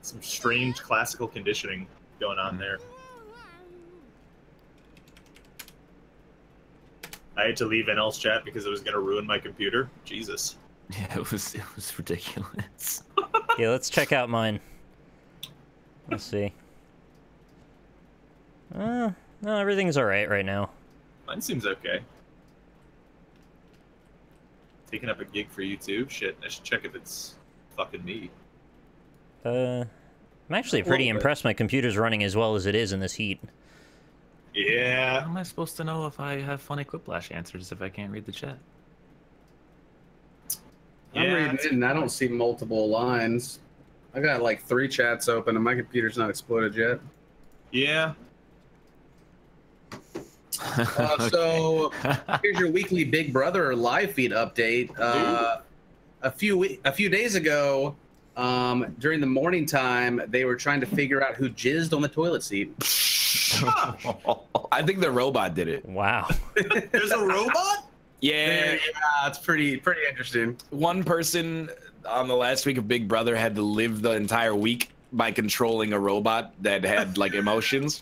Some strange classical conditioning going on mm. there. I had to leave N L's chat because it was gonna ruin my computer. Jesus. Yeah, it was it was ridiculous. Yeah, let's check out mine. Let's see. Uh, no, everything's alright right now. Mine seems okay. Taking up a gig for YouTube? Shit, I should check if it's fucking me. Uh, I'm actually pretty impressed my computer's running as well as it is in this heat. Yeah. How am I supposed to know if I have funny Quiplash answers if I can't read the chat? Yeah. I'm reading it and I don't see multiple lines. I got like three chats open and my computer's not exploded yet. Yeah. Uh, so here's your weekly Big Brother live feed update. Uh, a few a few days ago, um, during the morning time, they were trying to figure out who jizzed on the toilet seat. I think the robot did it. Wow. There's a robot? Yeah, yeah, it's pretty pretty interesting. One person on the last week of Big Brother had to live the entire week by controlling a robot that had like emotions.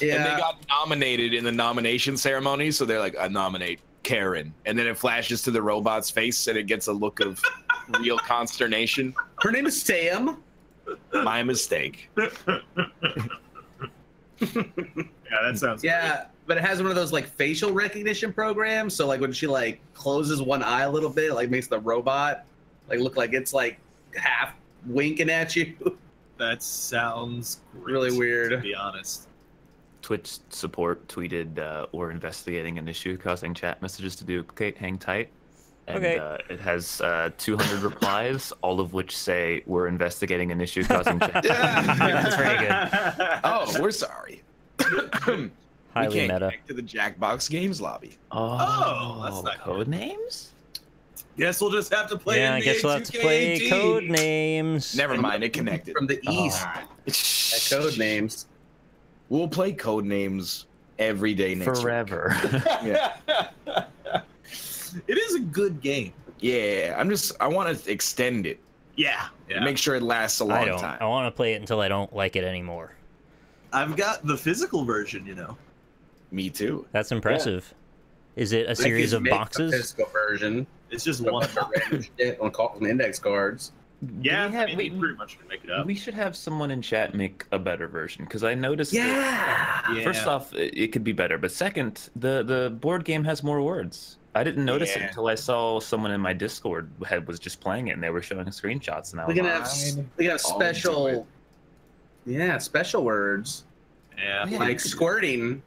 Yeah. And they got nominated in the nomination ceremony, so they're like, I nominate Karen. And then it flashes to the robot's face and it gets a look of real consternation. Her name is Sam. My mistake. Yeah, that sounds yeah great. But it has one of those like facial recognition programs, so like when she like closes one eye a little bit, it, like makes the robot like look like it's like half winking at you. That sounds great, really weird, to be honest. Twitch support tweeted uh we're investigating an issue causing chat messages to duplicate. Hang tight. And, okay. Uh, it has uh, two hundred replies, all of which say we're investigating an issue causing. Yeah, that's very good. Oh, we're sorry. Highly we can't meta. Connect to the Jackbox Games lobby. Oh, oh that's not code names. Guess we'll just have to play. Yeah, N B A I guess we'll have to play code names. Never mind, it connected from the east. Oh. Code names. We'll play code names every day next forever. Week. Yeah. It is a good game. Yeah, I'm just. I want to extend it. Yeah. yeah. Make sure it lasts a long I don't, time. I want to play it until I don't like it anymore. I've got the physical version, you know. Me too. That's impressive. Yeah. Is it a series of boxes? The physical version. It's just one of the random shit on, on index cards. Yeah, we, have, I mean, we, we pretty much make it up. We should have someone in chat make a better version because I noticed. Yeah. That, um, yeah. First off, it, it could be better, but second, the the board game has more words. I didn't notice yeah. it until I saw someone in my Discord had, was just playing it and they were showing screenshots and I was like, "We're gonna have special, yeah, special words, yeah, like squirting."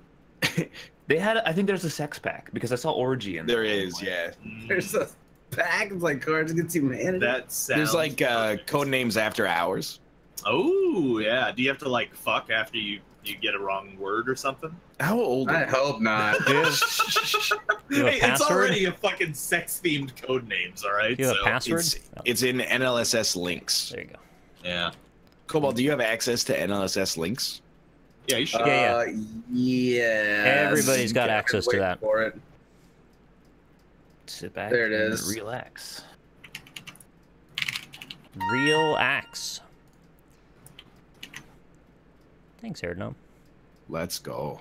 They had, I think there's a sex pack because I saw orgy in there. There is, yeah. There's a pack of like Cards Against Humanity. That sounds. There's like uh, code names after hours. Oh yeah. Do you have to like fuck after you? You get a wrong word or something? How old? I hope not. Hey, it's already a fucking sex-themed code names, all right? Do you have so a password? It's, it's in N L S S links. There you go. Yeah. Cobalt, do you have access to N L S S links? Yeah, you should. Uh, yeah, yeah. yeah. Everybody's got access to that. For it. Sit back. There it is. Relax. Real axe. Thanks, Erdno. Let's go.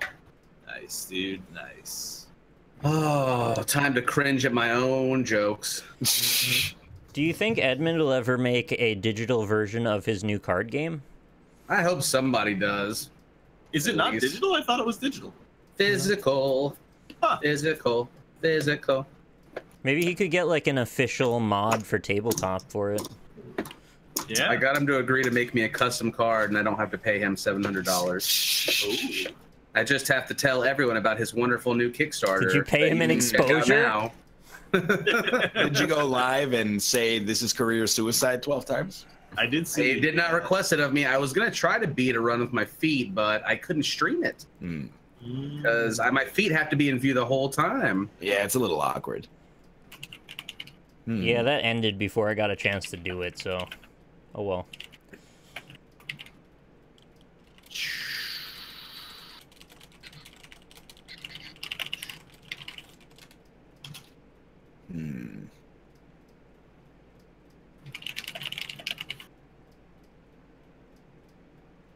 Nice, dude. Nice. Oh, time to cringe at my own jokes. Do you think Edmund will ever make a digital version of his new card game? I hope somebody does. Is it not digital? I thought it was digital. Physical. Huh. Physical. Physical. Maybe he could get like an official mod for tabletop for it. Yeah. I got him to agree to make me a custom card, and I don't have to pay him seven hundred dollars. Ooh. I just have to tell everyone about his wonderful new Kickstarter. Did you pay him an exposure? Now. Did you go live and say, this is career suicide twelve times? I did see. He did not request it of me. I was going to try to beat a run with my feet, but I couldn't stream it. Because mm. my feet have to be in view the whole time. Yeah, it's a little awkward. Hmm. Yeah, that ended before I got a chance to do it, so... Oh well. Hmm.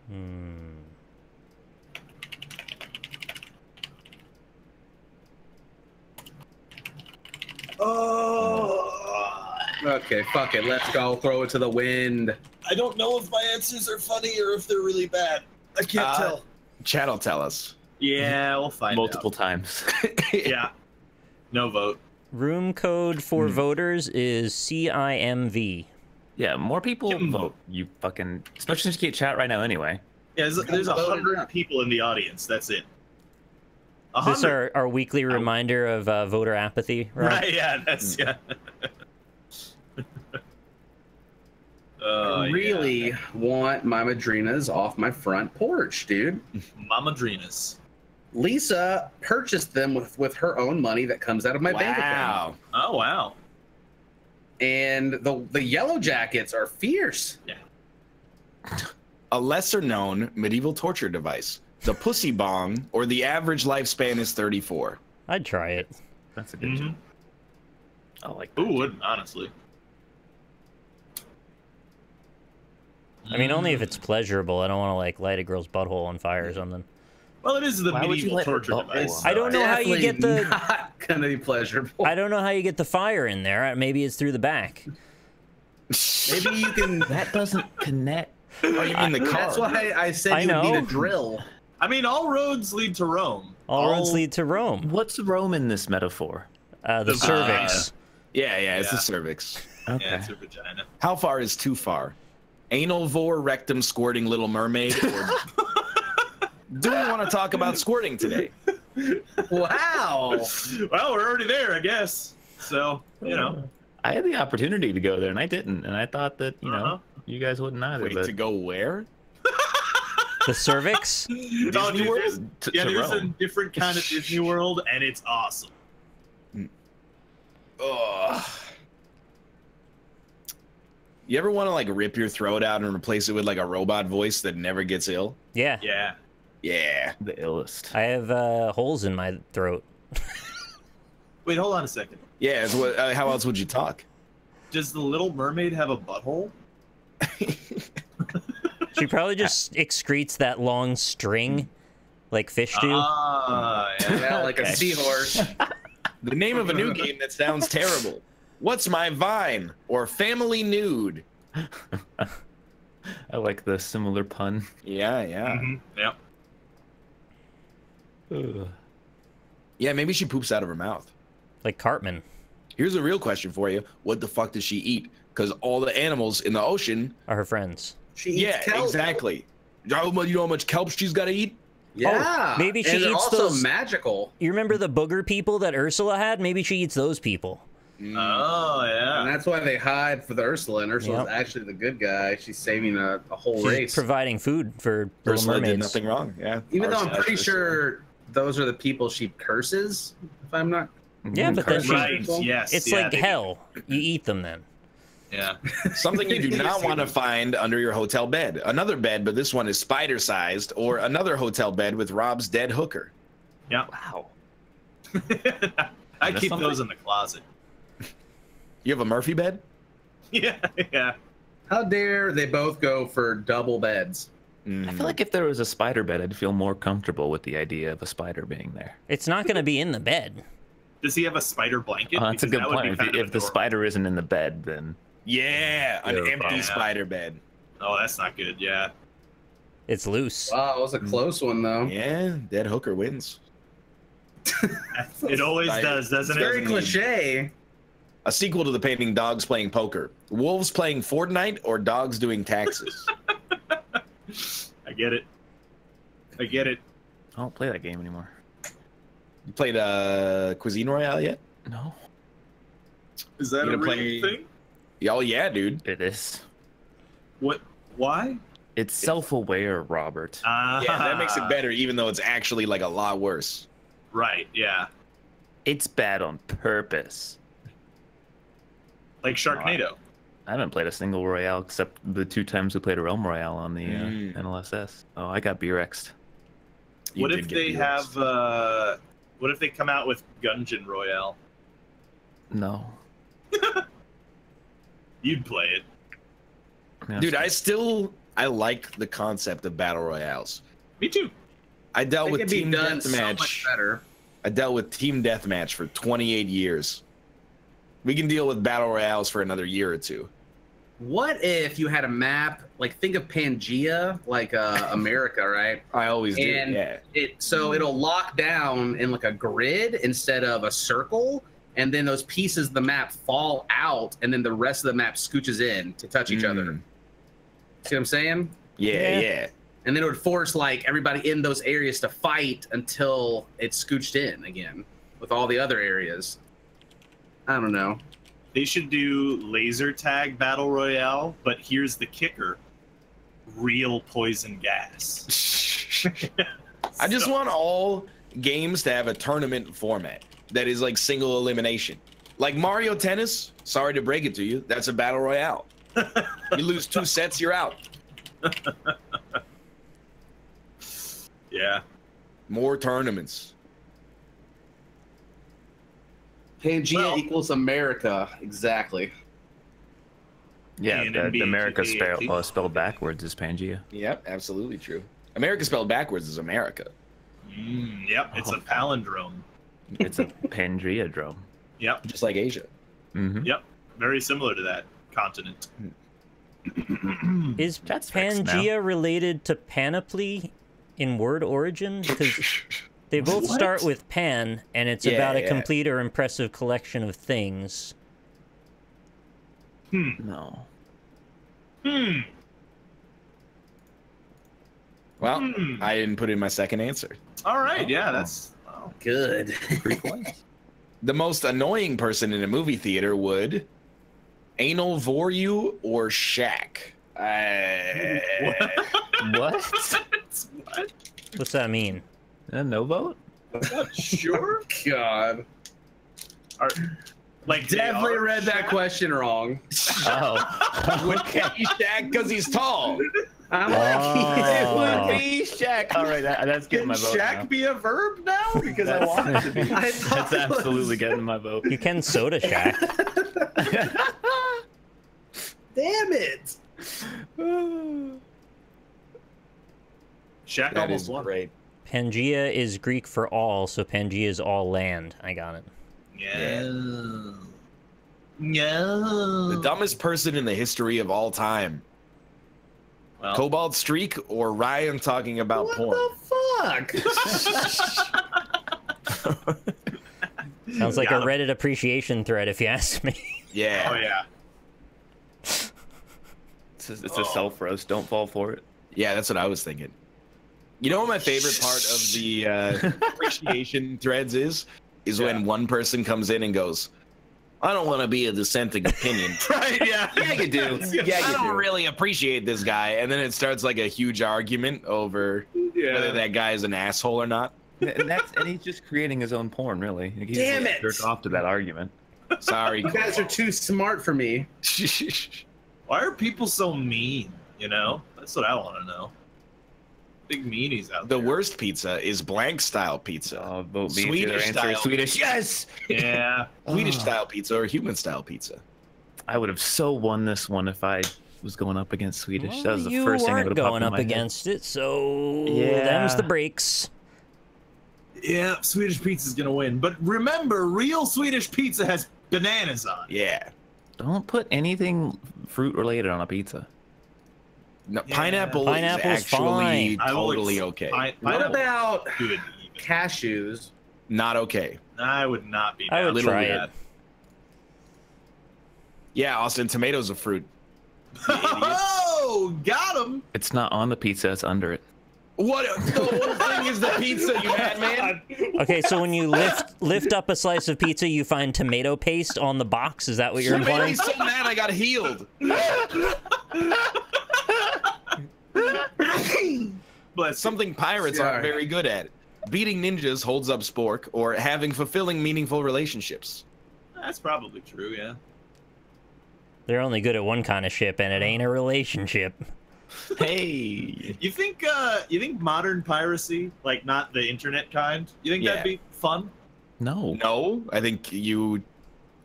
Hmm. Oh. Okay, fuck it. Let's go. Throw it to the wind. I don't know if my answers are funny or if they're really bad. I can't uh, tell. Chat will tell us. Yeah, we'll find Multiple out. Times. Yeah. No vote. Room code for mm. voters is C I M V. Yeah, more people Kim vote. vote. You fucking... Especially since you can't chat right now anyway. Yeah, there's, there's one hundred people in the audience. That's it. one hundred. This is our, our weekly reminder of uh, voter apathy, right? Right, yeah. That's... Mm. yeah. Uh, I really yeah. want Mama Drina's off my front porch, dude. Mama Drina's. Lisa purchased them with, with her own money that comes out of my wow. bank account. Oh, wow. And the, the Yellow Jackets are fierce. Yeah. A lesser-known medieval torture device. The pussy bong, or the average lifespan is thirty-four. I'd try it. That's a good mm-hmm. joke. I like that. Who wouldn't, honestly? I mean, only if it's pleasurable. I don't want to like light a girl's butthole on fire or something. Well, it is the Why medieval torture device. I don't know Definitely how you get the. Not gonna be pleasurable. I don't know how you get the fire in there. Maybe it's through the back. Maybe you can. That doesn't connect. Oh, you mean the car? That's why I said I you know. need a drill. I mean, all roads lead to Rome. All, all roads lead to Rome. What's Rome in this metaphor? Uh, the, the cervix. Uh, yeah, yeah, it's yeah. the cervix. Okay. Yeah, it's her vagina. How far is too far? Anal vor, rectum squirting, Little Mermaid. Or... Do we want to talk about squirting today? Wow. Well, we're already there, I guess. So, you know. I had the opportunity to go there, and I didn't. And I thought that, you uh-huh. know, you guys wouldn't either. Wait, but... to go where? The cervix? No, dude, there's, to, yeah, to there's a different kind of Disney World, and it's awesome. Mm. Ugh. You ever want to like rip your throat out and replace it with like a robot voice that never gets ill? Yeah. Yeah. Yeah. The illest. I have uh, holes in my throat. Wait, hold on a second. Yeah, it's what, uh, how else would you talk? Does the Little Mermaid have a butthole? She probably just excretes that long string, like fish do. Ah, uh, yeah, yeah, like okay. a seahorse. The name of a new game that sounds terrible. What's My Vine? Or Family Nude? I like the similar pun. Yeah, yeah. Mm-hmm. Yep. Ugh. Yeah, maybe she poops out of her mouth. Like Cartman. Here's a real question for you. What the fuck does she eat? Because all the animals in the ocean are her friends. She eats yeah, kelp. Exactly. You know how much kelp she's got to eat? Yeah. Oh, maybe she and eats also those magical. You remember the booger people that Ursula had? Maybe she eats those people. Oh, yeah. And that's why they hide for the Ursula, and Ursula's yep. actually the good guy. She's saving a, a whole she's race. providing food for Ursula little mermaids. Did nothing wrong. Yeah. Even Ursula, though I'm pretty Ursula. sure those are the people she curses, if I'm not Yeah, but then she, right. yes, it's yeah, like hell. Do. You eat them then. Yeah. Something you do not want to find under your hotel bed. Another bed, but this one is spider-sized, or another hotel bed with Rob's dead hooker. Yeah. Wow. I keep something? those in the closet. You have a Murphy bed? Yeah, yeah. How dare they both go for double beds? Mm. I feel like if there was a spider bed, I'd feel more comfortable with the idea of a spider being there. It's not going to be in the bed. Does he have a spider blanket? Oh, that's a good that point. If, if the adorable. spider isn't in the bed, then... Yeah, an empty problem. spider bed. Oh, that's not good, yeah. It's loose. Wow, it was a close one, though. Yeah, dead hooker wins. It always spider. does, doesn't it's it? Very cliche. A sequel to the painting Dogs Playing Poker. Wolves playing Fortnite or dogs doing taxes? I get it. I get it. I don't play that game anymore. You played uh, Cuisine Royale yet? No. Is that a real thing? Oh, yeah, dude. It is. What? Why? It's self-aware, Robert. Uh, yeah, that makes it better, even though it's actually like a lot worse. Right, yeah. It's bad on purpose. Like Sharknado. Oh, I, I haven't played a single Royale except the two times we played a Realm Royale on the mm. uh, N L S S. Oh, I got B-Rexed. What if they have... Uh, what if they come out with Gungeon Royale? No. You'd play it. Yeah, Dude, I still... I like the concept of Battle Royales. Me too. I dealt with Team Deathmatch. So much better. I dealt with Team Deathmatch for twenty-eight years. We can deal with Battle Royales for another year or two. What if you had a map, like think of Pangea, like uh, America, right? I always do, and yeah. It, so it'll lock down in like a grid instead of a circle, and then those pieces of the map fall out, and then the rest of the map scooches in to touch each mm. other. See what I'm saying? Yeah, yeah, yeah. And then it would force like everybody in those areas to fight until it's scooched in again with all the other areas. I don't know. They should do laser tag battle royale, but here's the kicker: real poison gas. I just so. want all games to have a tournament format that is like single elimination. Like Mario Tennis, sorry to break it to you, that's a battle royale. You lose two sets, you're out. Yeah. More tournaments. Pangea well, equals America, exactly. Yeah, the, the America spell, uh, spelled backwards is Pangea. Yep, absolutely true. America spelled backwards is America. Mm, yep, it's oh. a palindrome. It's a Pangeadrome. Yep. Just like Asia. Mm-hmm. Yep, very similar to that continent. Is That's Pangea related to panoply in word origin? Because... They both what? start with pan, and it's yeah, about a yeah. complete or impressive collection of things. Hmm. No. Hmm. Well, hmm. I didn't put in my second answer. All right, oh, yeah, that's oh, good. Three points. The most annoying person in a movie theater would Anal Voryu or Shaq. I... What? What? What? What's that mean? Uh, no vote? I'm not sure. God. Are, like definitely read that question wrong. Oh. Would it be Shaq because he's tall? I'm oh. like, it would be Shaq. All right, that, that's getting can my vote. Can Shaq now. be a verb now? Because I want it to be. That's absolutely getting my vote. You can soda Shaq. Damn it. Shaq that almost won. Great. Pangea is Greek for all, so Pangea is all land. I got it. Yeah. No. No. The dumbest person in the history of all time. Well, Cobalt Streak or Ryan talking about what porn? What the fuck? Sounds like a Reddit appreciation thread, if you ask me. Yeah. Oh, yeah. It's a, it's oh. a self-roast. Don't fall for it. Yeah, that's what I was thinking. You know what my favorite part of the uh, appreciation threads is? Is yeah. when one person comes in and goes, I don't want to be a dissenting opinion. Right, yeah. Yeah, you do. Yeah, you I don't do. really appreciate this guy. And then it starts like a huge argument over yeah. whether that guy is an asshole or not. And, that's, and he's just creating his own porn, really. Like, he's Damn it. jerk off to that argument. Sorry. You guys are too smart for me. Why are people so mean? You know? That's what I want to know. Big meanies out there. The worst pizza is blank style pizza. Oh, vote Swedish style. Swedish. Yes. Yeah. Swedish style pizza or human style pizza. I would have so won this one if I was going up against Swedish. Well, that was the first thing I would have popped in my head. You weren't going up against it, so yeah. them's the breaks. Yeah, Swedish pizza's gonna win. But remember, real Swedish pizza has bananas on it. Yeah. Don't put anything fruit related on a pizza. No, yeah. Pineapple Pineapple's is actually fine. totally okay. Pine what no. about Dude, cashews? Not okay. I would not be. I would try bad. it. Yeah, Austin, tomatoes are fruit. Oh, got him. It's not on the pizza. It's under it. What the whole thing is the pizza, you madman? Okay, so when you lift lift up a slice of pizza, you find tomato paste on the box. Is that what you're implying? Somebody's so mad I got healed. But something pirates Sorry. aren't very good at. Beating ninjas holds up spork, or having fulfilling, meaningful relationships. That's probably true, yeah. They're only good at one kind of ship, and it ain't a relationship. Hey, you think uh, you think modern piracy, like not the internet kind, you think yeah. that'd be fun? No, no, I think you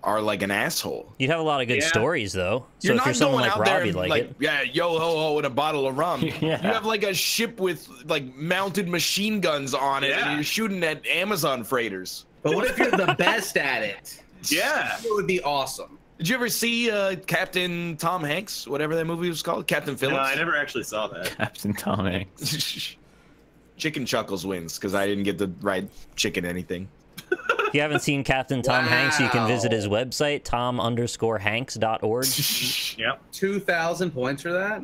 are like an asshole. You'd have a lot of good yeah. stories though. So you're if not you're someone like Robbie, like, like it, yeah, yo ho ho with a bottle of rum. Yeah. You have like a ship with like mounted machine guns on it, yeah. and you're shooting at Amazon freighters. But what if you're the best at it? Yeah, it would be awesome. Did you ever see uh, Captain Tom Hanks, whatever that movie was called? Captain Phillips? No, I never actually saw that. Captain Tom Hanks. Chicken Chuckles wins, because I didn't get the right chicken anything. If you haven't seen Captain Tom wow. Hanks, you can visit his website, tom underscore hanks dot org. Yep. two thousand points for that.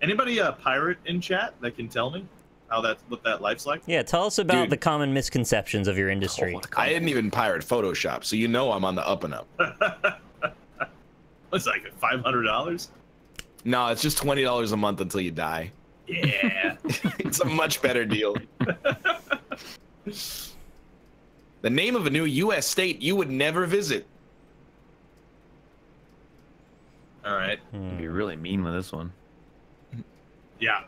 Anybody a pirate in chat that can tell me how that, what that life's like? Yeah, tell us about Dude. the common misconceptions of your industry. Oh, I didn't even pirate Photoshop, so you know I'm on the up and up. What's like five hundred dollars? No, it's just twenty dollars a month until you die. Yeah, it's a much better deal. The name of a new U S state you would never visit. All right, you'd be really mean with this one. Yeah.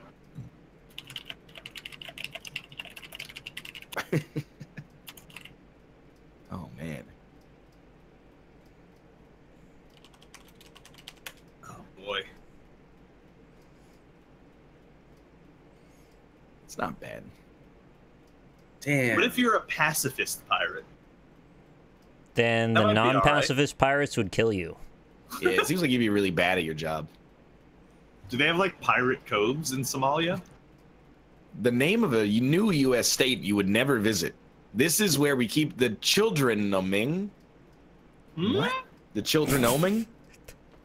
Oh man. Boy. It's not bad. Damn. What if you're a pacifist pirate? Then that the non-pacifist right. pirates would kill you. Yeah, it seems like you'd be really bad at your job. Do they have like pirate coves in Somalia? The name of a new U S state you would never visit. This is where we keep the children-oming. Hmm? What? The children-oming?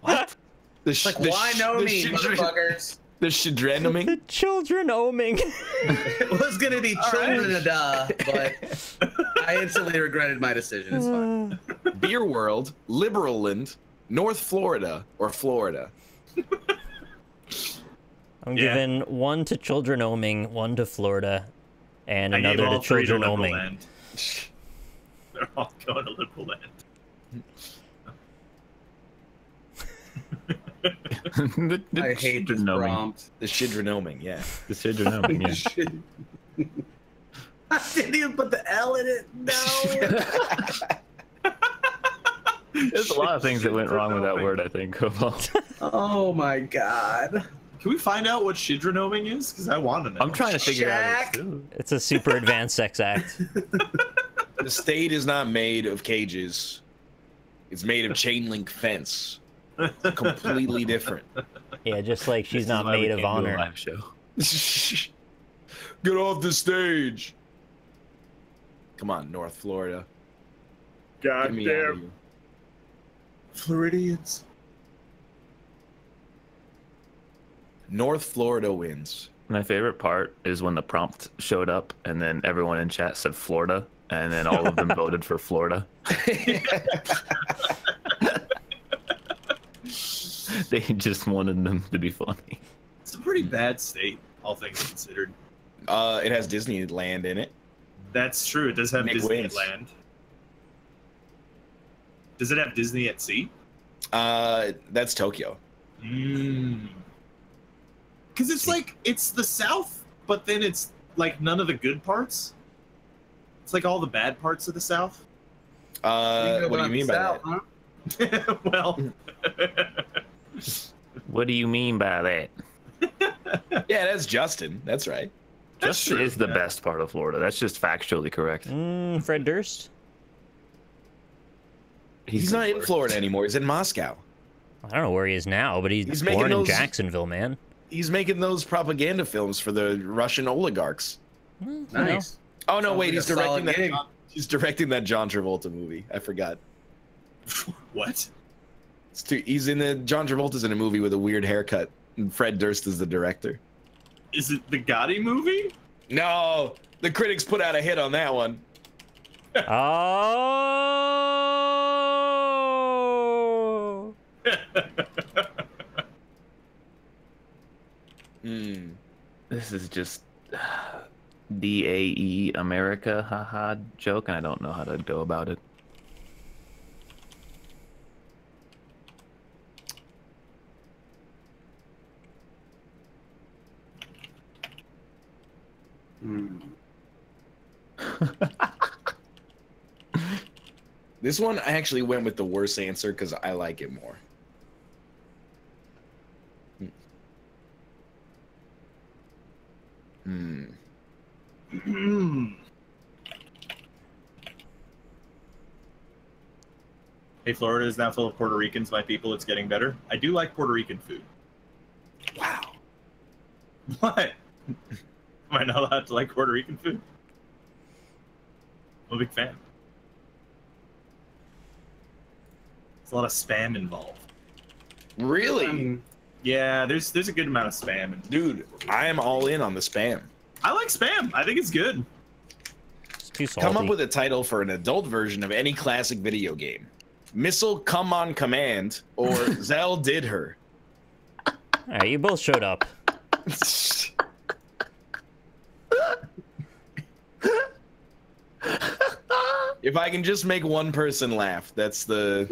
What? The sh like, the why no me, motherfuckers? The childrenoming? The childrenoming. It was going to be children-a-da, right. but I instantly regretted my decision. It's fine. Beer World, Liberal Land, North Florida, or Florida? I'm yeah. giving one to Children Oming, one to Florida, and I another to Children to Oming. They're all going to liberal land. the, the I hate this prompt. The Children Oming, yeah. The Children Oming, yeah. Should... I didn't even put the L in it. No. There's a lot of things that went wrong with that word, I think. Oh my god. Can we find out what shidronoming is? Because I want to know. I'm trying to figure Jack. out. It it's a super advanced sex act. The state is not made of cages. It's made of chain link fence. It's completely different. Yeah, just like she's this not made of honor. Live show. Get off the stage. Come on, North Florida. God damn. Floridians. North Florida wins. My favorite part is when the prompt showed up and then everyone in chat said Florida and then all of them voted for Florida. They just wanted them to be funny. It's a pretty bad state, all things considered. Uh, it has Disneyland in it. That's true. It does have Nick Disneyland. Wins. Does it have Disney at sea? Uh, that's Tokyo. Mm. Because it's like, it's the South, but then it's like none of the good parts. It's like all the bad parts of the South. Uh, what do you mean by that? Huh? Well. What do you mean by that? Yeah, that's Justin. That's right. That's Justin true, is the yeah. best part of Florida. That's just factually correct. Mm, Fred Durst? He's, he's not in Florida. Florida anymore. He's in Moscow. I don't know where he is now, but he's, he's born those... in Jacksonville, man. He's making those propaganda films for the Russian oligarchs. Mm, nice. Oh no, Sounds wait, like he's directing that. John, he's directing that John Travolta movie. I forgot. What? It's too, he's in the John Travolta's in a movie with a weird haircut, and Fred Durst is the director. Is it the Gotti movie? No, the critics put out a hit on that one. Oh. Mm. This is just uh, D A E America haha joke, and I don't know how to go about it. Mm. This one I actually went with the worst answer because I like it more. Hmm. Hey, Florida is now full of Puerto Ricans, my people. It's getting better. I do like Puerto Rican food. Wow. What? Am I not allowed to like Puerto Rican food? I'm a big fan. There's a lot of spam involved. Really? Um, Yeah, there's there's a good amount of spam. Dude, I am all in on the spam. I like spam. I think it's good. It's too salty. Come up with a title for an adult version of any classic video game. Missile Come on Command or Zell Did Her. All right, you both showed up. If I can just make one person laugh, that's the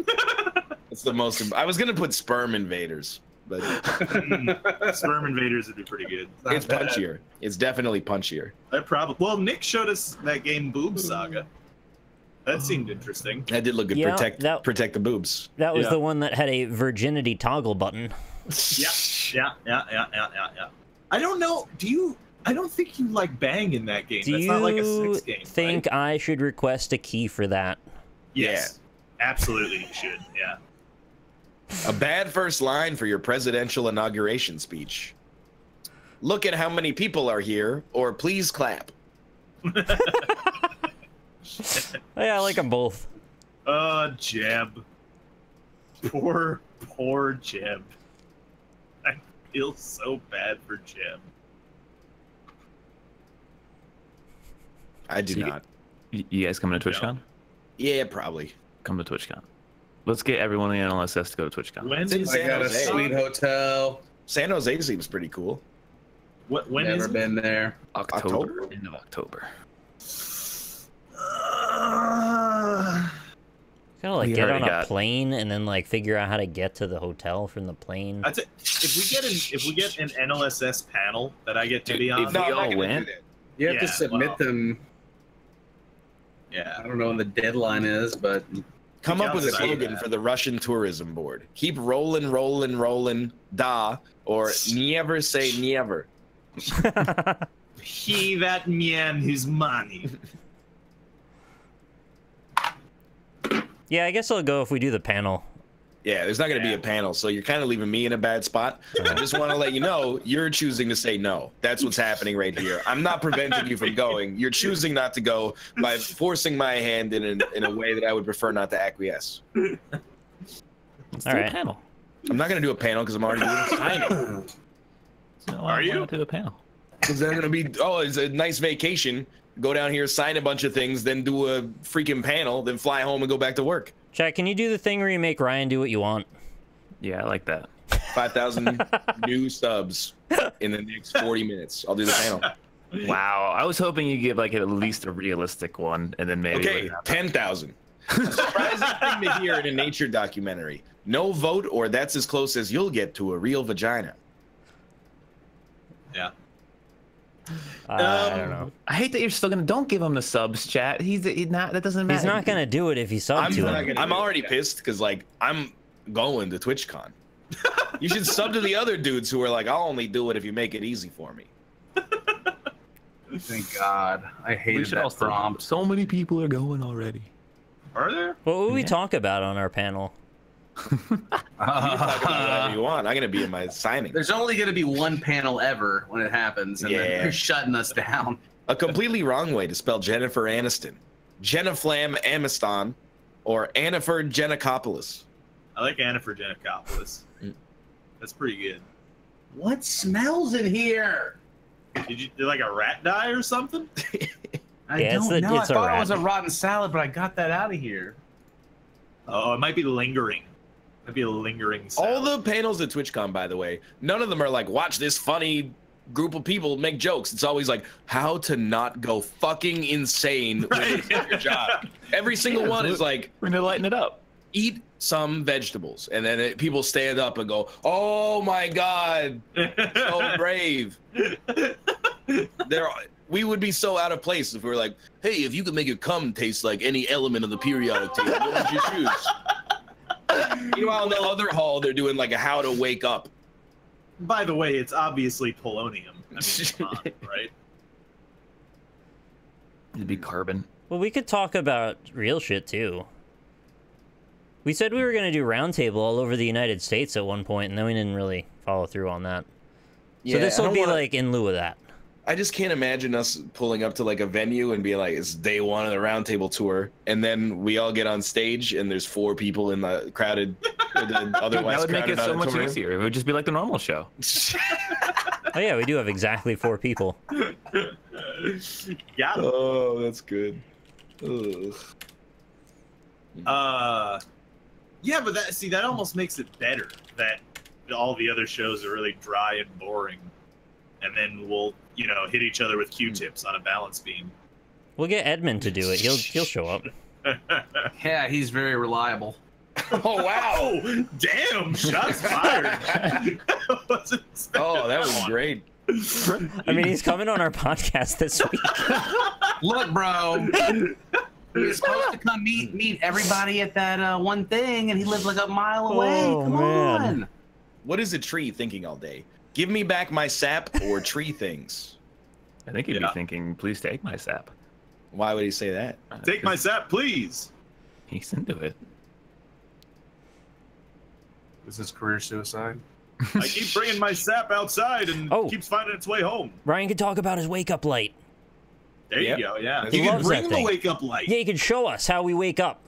that's the most. I was gonna put Sperm Invaders. But Sperm Invaders would be pretty good. Not it's bad. punchier. It's definitely punchier. That probably. Well, Nick showed us that game Boob Saga. That seemed interesting. That did look good. Yeah, protect that, protect the boobs. That was yeah. the one that had a virginity toggle button. Yeah, yeah, yeah, yeah, yeah, yeah. I don't know. Do you? I don't think you like bang in that game. Do That's you not like a sex game. Think right? I should request a key for that? Yes, yeah. Absolutely. You should. Yeah. A bad first line for your presidential inauguration speech. Look at how many people are here, or please clap. Yeah, I like them both. Uh, Jeb. Poor, poor Jeb. I feel so bad for Jeb. I do so you, not. You guys coming to TwitchCon? No. Yeah, probably. Come to TwitchCon. Let's get everyone in on L S S to go to TwitchCon. When's in San Jose? Sweet hotel. San Jose seems pretty cool. What? When Never is been it? there. October. October. End of October. Uh, gotta like get on a got... plane and then like figure out how to get to the hotel from the plane. That's it. If we get an if we get an N L S S panel that I get to be on, if no, we all win. You have yeah, to submit well, them. Yeah, I don't know when the deadline is, but come up with a slogan for the Russian tourism board. Keep rolling, rolling, rolling, da, or never say never. He that man his money. Yeah, I guess I'll go if we do the panel. Yeah, there's not going to yeah. be a panel, so you're kind of leaving me in a bad spot. I just want to let you know, you're choosing to say no. That's what's happening right here. I'm not preventing you from going. You're choosing not to go by forcing my hand in a, in a way that I would prefer not to acquiesce. Let's All do right. a panel. I'm not going to do a panel because I'm already doing signing. So Are I'm you? to do a panel. Because they're going to be, oh, it's a nice vacation. Go down here, sign a bunch of things, then do a freaking panel, then fly home and go back to work. Chad, can you do the thing where you make Ryan do what you want? Yeah, I like that. five thousand new subs in the next forty minutes. I'll do the panel. Wow. I was hoping you'd give, like, at least a realistic one, and then maybe... Okay, ten thousand. Surprising thing to hear in a nature documentary. No vote, or that's as close as you'll get to a real vagina. Yeah. Um, I don't know. I hate that you're still gonna don't give him the subs, chat. He's, he's not. That doesn't matter. He's not gonna do it if you sub I'm to him. I'm already it. pissed because like I'm going to TwitchCon. You should sub to the other dudes who are like, I'll only do it if you make it easy for me. Thank God, I hated that prompt. So many people are going already. Are there? What will yeah. we talk about on our panel? uh, you can talk about whatever you want. I'm gonna be in my signing. There's only gonna be one panel ever when it happens, and yeah. then they're shutting us down. A completely wrong way to spell Jennifer Aniston. Jeniflam Amiston, or Anifer Genicopoulos. I like Anifer Genicopoulos. That's pretty good. What smells in here? Did you do like a rat dye or something? I yeah, don't the, know. I thought it was a rotten salad, but I got that out of here. Oh, it might be lingering. That'd be a lingering sound. All the panels at TwitchCon, by the way, none of them are like, watch this funny group of people make jokes. It's always like, how to not go fucking insane right. with your job. Every single yeah, one is like, we're gonna lighten it up. Eat some vegetables. And then it, people stand up and go, oh my God, so brave. They're, we would be so out of place if we were like, hey, if you could make it cum taste like any element of the periodic table, what would you choose? Meanwhile, in the other hall, they're doing like a how to wake up. By the way, it's obviously polonium. I mean, come on, right? It'd be carbon. Well, we could talk about real shit too. We said we were going to do roundtable all over the United States at one point, and then we didn't really follow through on that. Yeah, so this will be wanna... like in lieu of that. I just can't imagine us pulling up to like a venue and be like, it's day one of the roundtable tour, and then we all get on stage and there's four people in the crowded, the otherwise That would make it so much easier. It would just be like the normal show. Oh yeah, we do have exactly four people. Got him. Oh, that's good. Ugh. Uh, yeah, but that see that almost makes it better that all the other shows are really dry and boring. And then we'll, you know, hit each other with Q-tips on a balance beam. We'll get Edmund to do it. He'll he'll show up. Yeah, he's very reliable. Oh wow! Damn! Shots fired. Oh, that was great. I mean, he's coming on our podcast this week. Look, bro. He was supposed to come meet meet everybody at that uh, one thing, and he lived like a mile away. Oh, come man. on. What is a tree thinking all day? Give me back my sap or tree things. I think he'd yeah. be thinking, please take my sap. Why would he say that? Uh, take my sap, please. He's into it. Is this career suicide? I keep bringing my sap outside and oh. keeps finding its way home. Ryan can talk about his wake-up light. There yep. you go, yeah. He you can bring the wake-up light. Yeah, he can show us how we wake up.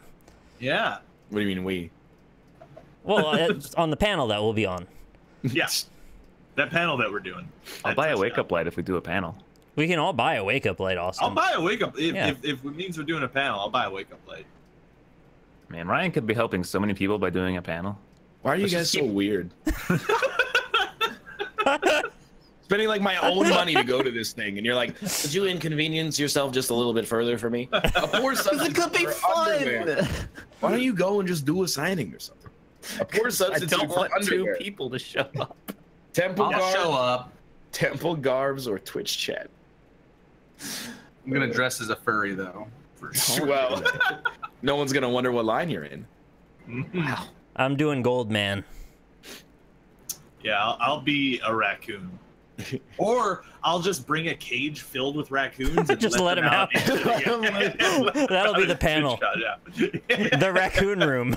Yeah. What do you mean we? Well, uh, on the panel that we'll be on. Yes. Yeah. That panel that we're doing. I'll buy a wake-up light if we do a panel. We can all buy a wake-up light, Austin. I'll buy a wake-up if, yeah. if, if it means we're doing a panel, I'll buy a wake-up light. Man, Ryan could be helping so many people by doing a panel. Why are you Let's guys keep... so weird? spending like my own money to go to this thing, and you're like, could you inconvenience yourself just a little bit further for me? A poor substitute. It could be fun. Why don't you go and just do a signing or something? A poor substitute. I don't want two people to show up. Temple I'll Garb, show up. Temple Garbs or Twitch chat. I'm gonna dress as a furry though. For sure. Well, no one's gonna wonder what line you're in. Wow. I'm doing gold, man. Yeah, I'll, I'll be a raccoon. Or I'll just bring a cage filled with raccoons and just let, let them out. out. That'll be the panel. The raccoon room.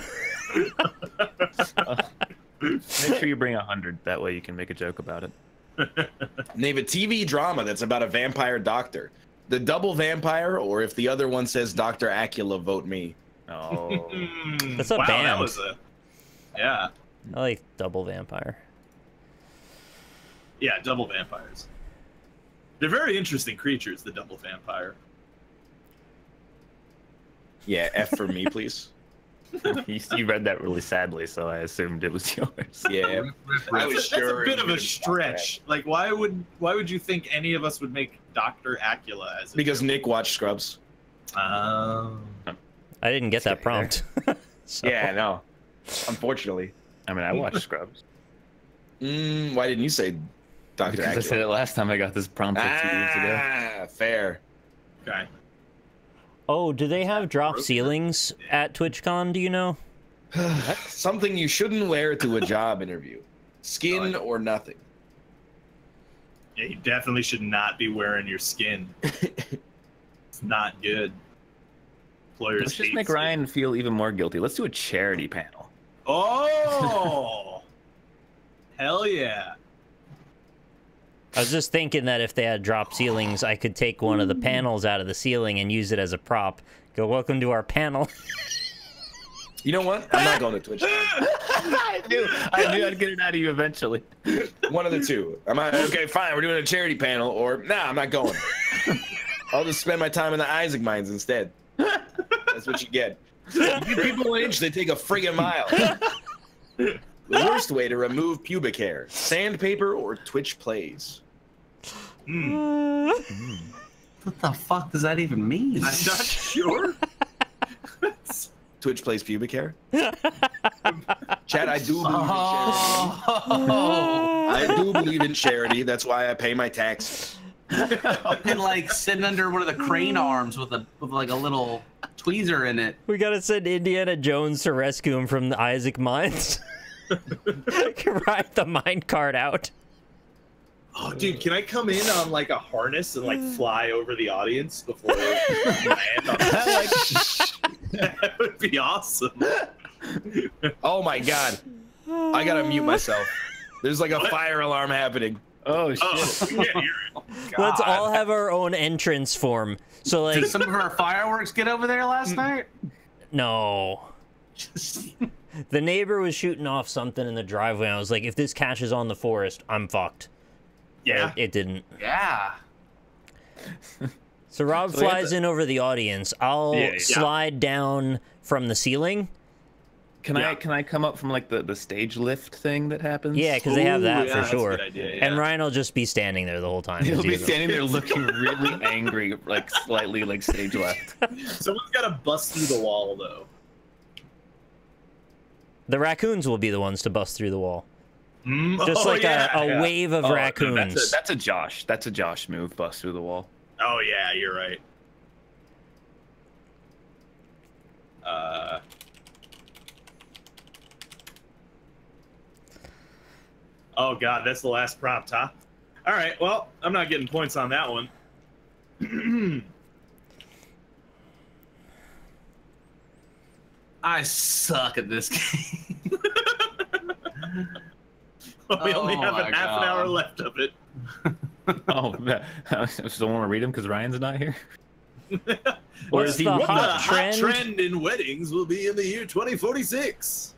Make sure you bring a hundred. That way you can make a joke about it. Name a T V drama that's about a vampire doctor. The Double Vampire, or if the other one says Doctor Acula, vote me. Oh, that's a wow, band. That was a, yeah. I like Double Vampire. Yeah, double vampires. They're very interesting creatures, the double vampire. Yeah, F for me, please. you, you read that really sadly, so I assumed it was yours. Yeah, I was that's sure. A, that's a bit of a stretch. Like, why would why would you think any of us would make Doctor Acula as? Because Nick watched Scrubs. Um, I didn't get that prompt. so. Yeah, no. Unfortunately, I mean, I watched Scrubs. Mm, why didn't you say Doctor Acula? Because I said it last time I got this prompt like two ah, years ago. Ah, fair. Okay. Oh, do they have drop Broken. ceilings at TwitchCon, do you know? Something you shouldn't wear to a job interview. Skin or nothing. Yeah, you definitely should not be wearing your skin. It's not good. Employers Let's just make skin. Ryan feel even more guilty. Let's do a charity panel. Oh! Hell yeah. I was just thinking that if they had drop ceilings, I could take one of the panels out of the ceiling and use it as a prop. Go, welcome to our panel. You know what? I'm not going to Twitch. I knew, I knew I'd get it out of you eventually. One of the two. I'm not, okay, fine. We're doing a charity panel, or nah, I'm not going. I'll just spend my time in the Isaac mines instead. That's what you get. You people an inch, they take a friggin' mile. The worst way to remove pubic hair, sandpaper or Twitch plays. Mm. Mm. What the fuck does that even mean? I'm not sure. Twitch plays pubic hair? Chad, I do believe oh. in charity. Oh. I do believe in charity. That's why I pay my taxes. And like sitting under one of the crane arms with a with like a little tweezer in it. We gotta send Indiana Jones to rescue him from the Isaac mines. Can ride the mine cart out. Oh, dude, can I come in on like a harness and like fly over the audience before I land on that? That would be awesome. Oh my god, I gotta mute myself. There's like a what? fire alarm happening. Oh shit! Oh, yeah, you're... Let's all have our own entrance form. So like, did some of our fireworks get over there last night? No. Just... The neighbor was shooting off something in the driveway, and I was like, if this catches on the forest, I'm fucked. Yeah. It, it didn't. Yeah. So Rob so flies to... in over the audience. I'll yeah, yeah. slide down from the ceiling. Can yeah. I can I come up from, like, the, the stage lift thing that happens? Yeah, because they have that Ooh, yeah, for sure. Idea, yeah. And Ryan will just be standing there the whole time. He'll be standing there looking really angry, like, slightly, like, stage left. Someone's got to bust through the wall, though. The raccoons will be the ones to bust through the wall. Mm, Just like oh, yeah, a, a yeah. wave of oh, raccoons. Dude, that's, a, that's a Josh. That's a Josh move, bust through the wall. Oh, yeah, you're right. Uh... Oh, God, that's the last prompt, huh? All right, well, I'm not getting points on that one. I suck at this game. Well, we oh only have a half God. an hour left of it. Oh, that, uh, someone want to read them because Ryan's not here? Or is he the, what hot, the trend? hot trend in weddings will be in the year twenty forty-six?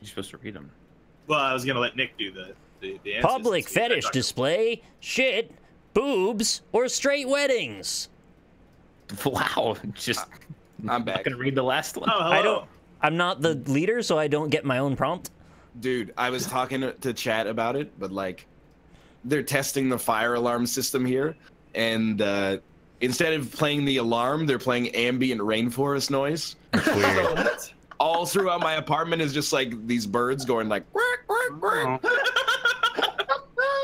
You're supposed to read them. Well, I was going to let Nick do the, the, the answers. Public fetish display, shit, boobs, or straight weddings. Wow, just... Uh, I'm back. I'm gonna read the last one. Oh, I don't. I'm not the leader, so I don't get my own prompt. Dude, I was talking to chat about it, but like, they're testing the fire alarm system here, and uh, instead of playing the alarm, they're playing ambient rainforest noise. That's weird. So all throughout my apartment is just like these birds going like quack, quack, quack.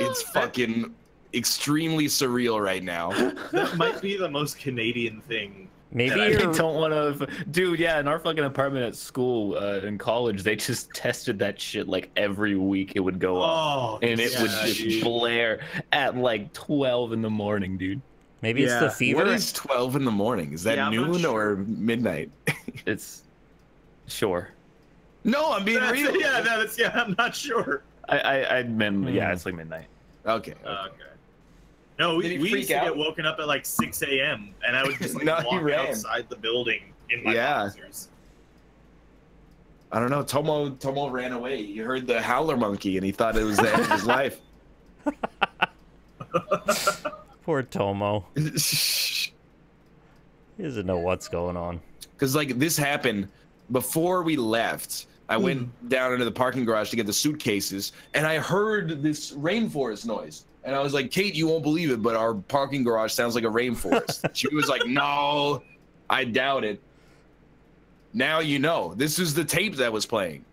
It's fucking extremely surreal right now. That might be the most Canadian thing. Maybe I don't want to, dude. Yeah, in our fucking apartment at school, uh, in college, they just tested that shit like every week. It would go oh, up, and it yeah, would just dude. blare at like twelve in the morning, dude. Maybe yeah. it's the fever. What is twelve in the morning? Is that yeah, noon sure. or midnight? It's sure. No, I'm being that's, real. Yeah, no, that's yeah. I'm not sure. I, I, I meant mm. yeah, it's like midnight. Okay. Okay. Uh, okay. No, we, we used to out? get woken up at like six A M and I would just like no, walk outside the building in my yeah. boxers. I don't know. Tomo Tomo ran away. He heard the howler monkey and he thought it was the end of his life. Poor Tomo. He doesn't know what's going on. Because like this happened before we left. I mm. went down into the parking garage to get the suitcases and I heard this rainforest noise. And I was like, Kate, you won't believe it, but our parking garage sounds like a rainforest. She was like, no, I doubt it. Now you know. This is the tape that was playing.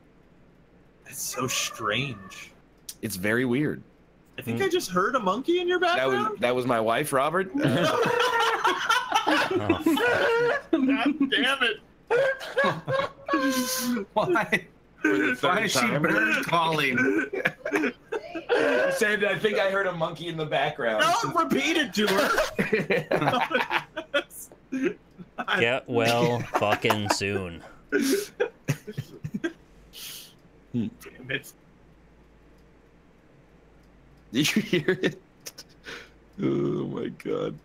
That's so strange. It's very weird. I think mm. I just heard a monkey in your background. That was, that was my wife, Robert. Uh, oh, God damn it. Why? Why is she bird calling? I said, I think I heard a monkey in the background. No, repeat it to her. Get well fucking soon. Damn it. Did you hear it? Oh my god.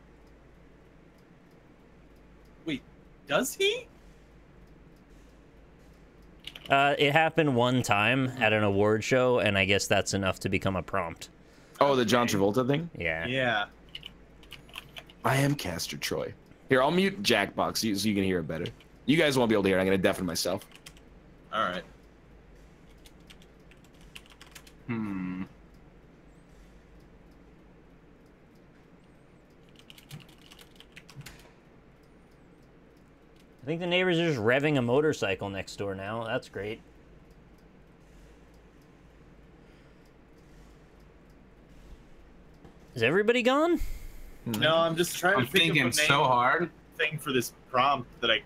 Wait, does he? Uh, it happened one time at an award show, and I guess that's enough to become a prompt. Oh, the John Travolta thing? Yeah. Yeah. I am Castor Troy. Here, I'll mute Jackbox so you can hear it better. You guys won't be able to hear it. I'm going to deafen myself. All right. Hmm. I think the neighbors are just revving a motorcycle next door now. That's great. Is everybody gone? No, I'm just trying I'm to think thinking of a name so hard thing for this prompt that I.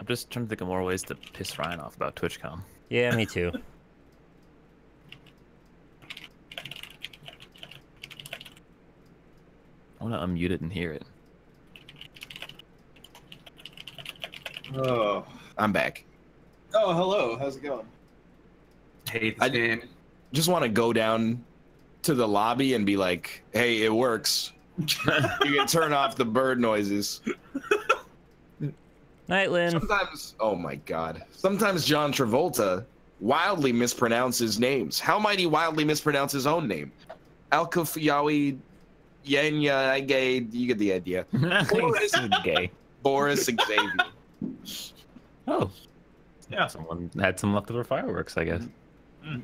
I'm just trying to think of more ways to piss Ryan off about TwitchCom. Yeah, me too. I want to unmute it and hear it. Oh, I'm back. Oh, hello. How's it going? Hey, I Dan. Just want to go down to the lobby and be like, "Hey, it works. You can turn off the bird noises." Night, Lynn. Sometimes, oh my God. Sometimes John Travolta wildly mispronounces names. How might he wildly mispronounce his own name? Alkafiawi Yenya Gay. You get the idea. Boris Gay. Boris Xavier. Oh, yeah. Someone had some leftover fireworks, I guess. Mm.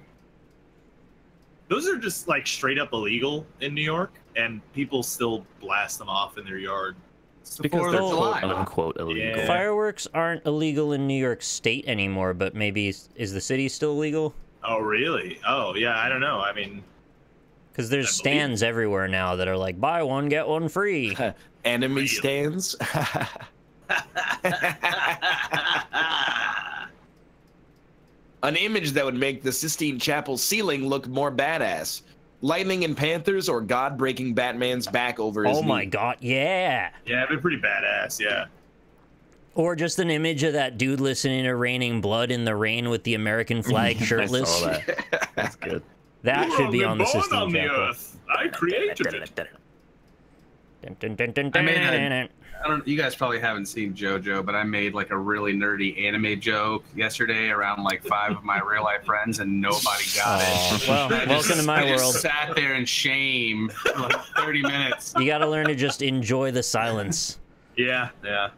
Those are just like straight up illegal in New York, and people still blast them off in their yard. It's because they're quote unquote illegal. Yeah. Fireworks aren't illegal in New York State anymore, but maybe is the city still illegal? Oh, really? Oh, yeah. I don't know. I mean, because there's I stands believe. everywhere now that are like buy one get one free. Enemy really? stands. An image that would make the Sistine Chapel ceiling look more badass. Lightning and Panthers or God breaking Batman's back over his knee. Oh my god, yeah. Yeah, it'd be pretty badass, yeah. Or just an image of that dude listening to Raining Blood in the rain with the American flag shirtless. I saw that. Yeah. That's good. That you should be on the Sistine on Chapel. The earth. I created it. I mean, I don't. You guys probably haven't seen JoJo, but I made like a really nerdy anime joke yesterday around like five of my real life friends, and nobody got Aww. it. Well, welcome just, to my I world. I just sat there in shame for like thirty minutes. You got to learn to just enjoy the silence. Yeah, yeah.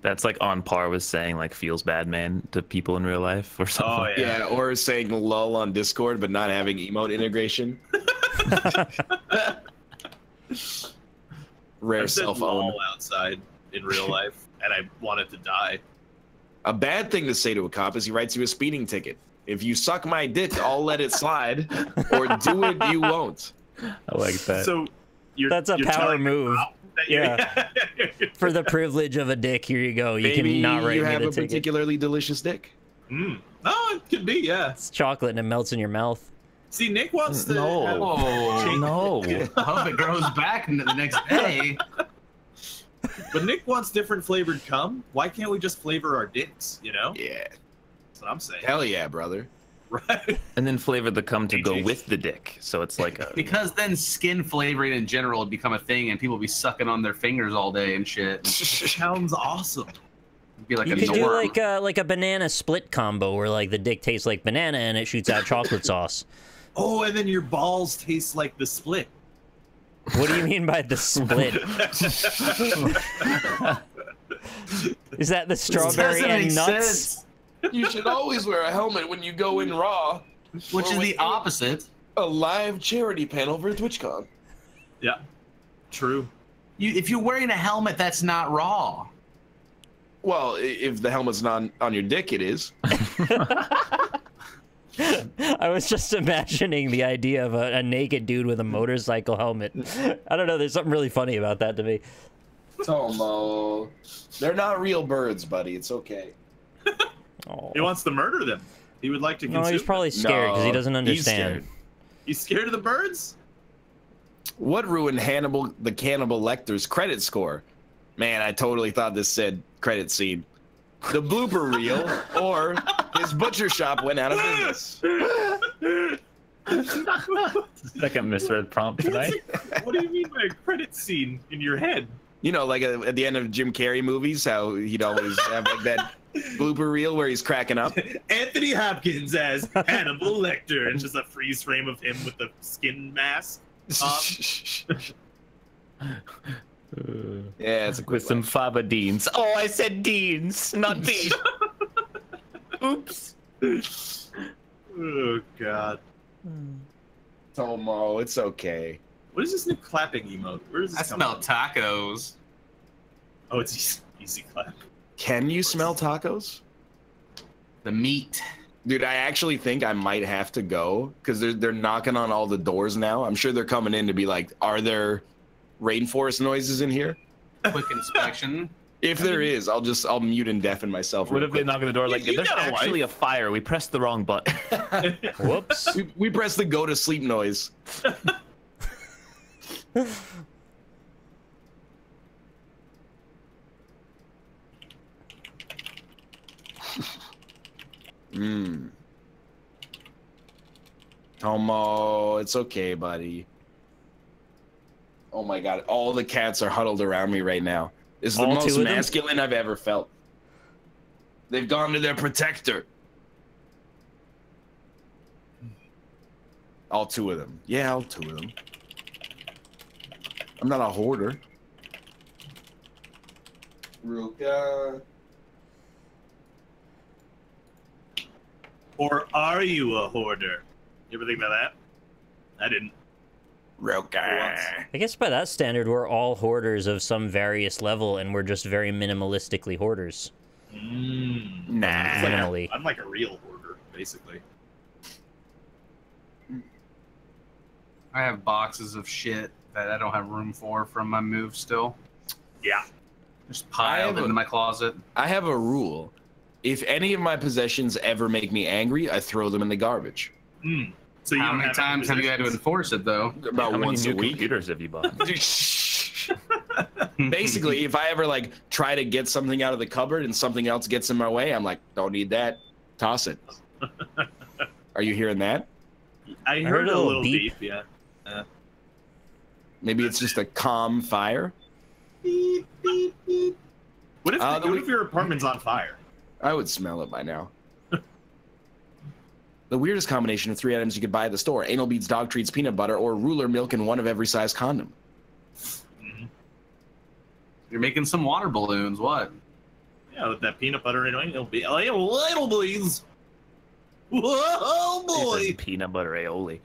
That's like on par with saying like "feels bad, man" to people in real life or something. Oh yeah, yeah or saying "lol" on Discord, but not having emote integration. Rare cell phone. Outside in real life, and I wanted to die. A bad thing to say to a cop is he writes you a speeding ticket. If you suck my dick, I'll let it slide, or do it, you won't. I like that. So you're, that's a you're power move. Yeah. For the privilege of a dick, here you go. You Maybe can not write you me have a ticket. Particularly delicious dick. Mm. Oh, it could be, yeah. It's chocolate and it melts in your mouth. See, Nick wants to. No, have... oh, no. I hope it grows back the next day. But Nick wants different flavored cum. Why can't we just flavor our dicks? You know? Yeah. That's what I'm saying. Hell yeah, brother. Right. And then flavor the cum to G G. Go with the dick. So it's like a. Because then skin flavoring in general would become a thing, and people would be sucking on their fingers all day and shit. Sounds awesome. Be like you a could norm. do like a, like a banana split combo where like the dick tastes like banana and it shoots out chocolate sauce. Oh, and then your balls taste like the split. What do you mean by the split? Is that the strawberry and nuts? Sense. You should always wear a helmet when you go in Raw. Which is the opposite. A live charity panel for TwitchCon. Yeah, true. You, if you're wearing a helmet, that's not Raw. Well, if the helmet's not on, on your dick, it is. I was just imagining the idea of a, a naked dude with a motorcycle helmet. I don't know. There's something really funny about that to me. Tomo. They're not real birds, buddy. It's okay. He wants to murder them. He would like to consume No, he's probably scared because no, he doesn't understand. He's scared. He's scared of the birds? What ruined Hannibal the Cannibal Lecter's credit score? Man, I totally thought this said credit scene. The blooper reel, or his butcher shop went out of business. Second misread prompt tonight. What do you mean by a credit scene in your head? You know, like a, at the end of Jim Carrey movies, how he'd always have like that blooper reel where he's cracking up. Anthony Hopkins as Hannibal Lecter, and just a freeze frame of him with the skin mask. Uh, yeah, it's a quick with one. Some fava deans. Oh, I said deans, not deans. Oops. Oh God. Tomo, it's okay. What is this new clapping emote? Where is this? I smell from? Tacos. Oh, it's easy, easy clap. Can you smell tacos? The meat. Dude, I actually think I might have to go because they're they're knocking on all the doors now. I'm sure they're coming in to be like, are there rainforest noises in here? Quick inspection. If there is, I'll just I'll mute and deafen myself. What if they knock on the door like, there's actually a fire. We pressed the wrong button. Whoops. We, we pressed the go to sleep noise. Mmm. Tomo, it's okay, buddy. Oh my God, all the cats are huddled around me right now. It's the all most masculine I've ever felt. They've gone to their protector. All two of them. Yeah, all two of them. I'm not a hoarder. Ruka. Or are you a hoarder? You ever think about that? I didn't. I guess by that standard, we're all hoarders of some various level, and we're just very minimalistically hoarders. Mm. Nah. I'm like, a, I'm like a real hoarder, basically. I have boxes of shit that I don't have room for from my move still. Yeah. Just piled into a, my closet. I have a rule. If any of my possessions ever make me angry, I throw them in the garbage. Mm. So How many times have you had to enforce it, though? About How once many new a week. Computers have you bought? Basically, if I ever like try to get something out of the cupboard and something else gets in my way, I'm like, don't need that. Toss it. Are you hearing that? I heard, I heard a little, little beep. beep yeah. Uh, Maybe it's just a calm fire. Beep, beep, beep. What if, uh, the, what if your apartment's on fire? I would smell it by now. The weirdest combination of three items you could buy at the store: anal beads, dog treats, peanut butter, or ruler milk in one of every size condom. Mm-hmm. You're making some water balloons, what? Yeah, with that peanut butter and anal beads. Anal beads! Whoa, boy! Peanut butter aioli.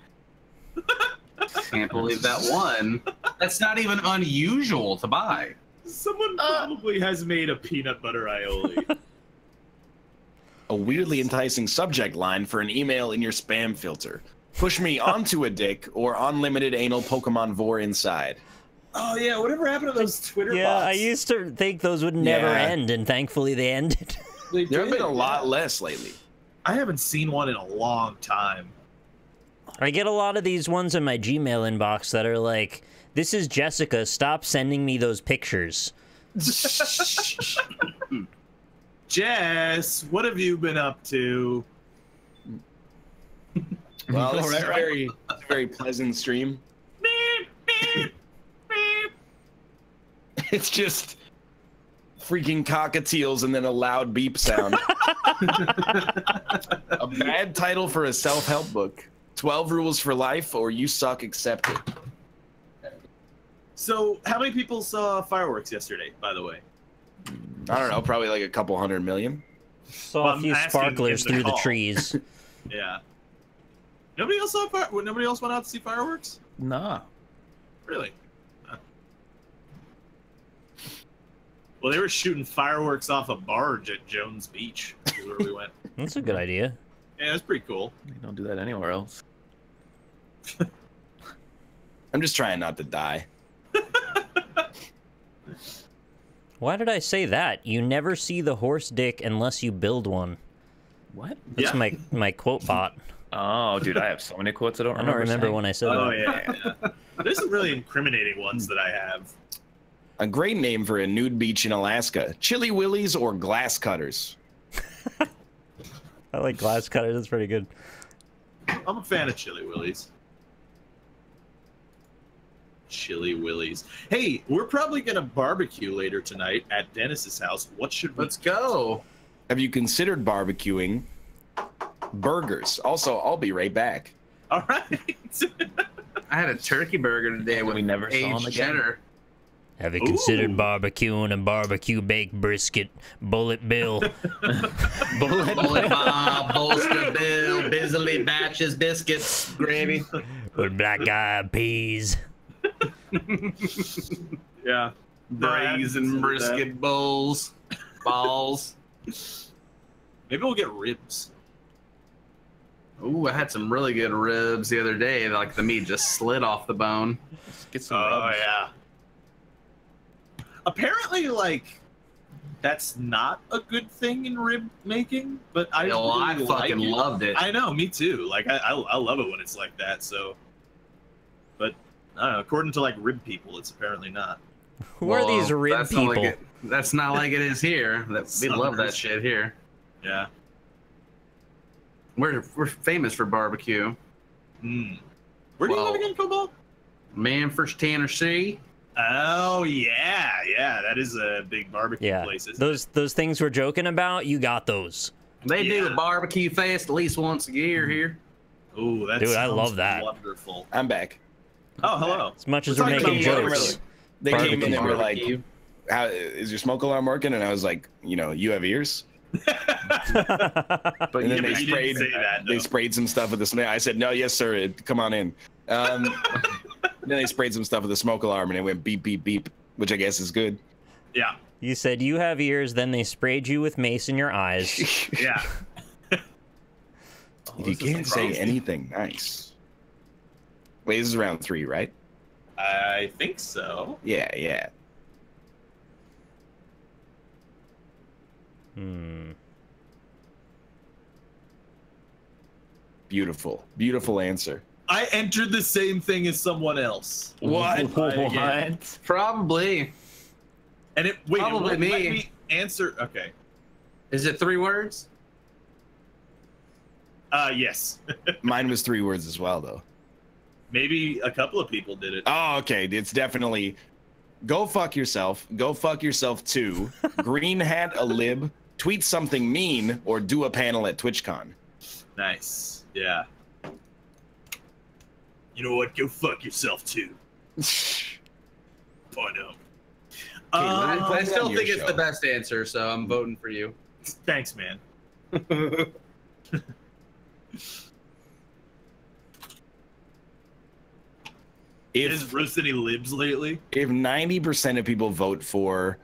can't believe that one. That's not even unusual to buy. Someone probably uh, has made a peanut butter aioli. A weirdly enticing subject line for an email in your spam filter. Push me onto a dick or unlimited anal Pokemon vor inside. Oh, yeah, whatever happened to those Twitter yeah, bots? Yeah, I used to think those would never yeah. end, and thankfully they ended. They there have been a lot less lately. I haven't seen one in a long time. I get a lot of these ones in my Gmail inbox that are like, this is Jessica, stop sending me those pictures. Jess, what have you been up to? Well, this is a very, very pleasant stream. It's just freaking cockatiels and then a loud beep sound. A bad title for a self-help book. twelve rules for life or you suck, accept it. So how many people saw fireworks yesterday, by the way? I don't know, probably like a couple hundred million. Saw well, a few sparklers through the trees. Yeah. Nobody else saw fire nobody else went out to see fireworks? Nah. Really? Well, they were shooting fireworks off a barge at Jones Beach, is where we went. That's a good idea. Yeah, that's pretty cool. You don't do that anywhere else. I'm just trying not to die. Why did I say that? You never see the horse dick unless you build one. What? That's yeah. my my quote bot. Oh, dude, I have so many quotes I don't remember. I don't remember saying. when I said oh, that. Oh, yeah, yeah. There's some really incriminating ones that I have. A great name for a nude beach in Alaska. Chili Willies or Glass Cutters? I like Glass Cutters. That's pretty good. I'm a fan of Chili Willies. Chili Willies. Hey, we're probably going to barbecue later tonight at Dennis's house. What should we Let's go. Have you considered barbecuing? Burgers. Also, I'll be right back. All right. I had a turkey burger today when we never saw him again. Cheddar. Have you considered Ooh. barbecuing a barbecue baked brisket, Bullet Bill, Bullet, Bullet Bob, Bolster Bill, busily batches biscuits, gravy with black eyed peas? Yeah, braised brisket bowls, balls. Maybe we'll get ribs. Ooh, I had some really good ribs the other day. Like the meat just slid off the bone. Let's get some oh ribs. yeah. Apparently, like, that's not a good thing in rib making, but I no, really I fucking like it. loved it. I know, me too. Like, I, I I love it when it's like that. So, but I don't know, according to like rib people, it's apparently not. Who well, are these rib that's people? Not like it, that's not like it is here. That, we love that shit here. Yeah, we're we're famous for barbecue. Mm. Where do well, you live again, Cobalt? Manfresh, Tennessee. Oh yeah, yeah, that is a big barbecue yeah. place. Those it? those things we're joking about, you got those. They yeah. do a barbecue fest at least once a year here. Oh, that's dude, I love that. Wonderful. I'm back. Oh, hello. As much as we're, we're making jokes, they came in and were like, "How is your smoke alarm working?" And I was like, "You know, you have ears." But and then yeah, they sprayed. That, they sprayed some stuff with the smell. I said, "No, yes, sir. It, come on in." Um, then they sprayed some stuff with a smoke alarm and it went beep, beep, beep, which I guess is good. Yeah. You said you have ears, then they sprayed you with mace in your eyes. Yeah. Oh, you can't say anything nice. Wait, this is round three, right? I think so. Yeah, yeah. Hmm. Beautiful. Beautiful answer. I entered the same thing as someone else. What? What? Probably. And it wait, probably it me. Let me answer. Okay. Is it three words? Uh, yes. Mine was three words as well, though. Maybe a couple of people did it. Oh, okay. It's definitely go fuck yourself. Go fuck yourself too. Green hat a lib. Tweet something mean or do a panel at TwitchCon. Nice. Yeah. You know what? Go fuck yourself too. Oh no. Um, I still think it's show. the best answer, so I'm voting for you. Thanks, man. If, is Rip City Libs lately? If ninety percent of people vote for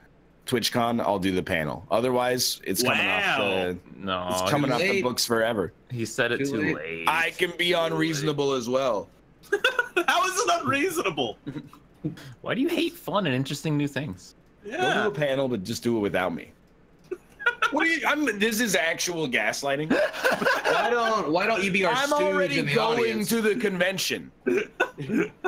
TwitchCon, I'll do the panel. Otherwise, it's wow. coming off the no, it's coming off late. the books forever. He said it too, too late. late. I can be too unreasonable late. as well. How is it unreasonable? Why do you hate fun and interesting new things? Yeah. Don't do a panel, but just do it without me. What do you? I'm, this is actual gaslighting. Why don't Why don't you be our stooge in the audience? I'm already going to the convention.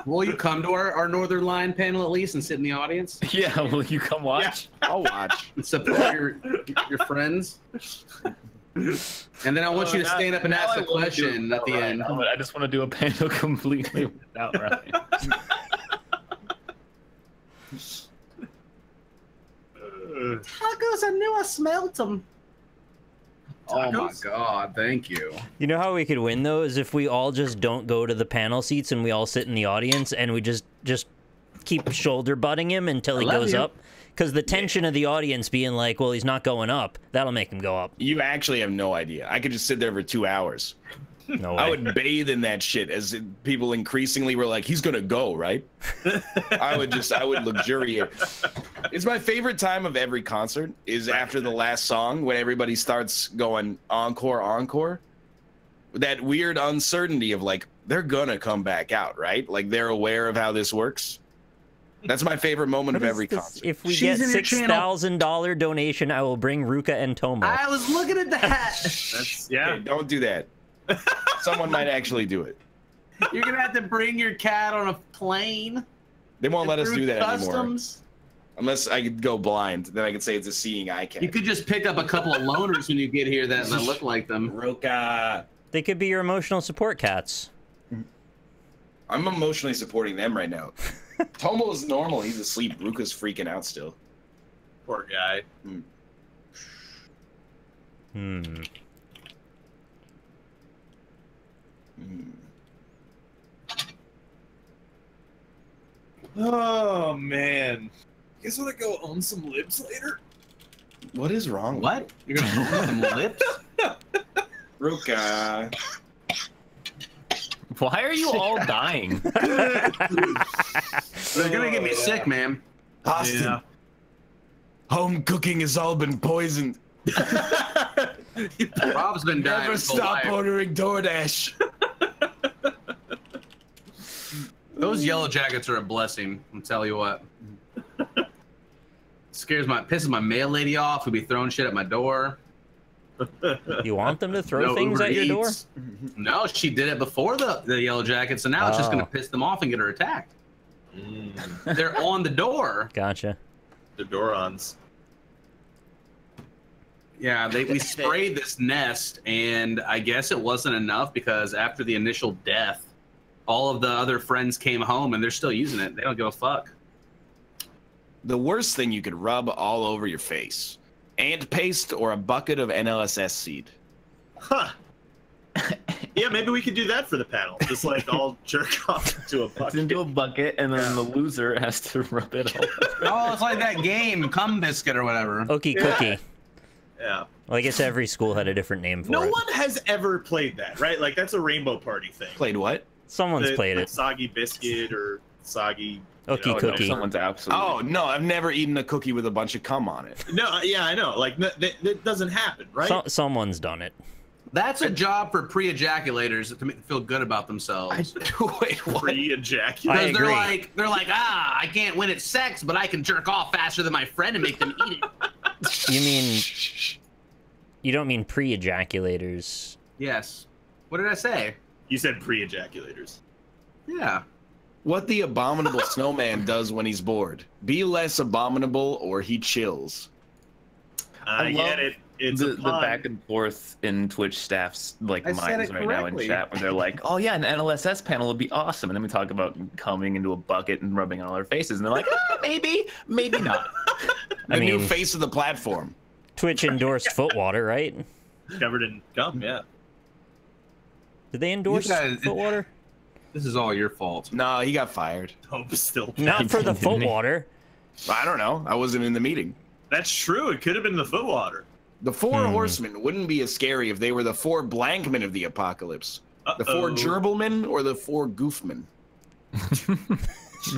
Will you come to our, our Northern Line panel at least and sit in the audience? Yeah. Will you come watch? Yeah. I'll watch. Support your your friends. And then I want oh, you to now, stand up and ask I a question at the right, end. No, I just want to do a panel completely without Ryan. Tacos, I knew I smelled them. Tacos? Oh my god, thank you. You know how we could win though is if we all just don't go to the panel seats and we all sit in the audience and we just just keep shoulder butting him until he goes you. up. Because the tension yeah. of the audience being like, well, he's not going up, that'll make him go up. You actually have no idea. I could just sit there for two hours. No way. I would bathe in that shit as people increasingly were like, he's gonna go, right? I would just, I would luxuriate. It's my favorite time of every concert is after the last song when everybody starts going encore, encore. That weird uncertainty of like, they're gonna come back out, right? Like they're aware of how this works. That's my favorite moment what of every this? concert. If we She's get six thousand dollar donation, I will bring Ruka and Tomo. I was looking at that. That's, yeah. Hey, don't do that. Someone might actually do it. You're gonna have to bring your cat on a plane. They won't let us do that customs. anymore. Unless I could go blind, then I could say it's a seeing eye cat. You could just pick up a couple of loners when you get here that, that look like them. Ruka. They could be your emotional support cats. I'm emotionally supporting them right now. Tomo's normal. He's asleep. Ruka's freaking out still. Poor guy. Hmm. Hmm. Mm. Oh man! You guys want to go own some libs later? What is wrong? What? With You're gonna own some libs? Ruka. Why are you all dying? They're gonna get me sick, man. Austin, yeah. home cooking has all been poisoned. Rob's been dying. Never stop life. ordering DoorDash. Those yellow jackets are a blessing. I'll tell you what. It scares my, pisses my mail lady off. Who'd be throwing shit at my door. You want them to throw no things Uber at Eats. your door? No, she did it before the the yellow jackets, so now oh. it's just gonna piss them off and get her attacked. Mm. They're on the door. Gotcha. The Dorons. Yeah, they, we sprayed this nest, and I guess it wasn't enough because after the initial death, all of the other friends came home, and they're still using it. They don't give a fuck. The worst thing you could rub all over your face, ant paste or a bucket of N L S S seed. Huh. Yeah, maybe we could do that for the panel. Just like all jerk off into a bucket. Into a bucket, and then the loser has to rub it all over. Oh, it's like that game, Cum Biscuit or whatever. Okie cookie. Yeah. Yeah. Well, I guess every school had a different name for it. No one has ever played that, right? Like, that's a Rainbow Party thing. Played what? Someone's the, played like, it. Soggy biscuit or soggy... Okie you know, cookie. Someone's absolutely... Oh, no, I've never eaten a cookie with a bunch of cum on it. No, yeah, I know. Like, that, that doesn't happen, right? So, someone's done it. That's a job for pre-ejaculators to make them feel good about themselves. I, wait, what? Pre-ejaculators? They're like, they're like, ah, I can't win at sex, but I can jerk off faster than my friend and make them eat it. You mean, you don't mean pre-ejaculators. Yes. What did I say? You said pre-ejaculators. Yeah. What the abominable snowman does when he's bored. Be less abominable or he chills. I, I get it. It's the, the back and forth in Twitch staff's like I minds right correctly. now in chat where they're like, oh yeah, an N L S S panel would be awesome. And then we talk about coming into a bucket and rubbing on all our faces. And they're like, oh, maybe, maybe not. The I mean, new face of the platform. Twitch endorsed foot water, right? Covered in gum, yeah. Did they endorse guys, foot water? This is all your fault. No, he got fired. Hope still. Not for the foot water. I don't know. I wasn't in the meeting. That's true. It could have been the foot water. The four hmm. horsemen wouldn't be as scary if they were the four blankmen of the apocalypse. Uh-oh. The four gerbilmen or the four goofmen.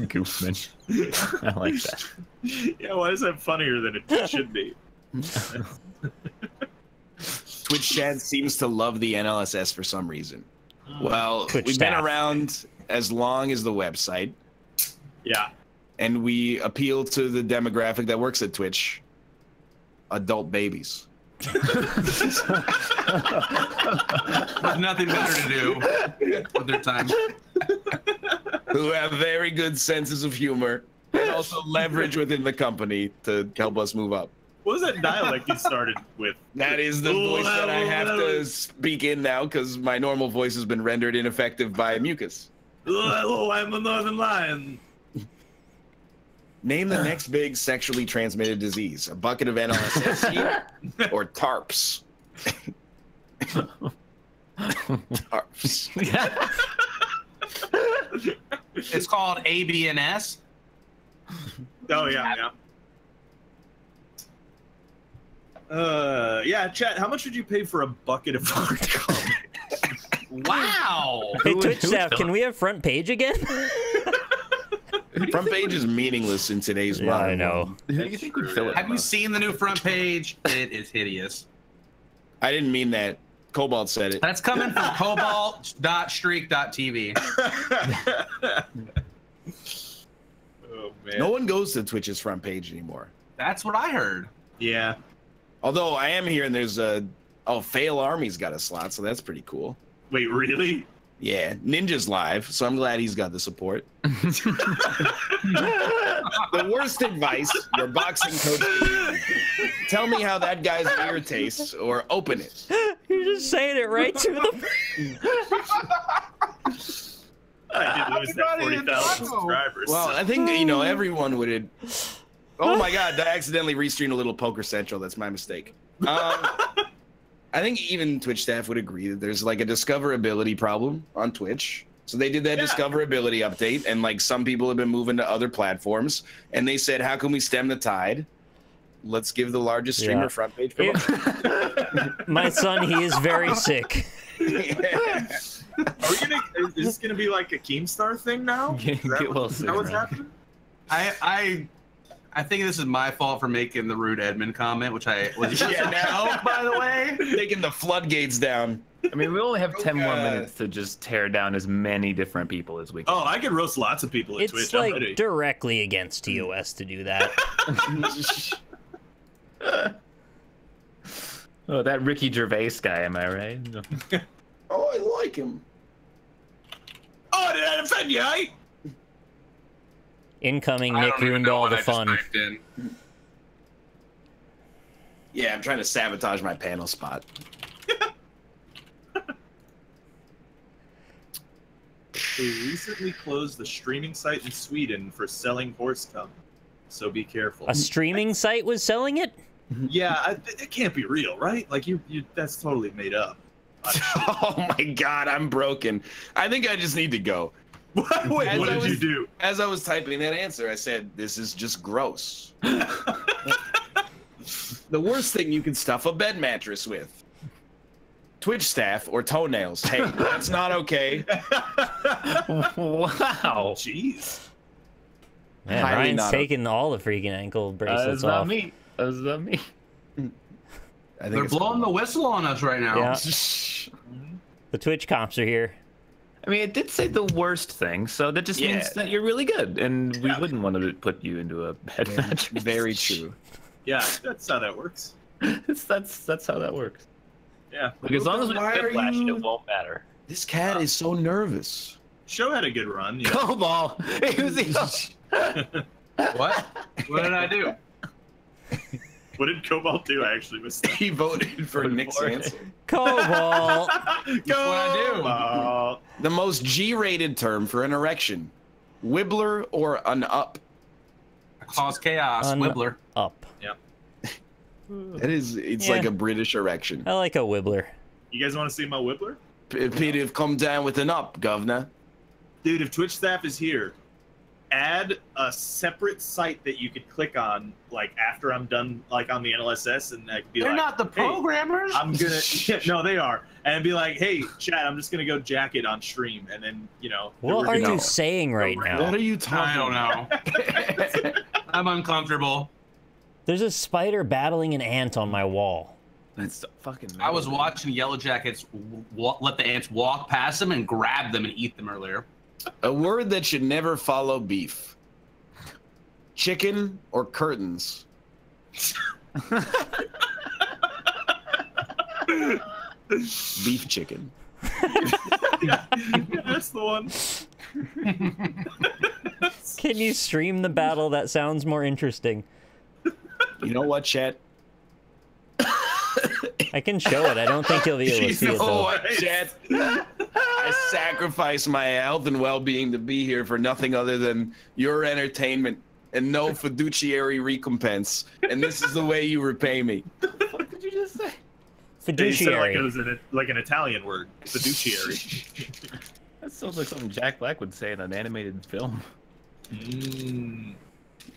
Goofman. I like that. Yeah, why is that funnier than it should be? Twitch chat seems to love the N L S S for some reason. Well, Twitch we've staff. been around as long as the website. Yeah. And we appeal to the demographic that works at Twitch. Adult babies. There's nothing better to do with their time. Who have very good senses of humor and also leverage within the company to help us move up. What was that dialect you started with? That is the voice that I have to speak in now because my normal voice has been rendered ineffective by mucus. Hello, I'm a northern lion. Name the next big sexually transmitted disease. A bucket of N L S S here, or tarps. Tarps. It's called A B N S. Oh, yeah, yeah. Uh, yeah, chat, how much would you pay for a bucket of hard comics? Wow. Hey, Twitch staff, can we have front page again? Front page is meaningless in today's yeah, modern. I know. Who do you think would fill it? Have you seen the new front page? It is hideous. I didn't mean that. Cobalt said it. That's coming from cobalt dot streak dot T V. Oh, man. No one goes to Twitch's front page anymore. That's what I heard. Yeah. Although I am hearing there's a oh, Fail Army's got a slot, so that's pretty cool. Wait, really? Yeah, Ninja's live, so I'm glad he's got the support. The worst advice your boxing coach can give. Tell me how that guy's beer tastes, or open it. You're just saying it right to them. I did lose that forty thousand subscribers. Well, I think, you know, everyone would have... Oh my god, I accidentally restreamed a little Poker Central. That's my mistake. Um... I think even Twitch staff would agree that there's like a discoverability problem on Twitch. So they did that yeah. discoverability update, and like some people have been moving to other platforms, and they said, how can we stem the tide? Let's give the largest streamer yeah. front page. My son, he is very sick. Yeah. Are we gonna, is this going to be like a Keemstar thing now? Is that well what, what's happening? I, I, I think this is my fault for making the rude Edmund comment, which I was just yeah, now, by the way. Taking the floodgates down. I mean, we only have oh, ten God. more minutes to just tear down as many different people as we can. Oh, I could roast lots of people at it's Twitch. It's like already. directly against T O S to do that. Oh, that Ricky Gervais guy, am I right? Oh, I like him. Oh, did I offend you, eh? Incoming, Nick ruined all the fun. Yeah, I'm trying to sabotage my panel spot. They recently closed the streaming site in Sweden for selling horse cum, so be careful. A streaming I, site was selling it? Yeah, I, it can't be real, right? Like you, you that's totally made up. Oh my god, I'm broken. I think I just need to go. What, wait, what did was, you do? As I was typing that answer, I said, this is just gross. The worst thing you can stuff a bed mattress with. Twitch staff or toenails. Hey, that's not okay. Wow. Jeez. Man, Highly Ryan's taking a... all the freaking ankle bracelets uh, that's off. Not me. That was not me. I think They're blowing the whistle on us right now. Yeah. The Twitch comps are here. I mean, it did say the worst thing, so that just yeah. means that you're really good, and we yeah. wouldn't want to put you into a bad yeah. match. Very true. Yeah, that's how that works. It's, that's that's how that works. Yeah. Like, as long as we whiplash it, it won't matter. This cat uh, is so nervous. Show had a good run. Yeah. Cobalt! It was the... What? What did I do? What did Cobalt do? I actually missed. He voted for Nick Sanson. Cobalt. That's what I do. The most G rated term for an erection: wibbler or an up. Cause chaos. An wibbler. Up. Yeah. That is. It's yeah. like a British erection. I like a wibbler. You guys want to see my wibbler? P Peter, come down with an up, governor. Dude, if Twitch staff is here, add a separate site that you could click on, like after I'm done, like on the N L S S, and I could be They're like, not the programmers. Hey, I'm gonna, yeah, no, they are, and be like, hey, chat, I'm just gonna go jack it on stream, and then you know. What are you saying right now? What are you talking about? I don't know. I'm uncomfortable. There's a spider battling an ant on my wall. That's fucking. I was watching Yellow Jackets let the ants walk past them and grab them and eat them earlier. A word that should never follow beef. Chicken or curtains. Beef chicken. Yeah, that's the one. Can you stream the battle? That sounds more interesting. You know what, Chet? I can show it. I don't think he'll be able to see it, though. Chet, I sacrificed my health and well-being to be here for nothing other than your entertainment and no fiduciary recompense. And this is the way you repay me. What the fuck did you just say? Fiduciary. Like it was an, like an Italian word. Fiduciary. That sounds like something Jack Black would say in an animated film. Mm.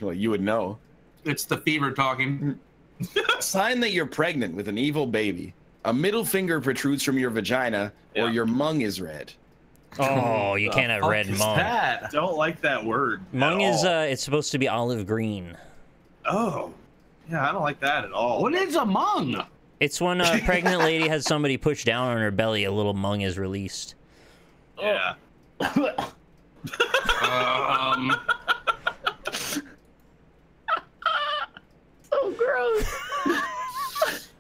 Well, you would know. It's the fever talking. Sign that you're pregnant with an evil baby. A middle finger protrudes from your vagina, yeah. or your mung is red. Oh, you can't have red mung. That? Don't like that word. Mung is uh, it's supposed to be olive green. Oh, yeah, I don't like that at all. What is a mung? It's when a pregnant lady has somebody push down on her belly, a little mung is released. Yeah. um. So gross.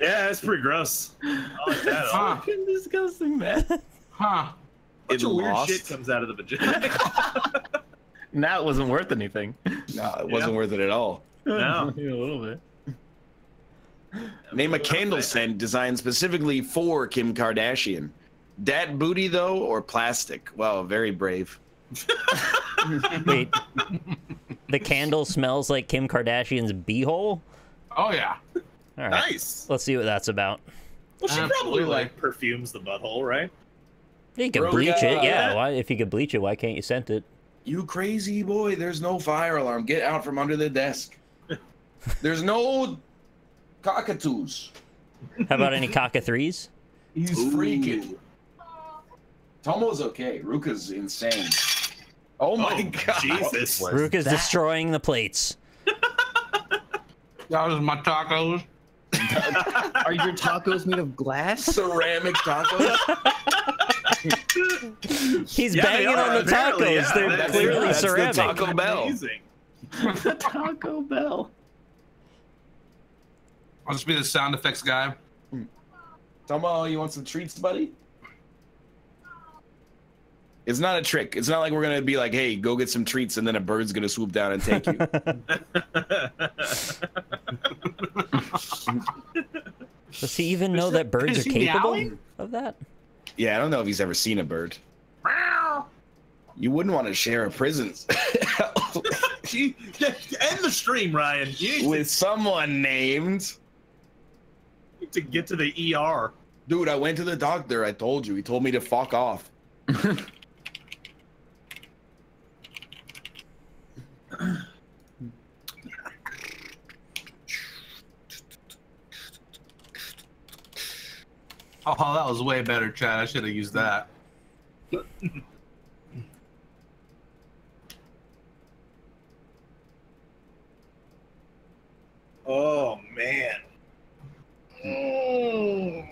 Yeah, that's pretty gross. I like that. It's huh. fucking disgusting, man. Huh. Bunch of weird shit comes out of the vagina. Now it wasn't worth anything. No, it wasn't yeah. worth it at all. No. Yeah, a little bit. Name a candle scent designed specifically for Kim Kardashian. Dat booty, though, or plastic? Wow, very brave. Wait. The candle smells like Kim Kardashian's beehole? Oh, yeah. All right. Nice. Let's see what that's about. Well, she uh, probably like perfumes the butthole, right? You can Bro, bleach yeah. it, yeah. Why, if you could bleach it, why can't you scent it? You crazy boy! There's no fire alarm. Get out from under the desk. There's no cockatoos. How about any cockathrees? He's Ooh. freaking. Tomo's okay. Ruka's insane. Oh my oh, God! Jesus. Ruka's that? destroying the plates. That was my tacos. Are your tacos made of glass? Ceramic tacos? He's yeah, banging on the apparently, tacos. Yeah, They're that's, clearly that's ceramic. The Taco Bell. The Taco Bell. I'll just be the sound effects guy. Tomo, you want some treats, buddy? It's not a trick. It's not like we're going to be like, hey, go get some treats, and then a bird's going to swoop down and take you. Does he even know that, that birds are capable meowing? of that? Yeah, I don't know if he's ever seen a bird. Meow. You wouldn't want to share a prison. End the stream, Ryan. Jesus. With someone named... I need to get to the E R. Dude, I went to the doctor. I told you. He told me to fuck off. Oh, that was way better, Chad. I should have used that. Oh, man. Oh.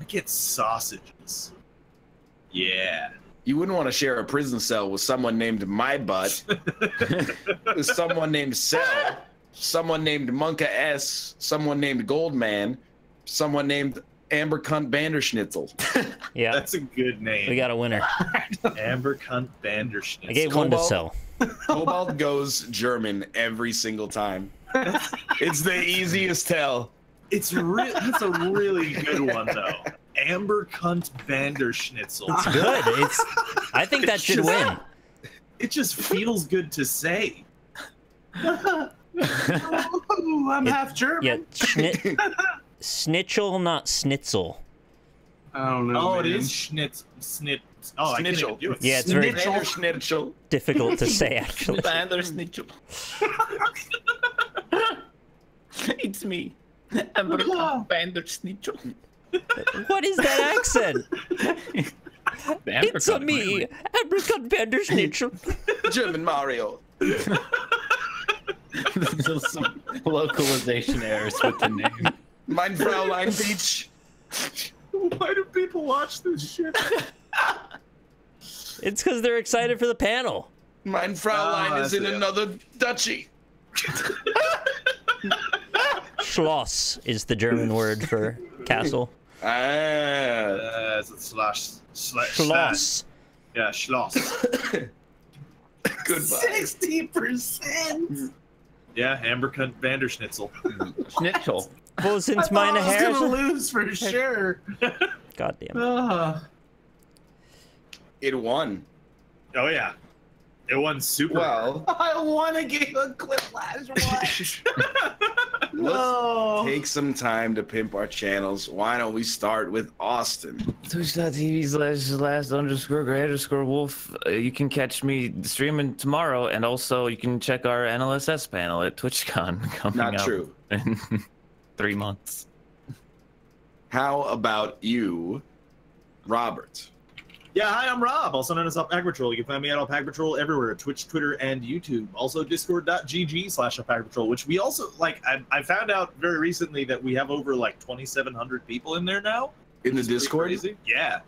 I get sausages. Yeah. You wouldn't want to share a prison cell with someone named My Butt, with someone named Cell, someone named Monka S, someone named Goldman, someone named Amber Cunt Banderschnitzel. Yeah. That's a good name. We got a winner. Amber Cunt Banderschnitzel. I gave one to Cell. Cobalt goes German every single time. It's the easiest tell. It's re That's a really good one, though. Amber Cunt Banderschnitzel. It's good. It's, I think that should just, win. It just feels good to say. I'm it, half German. Yeah, schni Snitchel, not Schnitzel. I don't know. Oh, man. It is schnitz, snit. Oh, Schnitzel. I do it. Yeah, it's very Schnitzel. Difficult to say, actually. Schnitzel. It's me. Emperor Bandersnitchel. What is that accent? It's a me, Apricot Bandersnitchel. German Mario. There's some localization errors with the name. Mein Fraulein Beach. Why do people watch this shit? It's because they're excited for the panel. Mein Fraulein oh, is in it. Another duchy. Schloss is the German word for castle. Ah, uh, it's a slash, slash, Schloss. Slash. Yeah, Schloss. Goodbye. Sixty percent. Yeah, Ambercut Vanderschnitzel. Schnitzel. Well, since I mine I was gonna lose for sure. God damn it. Uh, it won. Oh yeah. It won super. Well, I won a game of clip last watch. Let's take some time to pimp our channels. Why don't we start with Austin? Twitch.tv slash last underscore gray underscore wolf. Uh, you can catch me streaming tomorrow, and also you can check our N L S S panel at TwitchCon coming up. Not true. In three months. How about you, Robert? Yeah, hi, I'm Rob, also known as Alpac Patrol. You can find me at Alpac Patrol everywhere, at Twitch, Twitter, and YouTube. Also, discord.gg slash Alpac Patrol, which we also, like, I, I found out very recently that we have over, like, twenty-seven hundred people in there now. In the Discord? Crazy. Yeah.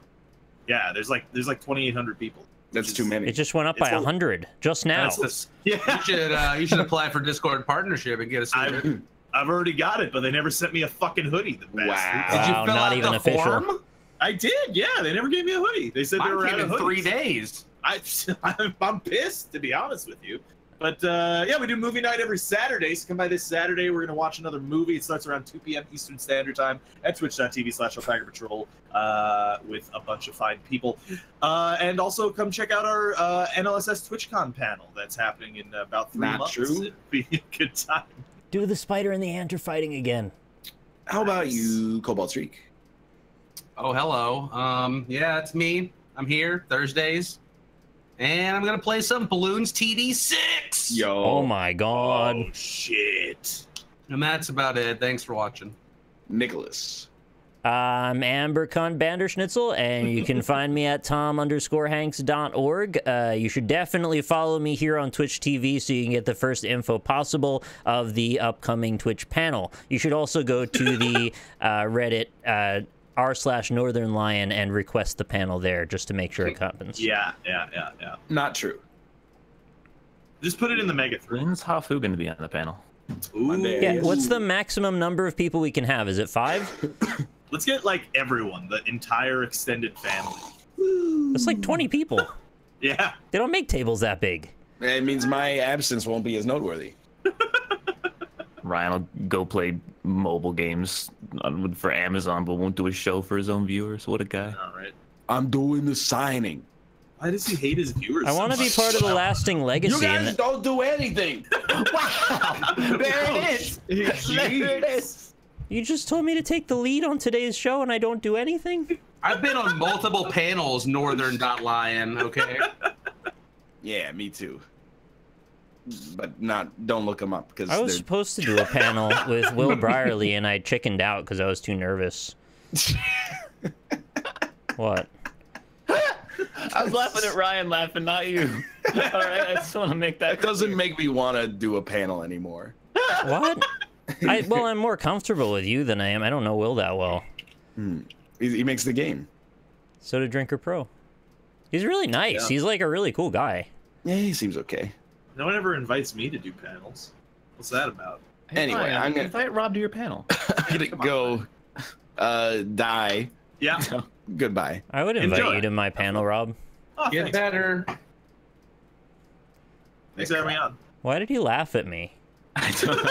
Yeah, there's, like, there's like twenty-eight hundred people. That's is, too many. It just went up by one hundred just now. The, yeah. You should, uh, you should apply for Discord partnership and get a I've, I've already got it, but they never sent me a fucking hoodie. The best. Wow. Did you fill Not out even the official. Form? I did, yeah. They never gave me a hoodie. They said Mine they were out of hoodies. Three days. I, I'm, I'm pissed, to be honest with you. But uh, yeah, we do movie night every Saturday. So come by this Saturday. We're gonna watch another movie. It starts around two P M Eastern Standard Time at Twitch.tv slash Alpaca Patrol uh, with a bunch of fine people. Uh, and also come check out our uh, N L S S TwitchCon panel that's happening in about three Not months. True. It'd be a good time. Do the spider and the ant are fighting again. How nice. About you, Cobalt Streak? Oh, hello. Um, yeah, it's me. I'm here Thursdays, and I'm gonna play some Balloons T D six. Yo. Oh my God. Oh shit. And that's about it. Thanks for watching. Nicholas. I'm Ambercon Banderschnitzel, and you can find me at tom underscore hanks.org. Uh, you should definitely follow me here on Twitch T V so you can get the first info possible of the upcoming Twitch panel. You should also go to the uh, Reddit. Uh, r slash Northern Lion and request the panel there just to make sure it happens. Yeah, yeah, yeah, yeah. Not true. Just put it in the mega thread. When's Hafu going to be on the panel? Ooh. Yeah, what's the maximum number of people we can have? Is it five? Let's get, like, everyone, the entire extended family. It's like twenty people. Yeah. They don't make tables that big. It means my absence won't be as noteworthy. Ryan will go play mobile games for Amazon, but won't do a show for his own viewers. What a guy. All right. I'm doing the signing. Why does he hate his viewers? I so want to be part of the lasting legacy. You guys don't do anything. Wow. There it is. There it is. You just told me to take the lead on today's show, and I don't do anything? I've been on multiple panels, Northern.Lion, okay? Yeah, me too. But not, don't look them up because I was they're... supposed to do a panel with Will Brierly and I chickened out because I was too nervous. What? I was laughing at Ryan laughing, not you. All right, I just want to make that. It doesn't clear. Make me want to do a panel anymore. What? I, well, I'm more comfortable with you than I am. I don't know Will that well. Hmm. He, he makes the game. So did Drinker Pro. He's really nice. Yeah. He's like a really cool guy. Yeah, he seems okay. No one ever invites me to do panels. What's that about? Hey, anyway, Ryan, I'm gonna invite Rob to your panel. I'm gonna go uh, die. Yeah. No. Goodbye. I would invite Enjoy. you to my panel, Rob. Oh, Get thanks. better. Thanks for having me on. Why did he laugh at me? I don't know.